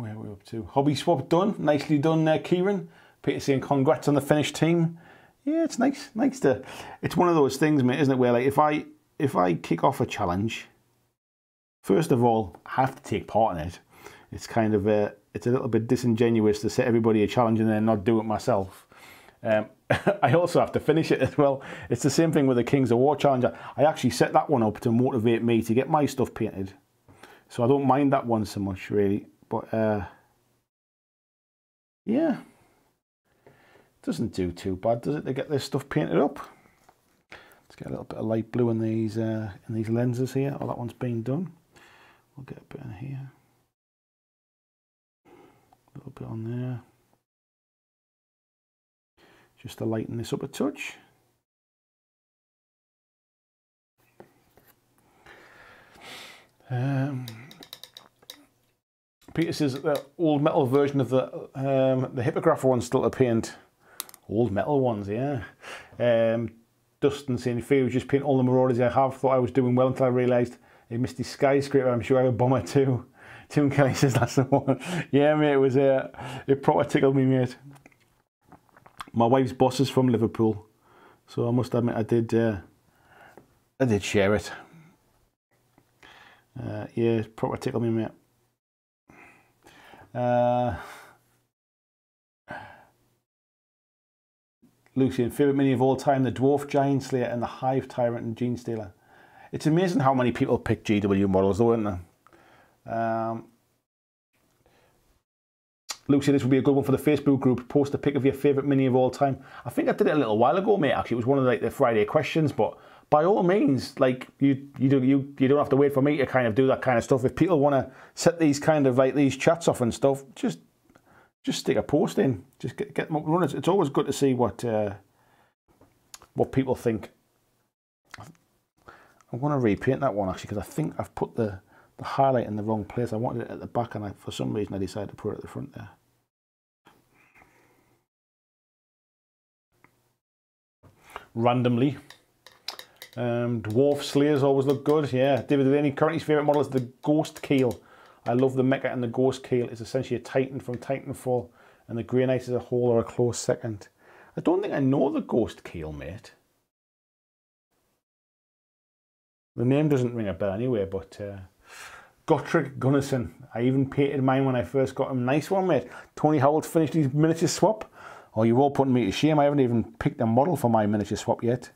are we up to? Hobby swap done. Nicely done there, Kieran. Peter saying congrats on the Finnish team. Yeah, it's nice. Nice to. It's one of those things, mate, isn't it? Where like if I kick off a challenge, first of all, I have to take part in it. It's kind of a, it's a little bit disingenuous to set everybody a challenge and then not do it myself. I also have to finish it as well. It's the same thing with the Kings of War challenge. I actually set that one up to motivate me to get my stuff painted. So I don't mind that one so much, really. But, yeah. Doesn't do too bad, does it, to get this stuff painted up? Let's get a little bit of light blue in these lenses here. Oh, that one's been done. We'll get a bit in here. A little bit on there. Just to lighten this up a touch. Peter says the old metal version of the Hippogriff one's still to paint. Old metal ones, yeah. Dustin saying, "Fear was just paint all the Marauders I have. Thought I was doing well until I realised a Misty Skyscraper. I'm sure I would bomber too." Tim Kelly says that's the one. Yeah, mate, it was. It proper tickled me, mate. My wife's boss is from Liverpool, so I must admit I did share it. Yeah, it proper tickled me, mate. Lucian, favourite mini of all time, the Dwarf Giant Slayer and the Hive Tyrant and Gene Stealer. It's amazing how many people pick GW models though, isn't there? Lucian, this would be a good one for the Facebook group. Post a pic of your favourite mini of all time. I think I did it a little while ago, mate, actually. It was one of like, the Friday questions, but by all means, like you don't have to wait for me to kind of do that kind of stuff. If people want to set these kind of like these chats off and stuff, just stick a post in. Just get them up and running. It's always good to see what people think. I want to repaint that one actually because I think I've put the highlight in the wrong place. I wanted it at the back, and for some reason I decided to put it at the front there. Randomly. Dwarf Slayers always look good, yeah. David Delaney, currently his favourite model is the Ghost Keel. I love the mecha, and the Ghost Keel is essentially a Titan from Titanfall, and the Grey Knight as a whole are a close second. I don't think I know the Ghost Keel, mate. The name doesn't ring a bell anyway, but Gotrick Gunnison. I even painted mine when I first got him. Nice one, mate. Tony Howell's finished his miniature swap. Oh, you're all putting me to shame. I haven't even picked a model for my miniature swap yet.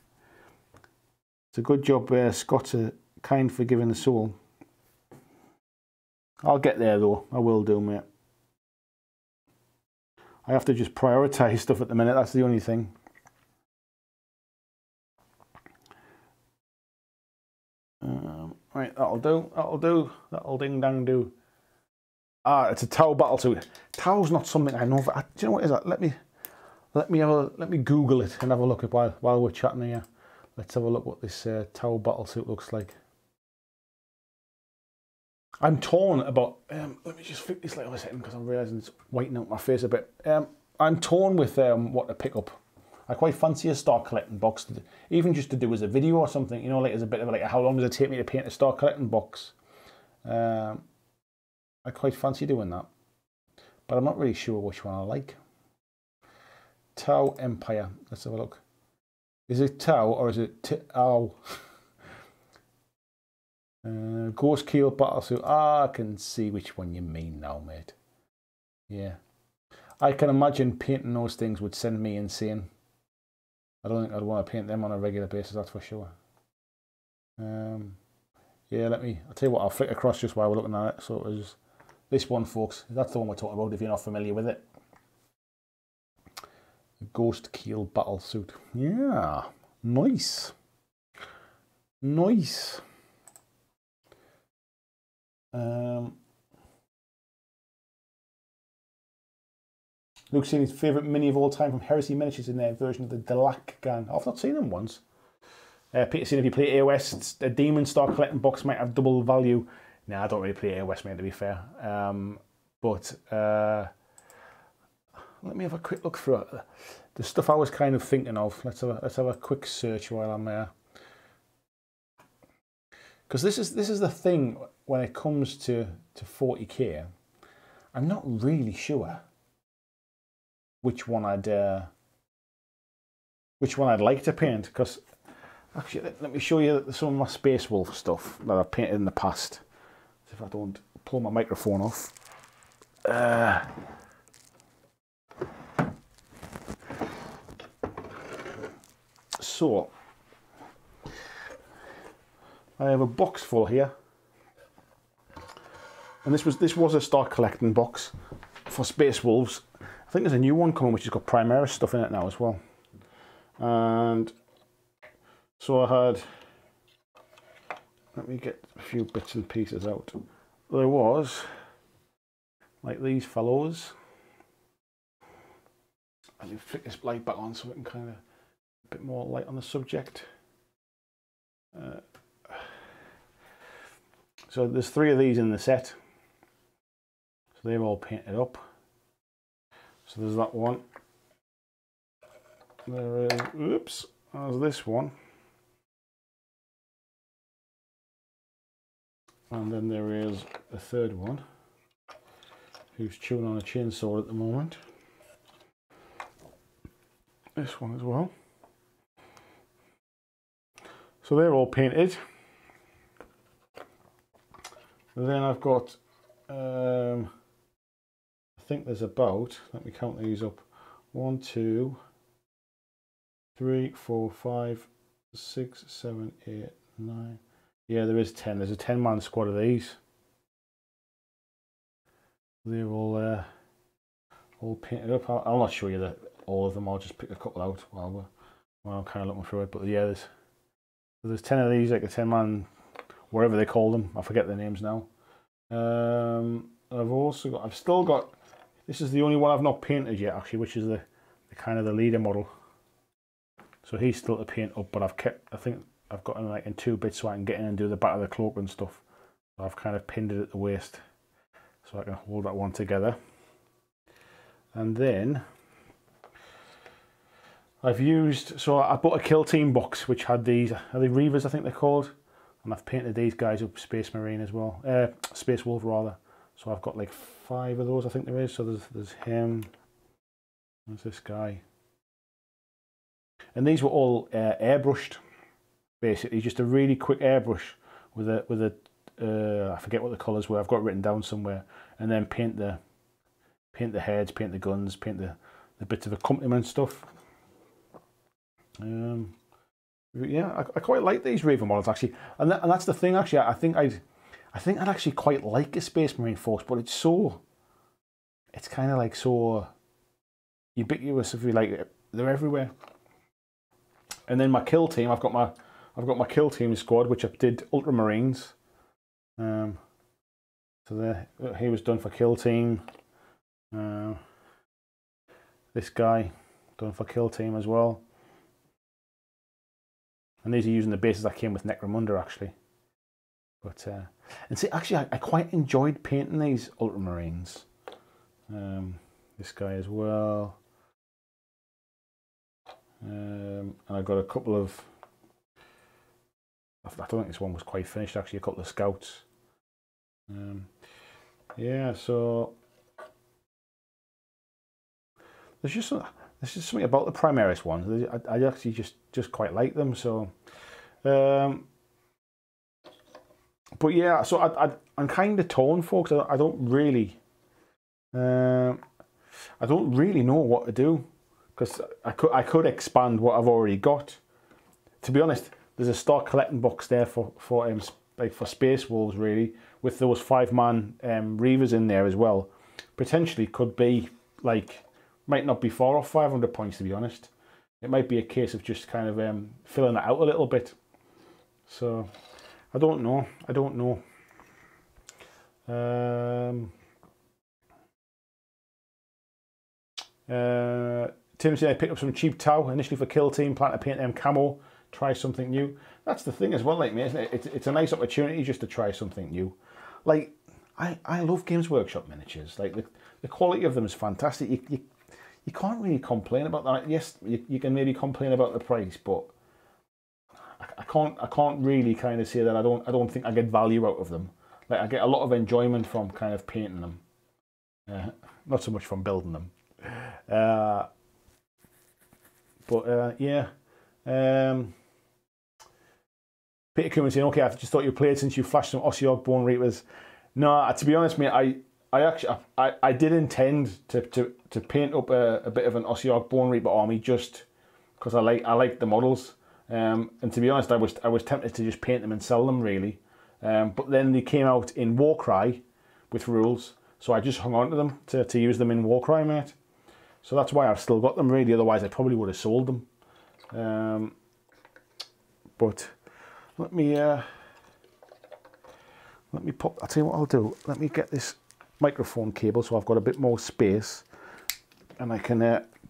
It's a good job, Scott's a kind, forgiving soul. I'll get there though, I will do, mate. I have to just prioritise stuff at the minute, that's the only thing. Right, that'll ding dang do. Ah, it's a Tau battle suit. Tau's not something I know, but do you know what is that? Let me Google it and have a look at while we're chatting here. Let's have a look what this Tau battlesuit looks like. I'm torn about... let me just flip this light over a second because I'm realising it's whitening out my face a bit. I'm torn with what to pick up. I quite fancy a Star Collecting box, even just to do as a video or something. You know, like as a bit of like, how long does it take me to paint a Star Collecting box? I quite fancy doing that. But I'm not really sure which one I like. Tau Empire. Let's have a look. Is it Tau or is it T-Ow? Ghost Keel Battlesuit. Ah, I can see which one you mean now, mate. Yeah. I can imagine painting those things would send me insane. I don't think I'd want to paint them on a regular basis, that's for sure. Yeah, I'll tell you what, I'll flick across just while we're looking at it. So it was this one, folks. That's the one we're talking about if you're not familiar with it. Ghost Keel battle suit. Yeah, nice, nice. Luke's seen his favourite mini of all time from Heresy Miniatures in their version of the Dalak Gan. Oh, I've not seen them once. Peter, seen if you play AOS, a Demon Star Collecting box might have double value. Nah, I don't really play Air West, mate, to be fair. Let me have a quick look through the stuff I was kind of thinking of. Let's have a quick search while I'm there. Because this is the thing when it comes to 40k. I'm not really sure which one I'd like to paint. Because actually, let me show you some of my Space Wolf stuff that I've painted in the past. If I don't pull my microphone off. So I have a box full here, and this was a Start Collecting box for Space Wolves. I think there's a new one coming which has got Primaris stuff in it now as well. And so I had, let me get a few bits and pieces out. There was like these fellows. I can flick this light back on so we can kind of a bit more light on the subject. So there's 3 of these in the set, so they're all painted up. So there's that one. There is, oops, there's this one, and then there is a 3rd one who's chewing on a chainsaw at the moment. This one as well. So they're all painted. And then I've got, I think there's about, let me count these up, 1, 2, 3, 4, 5, 6, 7, 8, 9. Yeah, there is 10. There's a 10-man squad of these. They're all painted up. I'll not show you all of them. I'll just pick a couple out while I'm kind of looking through it. But yeah, there's 10 of these, like the 10-man, whatever they call them. I forget their names now. I've still got. This is the only one I've not painted yet, actually, which is the kind of the leader model. So he's still to paint up, but I've kept. I think I've got him like in 2 bits, so I can get in and do the back of the cloak and stuff. So I've kind of pinned it at the waist, so I can hold that one together. And then I've used, so I bought a Kill Team box which had these, are they Reavers I think they're called, and I've painted these guys up Space Marine as well, Space Wolf rather. So I've got like 5 of those I think there is. So there's him, there's this guy, and these were all airbrushed, basically just a really quick airbrush with a I forget what the colours were. I've got it written down somewhere, and then paint the heads, paint the guns, paint the bits of accompaniment stuff. Yeah, I quite like these Reaver models actually, and that's the thing actually. I think I'd actually quite like a Space Marine force, but it's kind of like so ubiquitous, if you like, they're everywhere. And then my Kill Team, I've got my Kill Team squad, which I did Ultramarines. So there, he was done for Kill Team. This guy done for Kill Team as well. And these are using the bases that came with Necromunda actually. But and see, actually I quite enjoyed painting these Ultramarines. This guy as well. And I got a couple of, I don't think this one was quite finished actually, a couple of Scouts. Yeah, so there's just something about the Primaris ones. I actually just quite like them. So, but yeah, so I'm kind of torn, folks. I don't really know what to do, because I could expand what I've already got. To be honest, there's a Start Collecting box there for Space Wolves really, with those 5-man Reavers in there as well. Potentially could be like. Might not be far off 500 points, to be honest. It might be a case of just kind of filling it out a little bit. So, I don't know. Tim said I picked up some cheap tow, initially for Kill Team, plan to paint them camo, try something new. That's the thing as well, like me, isn't it? It's a nice opportunity just to try something new. Like, I love Games Workshop miniatures. Like, the quality of them is fantastic. You can't really complain about that. Yes, you can maybe complain about the price, but I can't really kind of say that I don't think I get value out of them. Like, I get a lot of enjoyment from kind of painting them, not so much from building them. Peter Cooman saying, okay, I just thought you played since you flashed some Ossiorg Bone Reapers. No, to be honest, mate, I actually did intend to paint up a bit of an Ossiorg Bone Reaper army just because I like the models. And to be honest, I was tempted to just paint them and sell them, really. But then they came out in Warcry with rules, so I just hung on to them to use them in Warcry, mate. So that's why I've still got them, really. Otherwise, I probably would have sold them. But let me pop. I'll tell you what I'll do. Let me get this microphone cable so I've got a bit more space, and I can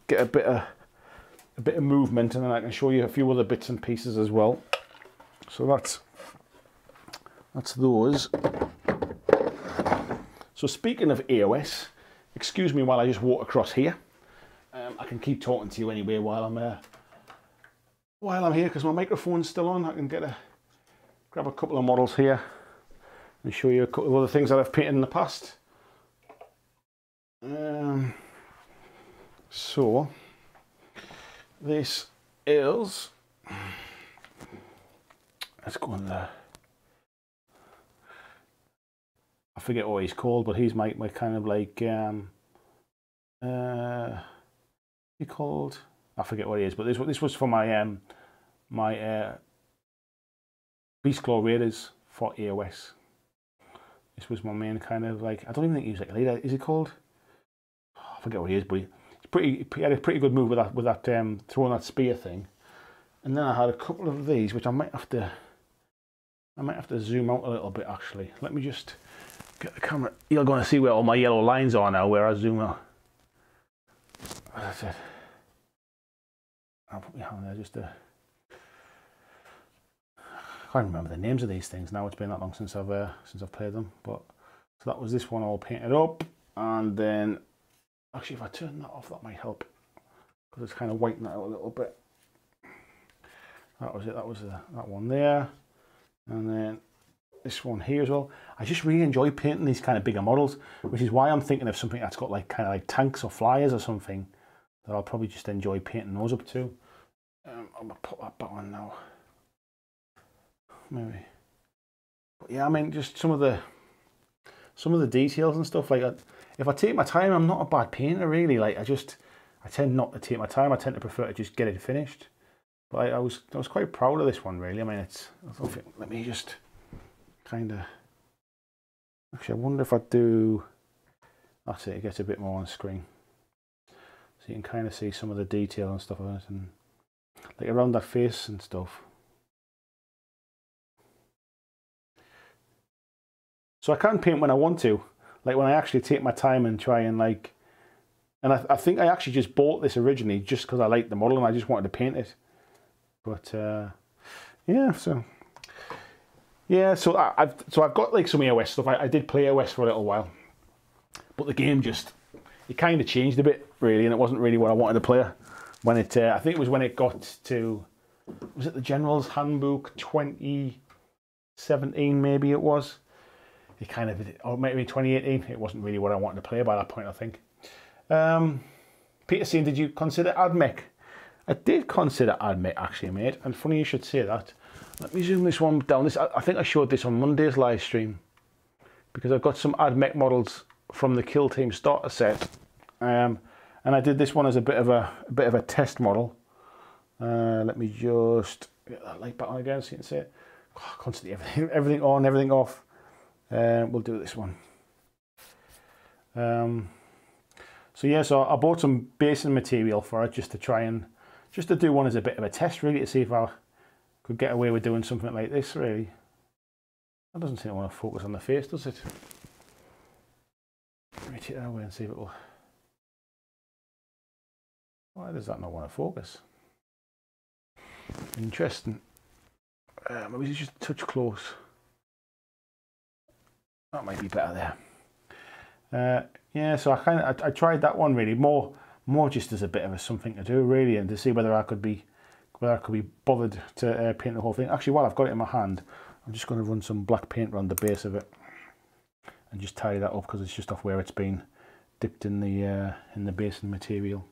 get a bit of movement, and then I can show you a few other bits and pieces as well. So that's those. So speaking of AOS, excuse me while I just walk across here. I can keep talking to you anyway while I'm here, because my microphone's still on. I can grab a couple of models here and show you a couple of other things that I've painted in the past. So this is, let's go on there. I forget what he's called, but he's my kind of like he called, I forget what he is, but this was for my my Beastclaw Raiders for AOS. This was my main kind of like, I don't even think he was like a leader. Is he called? Oh, I forget what he is, but he had a pretty good move with that throwing that spear thing. And then I had a couple of these, which I might have to zoom out a little bit actually. Let me just get the camera. You're going to see where all my yellow lines are now, where I zoom out. That's it. I'll put my hand there just to... I can't remember the names of these things now. It's been that long since I've played them. But so that was this one all painted up, and then actually if I turn that off, that might help because it's kind of whitening that out a little bit. That was it. That was that one there, and then this one here as well. I just really enjoy painting these kind of bigger models, which is why I'm thinking of something that's got like kind of like tanks or flyers or something that I'll probably just enjoy painting those up to. I'm gonna put that back on now. Maybe, but yeah, I mean, just some of the details and stuff like that. If I take my time, I'm not a bad painter really. Like I tend not to take my time. I tend to prefer to just get it finished. But I was quite proud of this one really. I mean, let me just kind of. Actually, I wonder if I do. That's it. It gets a bit more on screen, so you can kind of see some of the detail and stuff on it, and like around that face and stuff. So I can paint when I want to, like when I actually take my time and try and like, and I think I actually just bought this originally just because I liked the model and I just wanted to paint it. But I've got like some AOS stuff. I did play AOS for a little while, but the game it kind of changed a bit really, and it wasn't really what I wanted to play. When it, I think it was when it got to, was it the General's Handbook 2017 maybe it was. It kind of, or maybe 2018, it wasn't really what I wanted to play by that point, I think. Peter saying, did you consider AdMech? I did consider AdMech, actually, mate. And funny you should say that. Let me zoom this one down. I think I showed this on Monday's live stream because I've got some AdMech models from the Kill Team starter set. And I did this one as a bit of a test model. Let me just get that light back on again so you can see it. Oh, constantly everything on, everything off. We'll do this one. So I bought some basing material for it just to do one as a bit of a test really, to see if I could get away with doing something like this really. That doesn't seem to want to focus on the face, does it? Let me take that away and see if it will. Why does that not want to focus? Interesting. Maybe it's just a touch close. That might be better there. Yeah, so I kind of I tried that one really more just as a bit of a something to do really, and to see whether I could be bothered to paint the whole thing. Actually, while I've got it in my hand, I'm just going to run some black paint around the base of it and just tidy that up, because it's just off where it's been dipped in the basing material.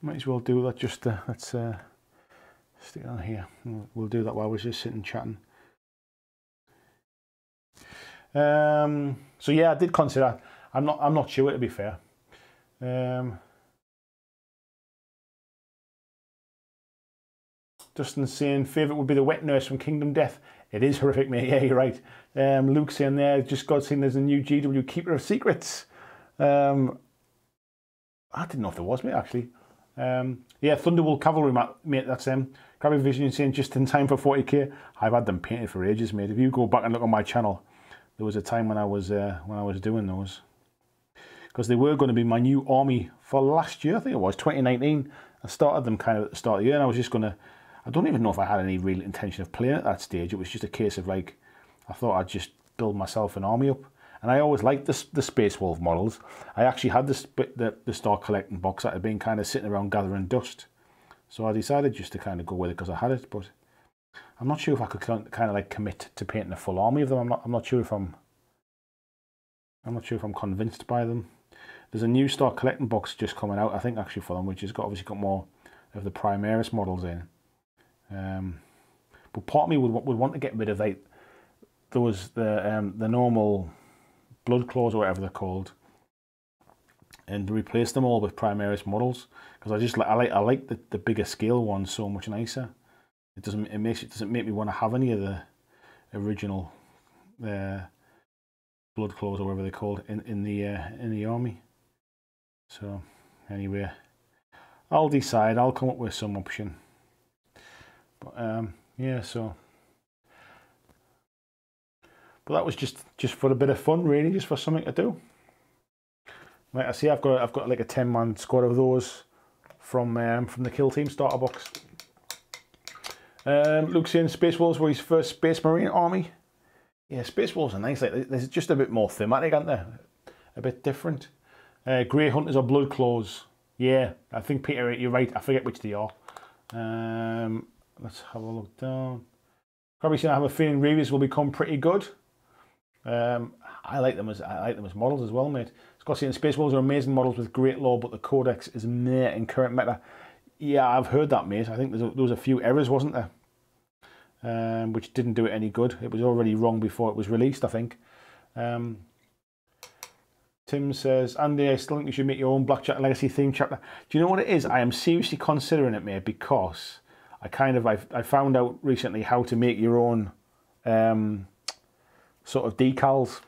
Might as well do that. Just let's stick it on here. We'll do that while we're just sitting chatting. So yeah, I did consider. I'm not sure, to be fair. Dustin's saying favourite would be the wet nurse from Kingdom Death. It is horrific, mate. Yeah, you're right. Luke's saying there, just God saying there's a new GW Keeper of Secrets. I didn't know if there was, mate, actually. Yeah, Thunderwolf Cavalry, mate, that's them. Krabby Vision saying just in time for 40k. I've had them painted for ages, mate. If you go back and look on my channel, there was a time when I was doing those, because they were going to be my new army for last year. I think it was 2019. I started them kind of at the start of the year, and I was just gonna. I don't even know if I had any real intention of playing at that stage. It was just a case of like, I thought I'd just build myself an army up. And I always liked the Space Wolf models. I actually had this the Star Collecting box that had been kind of sitting around gathering dust. So I decided just to kind of go with it because I had it. But I'm not sure if I could kind of like commit to painting a full army of them. I'm not sure if I'm convinced by them. There's a new Star Collecting box just coming out, I think, actually, for them, which has got obviously got more of the Primaris models in. But part of me would want to get rid of like those the normal blood claws or whatever they're called, and replace them all with Primaris models, because I just like the bigger scale ones so much nicer. It doesn't make me want to have any of the original blood claws or whatever they're called in the army. So anyway, I'll decide. I'll come up with some option. But yeah, so but that was just for a bit of fun, really, just for something to do. Like I see, I've got like a 10-man squad of those from the Kill Team starter box. Luke's saying Space Wolves were his first Space Marine army. Yeah, Space Wolves are nice. Like they're just a bit more thematic, aren't they? A bit different. Grey Hunters or Blood Claws. Yeah, I think Peter, you're right. I forget which they are. Let's have a look down. Probably saying I have a feeling Reavers will become pretty good. I like them as models as well, mate. Scott saying Space Wolves are amazing models with great lore, but the Codex is meh in current meta. Yeah, I've heard that, mate. I think there was a few errors, wasn't there? Which didn't do it any good. It was already wrong before it was released, I think. Tim says, Andy, I still think you should make your own Blackjack Legacy theme chapter. Do you know what it is? I am seriously considering it, mate, because I found out recently how to make your own sort of decals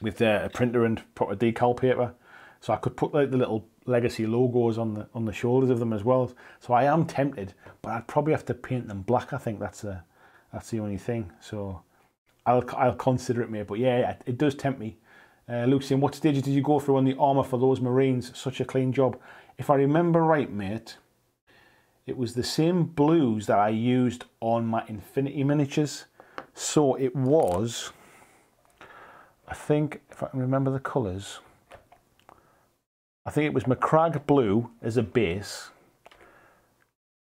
with a printer and proper decal paper. So I could put like the little Legacy logos on the shoulders of them as well. So I am tempted, but I'd probably have to paint them black. I think that's the only thing. So I'll consider it, mate. But yeah, it does tempt me. Luke's saying, what stages did you go through on the armor for those Marines? Such a clean job. If I remember right, mate, it was the same blues that I used on my Infinity miniatures. So it was, I think, if I can remember the colours, I think it was McCrag blue as a base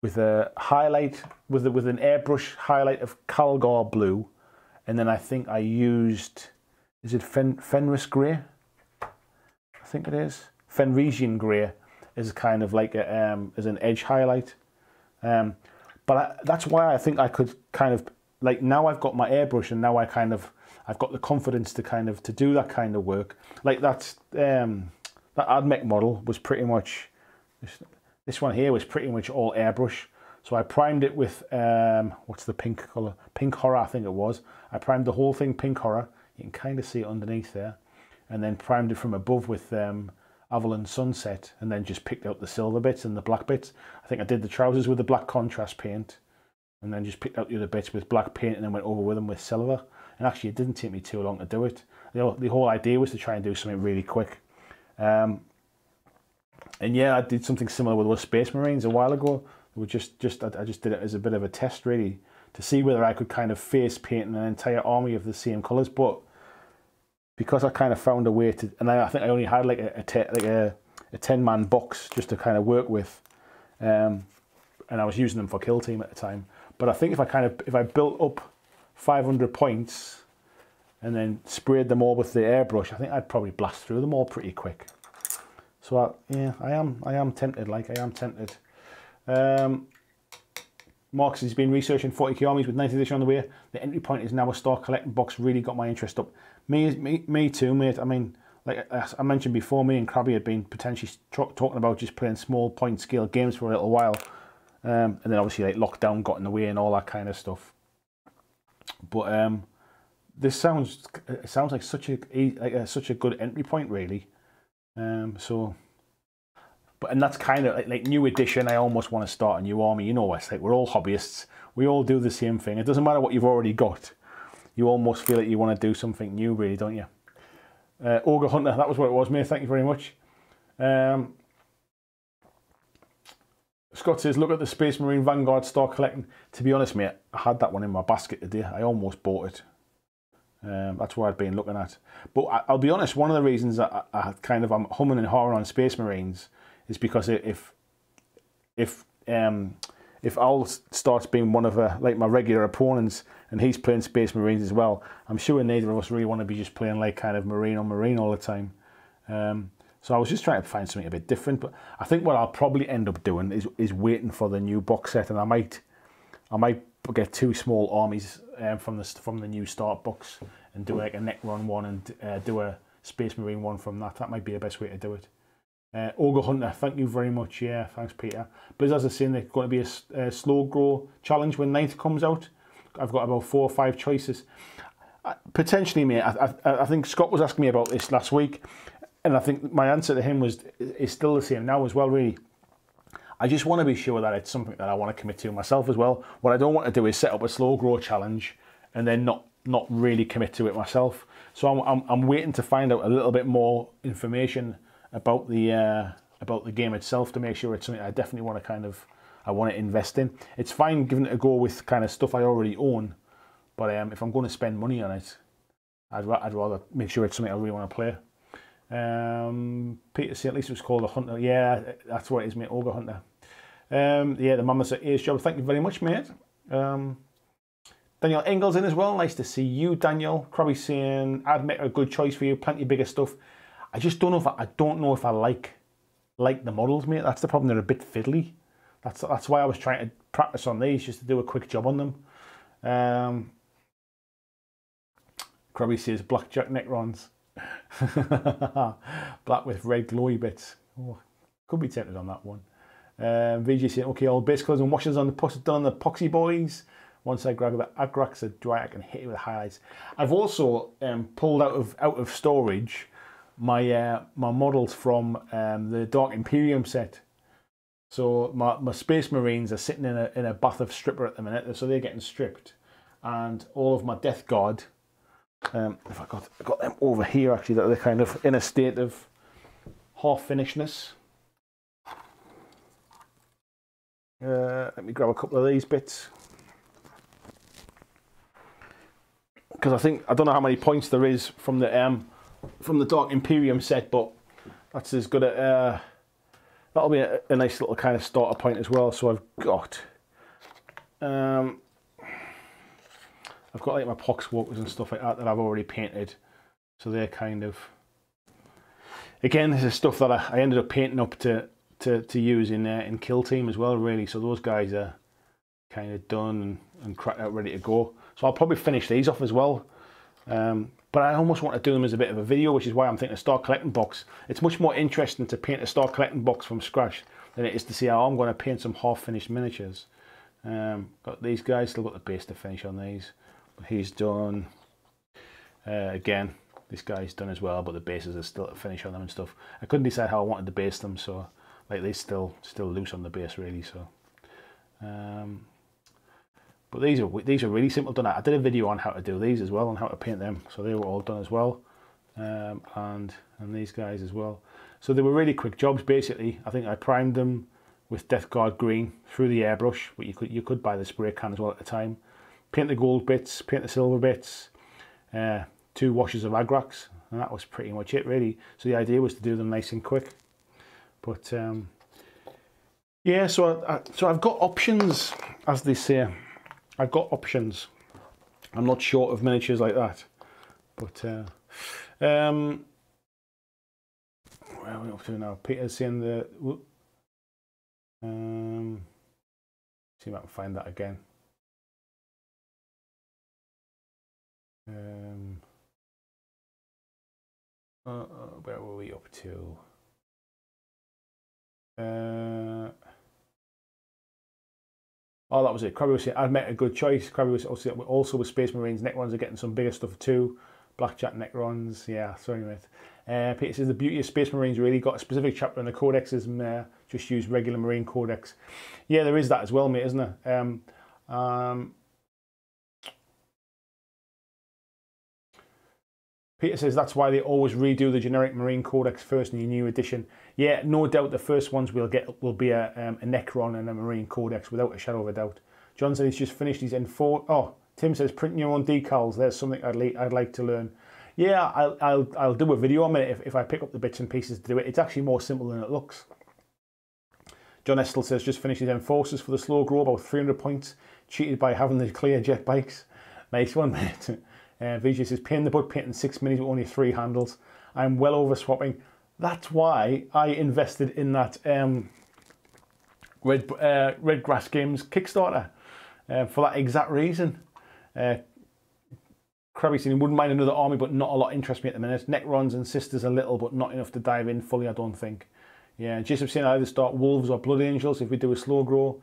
with a highlight, with an airbrush highlight of Kalgar blue. And then I think I used, is it Fenris grey? I think it is. Fenrisian grey as kind of like a, as an edge highlight. But that's why I think I could kind of, like, now I've got my airbrush and now I've got the confidence to do that kind of work. Like that AdMech model was pretty much, this one here was pretty much all airbrush. So I primed it with, what's the pink colour? Pink Horror, I think it was. I primed the whole thing Pink Horror. You can kind of see it underneath there. And then primed it from above with Avalon Sunset, and then just picked out the silver bits and the black bits. I think I did the trousers with the black contrast paint, and then just picked out the other bits with black paint, and then went over with them with silver. And actually, it didn't take me too long to do it. The whole idea was to try and do something really quick. And yeah, I did something similar with those Space Marines a while ago. I just did it as a bit of a test, really, to see whether I could kind of face paint an entire army of the same colours, but because I kind of found a way to, and I think I only had like a 10-man box just to kind of work with, and I was using them for Kill Team at the time. But I think if I built up 500 points and then sprayed them all with the airbrush, I think I'd probably blast through them all pretty quick. So I am tempted, I am tempted. Mark says he's been researching 40k armies with 90th edition on the way. The entry point is now a star collecting box. Really got my interest up. Me too, mate. I mean, like I mentioned before, me and Krabby had been potentially talking about just playing small point scale games for a little while, and then obviously like lockdown got in the way and all that kind of stuff. But this sounds like such a good entry point, really. So. But, and that's kind of like new edition. I almost want to start a new army. You know, it's like we're all hobbyists. We all do the same thing. It doesn't matter what you've already got. You almost feel like you want to do something new, really, don't you? Ogre Hunter, that was what it was, mate. Thank you very much. Scott says, look at the Space Marine Vanguard Star Collecting. To be honest, mate, I had that one in my basket today. I almost bought it. That's what I'd been looking at. But I'll be honest, one of the reasons that I'm humming and hawing on Space Marines is because if Al starts being one of my regular opponents and he's playing Space Marines as well, I'm sure neither of us really want to be just playing like kind of Marine on Marine all the time. So I was just trying to find something a bit different. But I think what I'll probably end up doing is waiting for the new box set, and I might get two small armies from the new start box and do like a Necron one and do a Space Marine one from that. That might be the best way to do it. Ogre Hunter, thank you very much. Yeah, thanks, Peter. But as I was saying, there's going to be a slow grow challenge when 9th comes out. I've got about 4 or 5 choices. Potentially, mate, I think Scott was asking me about this last week, and I think my answer to him was, it's still the same now as well, really. I just want to be sure that it's something that I want to commit to myself as well. What I don't want to do is set up a slow grow challenge and then not really commit to it myself. So I'm waiting to find out a little bit more information about the game itself to make sure it's something I definitely want to I want to invest in. It's fine giving it a go with kind of stuff I already own, but if I'm going to spend money on it, I'd rather make sure it's something I really want to play. Peter said at least it was called a Hunter. Yeah, that's what it is, mate. Ogre Hunter. Yeah, the Mammoths at Ace Job. Thank you very much, mate. Daniel Engels in as well. Nice to see you, Daniel. Probably saying I'd make a good choice for you. Plenty bigger stuff. I just don't know if I like the models, mate. That's the problem. They're a bit fiddly. That's why I was trying to practice on these, just to do a quick job on them. Krabby says blackjack Necrons, black with red glowy bits. Oh, could be tempted on that one. VG saying okay, all base colours and washes on the done on the epoxy boys. Once I grab the Agrax dry, I can hit it with highlights. I've also pulled out of storage my models from the Dark Imperium set, so my Space Marines are sitting in a bath of stripper at the minute, so they're getting stripped, and all of my Death Guard, if I got them over here actually, that they're kind of in a state of half finishedness. Let me grab a couple of these bits, because I don't know how many points there is from the Dark Imperium set, but that's as good a that'll be a nice little kind of starter point as well. So I've got like my pox walkers and stuff like that I've already painted, so they're kind of, again, this is stuff that I ended up painting up to use in Kill Team as well, really. So those guys are kind of done and cracked out, ready to go, so I'll probably finish these off as well. But I almost want to do them as a bit of a video, which is why I'm thinking a Star Collecting box. It's much more interesting to paint a Star Collecting box from scratch than it is to see how I'm going to paint some half-finished miniatures. Got these guys, still got the base to finish on these. He's done. Again, this guy's done as well, but the bases are still to finish on them and stuff. I couldn't decide how I wanted to base them, so like they're still loose on the base, really. So, but these are really simple done. I did a video on how to do these as well, on how to paint them, so they were all done as well, and these guys as well. So they were really quick jobs, basically. I think I primed them with Death Guard green through the airbrush, but you could buy the spray can as well at the time. paint the gold bits, paint the silver bits, 2 washes of Agrax, and that was pretty much it really. So the idea was to do them nice and quick. But yeah, so I've got options, as they say. I've got options. I'm not short of miniatures like that. But where are we up to now? Peter's saying the see if I can find that again. Where were we up to? Oh, that was it. Krabby was saying, I'd met a good choice. Krabby was also with Space Marines. Necrons are getting some bigger stuff too. Blackjack Necrons. Yeah, sorry, mate. Peter says, the beauty of Space Marines really got a specific chapter in the Codexes and just use regular Marine Codex. Yeah, there is that as well, mate, isn't there? Peter says that's why they always redo the generic Marine Codex first in your new edition. Yeah, no doubt the first ones we'll get will be a Necron and a Marine Codex, without a shadow of a doubt. John said he's just finished his N4. Oh, Tim says printing your own decals. There's something I'd like to learn. Yeah, I'll do a video on it if I pick up the bits and pieces to do it. It's actually more simple than it looks. John Estel says just finished his Enforcers for the slow grow, about 300 points. Cheated by having the clear jet bikes. Nice one, mate. VJ says, pain in the butt painting 6 minis with only 3 handles. I'm well over swapping. That's why I invested in that Red Grass Games Kickstarter for that exact reason. Krabby said he wouldn't mind another army, but not a lot interests me at the minute. Necrons and Sisters a little, but not enough to dive in fully, I don't think. Yeah, Jason's saying I either start Wolves or Blood Angels if we do a slow grow.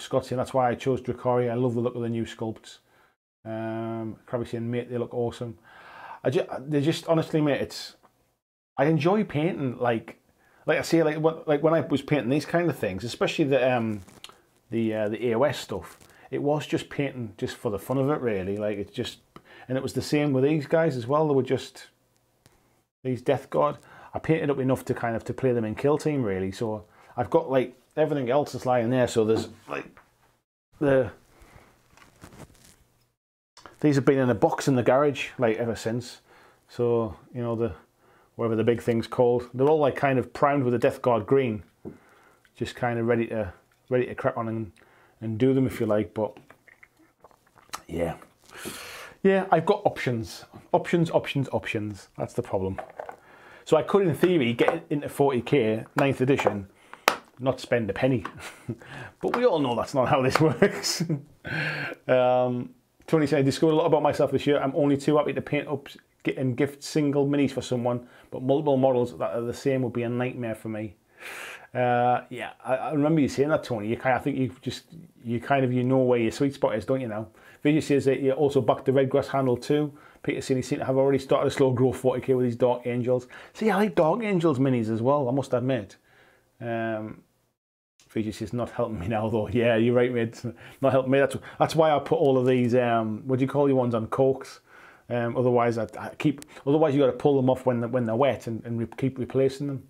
Scott's saying that's why I chose Dracari. I love the look of the new sculpts. Krabby saying, mate, they look awesome. They just honestly, mate, I enjoy painting, like I say, like when I was painting these kind of things, especially the AOS stuff, it was just painting just for the fun of it, really. Like it's just, and it was the same with these guys as well. They were just these Death Guard. I painted up enough to kind of to play them in Kill Team, really. So I've got like everything else that's lying there. So there's like the. These have been in a box in the garage, like, ever since. So, you know, whatever the big thing's called, they're all like kind of primed with a Death Guard green, just kind of ready to crack on and do them if you like. But yeah, I've got options. That's the problem. So I could, in theory, get into 40k 9th edition, not spend a penny, but we all know that's not how this works. Tony said, I discovered a lot about myself this year. I'm only too happy to paint up and gift single minis for someone, but multiple models that are the same would be a nightmare for me. Yeah, I remember you saying that, Tony. I think you know where your sweet spot is, don't you now? Vijay says that you also backed the Red Grass handle too. Peter said he seemed to have already started a slow grow 40k with his Dark Angels. See, I like Dark Angels minis as well, I must admit. Vijay is not helping me now, though. Yeah, you're right, mate. Not helping me. That's why I put all of these, what do you call your ones, on corks? Otherwise, otherwise you got to pull them off when they're wet and keep replacing them.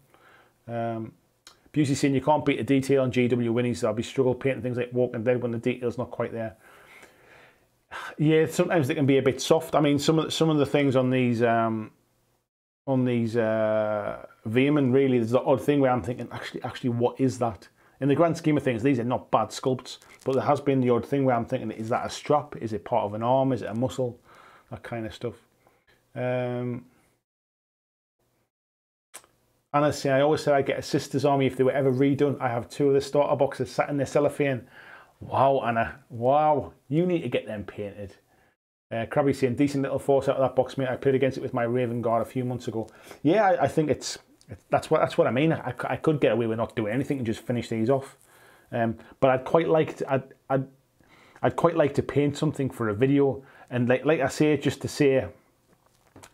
Busey saying you can't beat the detail on GW Winnies, so I'll be struggling painting things like Walking Dead when the detail's not quite there. Yeah, sometimes they can be a bit soft. I mean, some of the things on these Veeman, really, there's the odd thing where I'm thinking, actually, what is that? In the grand scheme of things, these are not bad sculpts, but there has been the odd thing where I'm thinking, is that a strap? Is it part of an arm? Is it a muscle? That kind of stuff. Anna said, I always said I'd get a Sister's army if they were ever redone. I have 2 of the starter boxes sat in their cellophane. Wow, Anna. Wow. You need to get them painted. Krabby saying, decent little force out of that box, mate. I played against it with my Raven Guard a few months ago. Yeah, I think it's... That's what I mean. I could get away with not doing anything and just finish these off, but I'd quite like to paint something for a video, and like I say, just to say,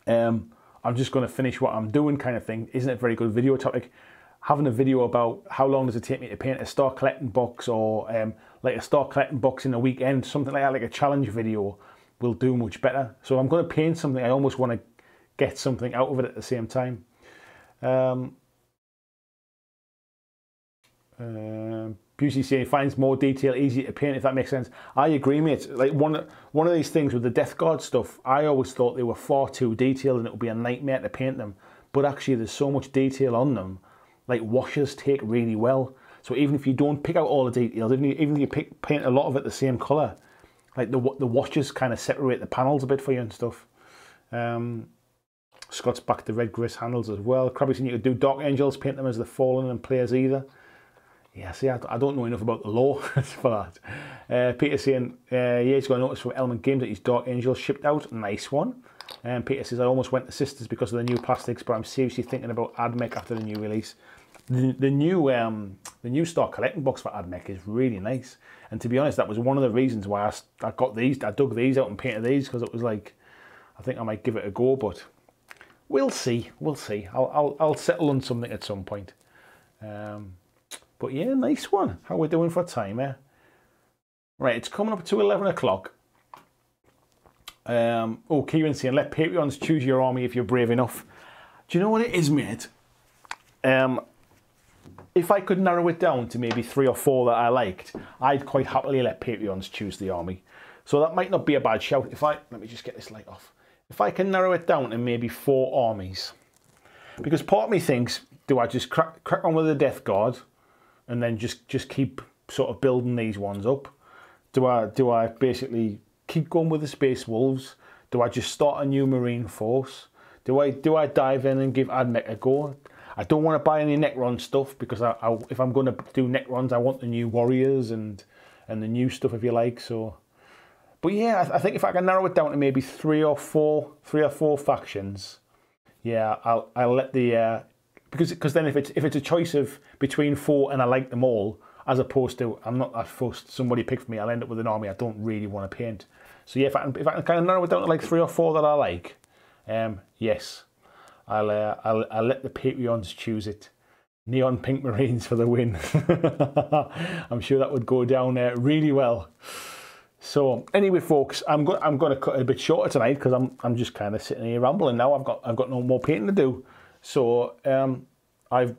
I'm just going to finish what I'm doing, kind of thing. Isn't it a very good video topic? Having a video about how long does it take me to paint a Star Collecting box, or like a Star Collecting box in a weekend, something like that, like a challenge video, will do much better. So I'm going to paint something. I almost want to get something out of it at the same time. PCCA finds more detail easy to paint, if that makes sense. I agree, mate. Like one of these things with the Death Guard stuff, I always thought they were far too detailed and it would be a nightmare to paint them. But actually there's so much detail on them, like washes take really well. So even if you don't pick out all the details, even if you paint a lot of it the same colour, like the washes kind of separate the panels a bit for you and stuff. Scott's back to red grist handles as well. Krabby's saying you could do Dark Angels, paint them as the Fallen and players either. Yeah, see, I don't know enough about the law for that. Peter's saying, yeah, he's got a notice from Element Games that his Dark Angel shipped out. Nice one. And Peter says, I almost went to Sisters because of the new plastics, but I'm seriously thinking about AdMech after the new release. The new Star Collecting box for AdMech is really nice. And to be honest, that was one of the reasons why I got these. I dug these out and painted these because it was like, I think I might give it a go, but we'll see. We'll see. I'll settle on something at some point. But yeah, nice one. How we're doing for time, eh? Right, it's coming up to 11 o'clock. Oh, Kieran's saying, let Patreons choose your army if you're brave enough. Do you know what it is, mate? If I could narrow it down to maybe 3 or 4 that I liked, I'd quite happily let Patreons choose the army. So that might not be a bad shout. Let me just get this light off. If I can narrow it down to maybe 4 armies. Because part of me thinks, do I just crack on with the Death Guard and then just keep sort of building these ones up? Do I basically keep going with the Space Wolves? Do I just start a new Marine Force? Do I dive in and give AdMech a go? I don't want to buy any Necron stuff because if I'm going to do Necrons, I want the new Warriors and the new stuff, if you like. So, but yeah, I think if I can narrow it down to maybe 3 or 4 factions, yeah, I'll let the. Because then if it's a choice of between 4 and I like them all, as opposed to I'm not that fussed, somebody pick for me, I'll end up with an army I don't really want to paint. So yeah, if I can kind of narrow it down to like 3 or 4 that I like, yes, I'll let the Patreons choose it. Neon Pink Marines for the win. I'm sure that would go down there really well. So anyway, folks, I'm going to cut it a bit shorter tonight because I'm just kind of sitting here rambling now. I've got no more painting to do. So I've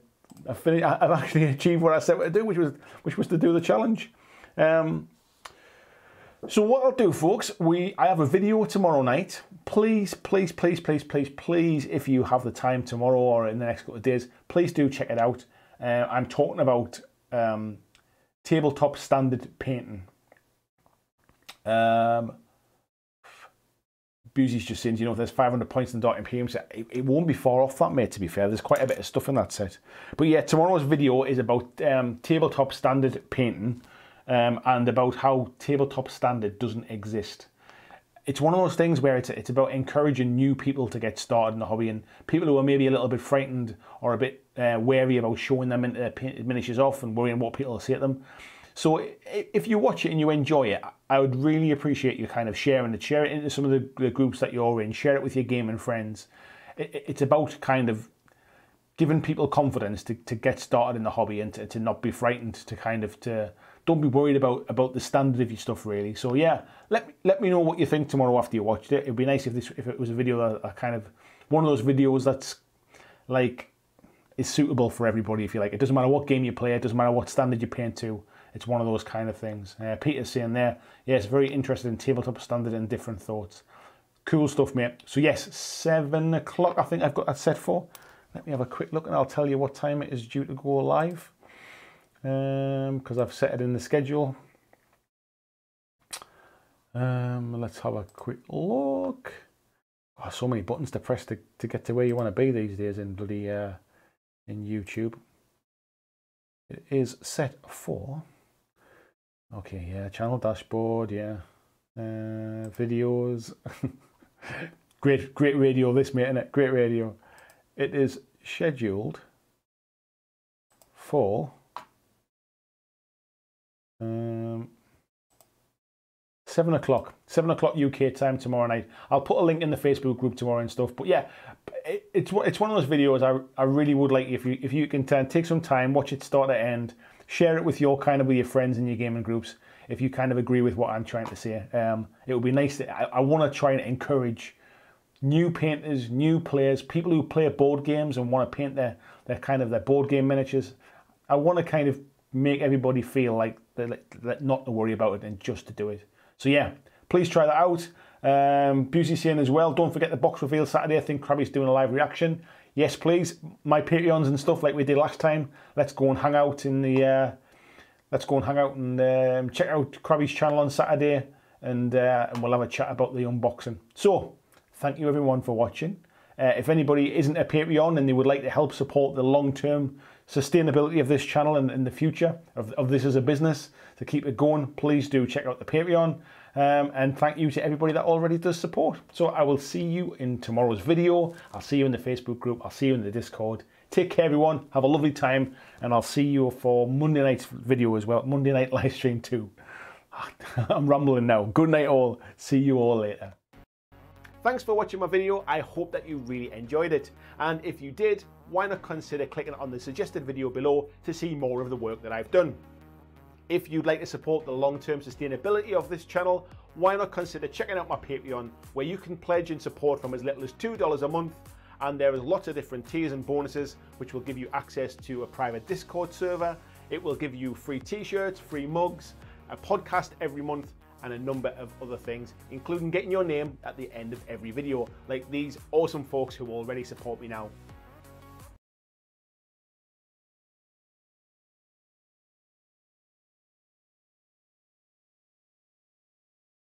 actually achieved what I set out to do, which was to do the challenge. So what I'll do, folks, I have a video tomorrow night. Please, if you have the time tomorrow or in the next couple of days, please do check it out. I'm talking about tabletop standard painting. Busy's just saying, you know, if there's 500 points in the Dark Imperium set, it won't be far off that, mate, to be fair. There's quite a bit of stuff in that set. But yeah, tomorrow's video is about tabletop standard painting and about how tabletop standard doesn't exist. It's one of those things where it's about encouraging new people to get started in the hobby, and people who are maybe a little bit frightened or a bit wary about showing them into their painted miniatures off and worrying what people will say to them. So if you watch it and you enjoy it, I would really appreciate you kind of sharing it. Share it into some of the groups that you're in. Share it with your gaming friends. It's about kind of giving people confidence to get started in the hobby and to not be frightened, to don't be worried about the standard of your stuff, really. So yeah, let me know what you think tomorrow after you watched it. It'd be nice if it was a video that kind of one of those videos that's like is suitable for everybody, if you like. It doesn't matter what game you play. It doesn't matter what standard you paint to. It's one of those kind of things. Peter's saying there, yes, very interested in tabletop standard and different thoughts. Cool stuff, mate. So yes, 7 o'clock, I think I've got that set for. Let me have a quick look and I'll tell you what time it is due to go live. Because I've set it in the schedule. Let's have a quick look. Oh, so many buttons to press to get to where you want to be these days in bloody in YouTube. It is set for... Okay, yeah, channel dashboard, yeah, videos. great radio, this, mate, isn't it? Great radio. It is scheduled for 7 o'clock. 7 o'clock UK time tomorrow night. I'll put a link in the Facebook group tomorrow and stuff. But yeah, it's one of those videos I really would like if you can take some time, watch it start to end. Share it with your friends and your gaming groups if you kind of agree with what I'm trying to say. It would be nice that I want to try and encourage new painters, new players, people who play board games and want to paint their board game miniatures. I want to kind of make everybody feel like they're not to worry about it and just to do it. So yeah, please try that out. Busey's saying as well, don't forget the box reveal Saturday. I think Krabby's doing a live reaction. Yes, please. My Patreons and stuff like we did last time. Let's go and hang out in the. Let's go and hang out and check out Krabby's channel on Saturday, and we'll have a chat about the unboxing. So thank you everyone for watching. If anybody isn't a Patreon and they would like to help support the long-term sustainability of this channel and in the future of this as a business to keep it going, please do check out the Patreon. And thank you to everybody that already does support. So I will see you in tomorrow's video. I'll see you in the Facebook group. I'll see you in the Discord. Take care, everyone. Have a lovely time. And I'll see you for Monday night's video as well. Monday night live stream too. I'm rambling now. Good night all. See you all later. Thanks for watching my video. I hope that you really enjoyed it. And if you did, why not consider clicking on the suggested video below to see more of the work that I've done. If you'd like to support the long-term sustainability of this channel, why not consider checking out my Patreon, where you can pledge and support from as little as $2 a month, and there is lots of different tiers and bonuses, which will give you access to a private Discord server. It will give you free t-shirts, free mugs, a podcast every month, and a number of other things, including getting your name at the end of every video, like these awesome folks who already support me now.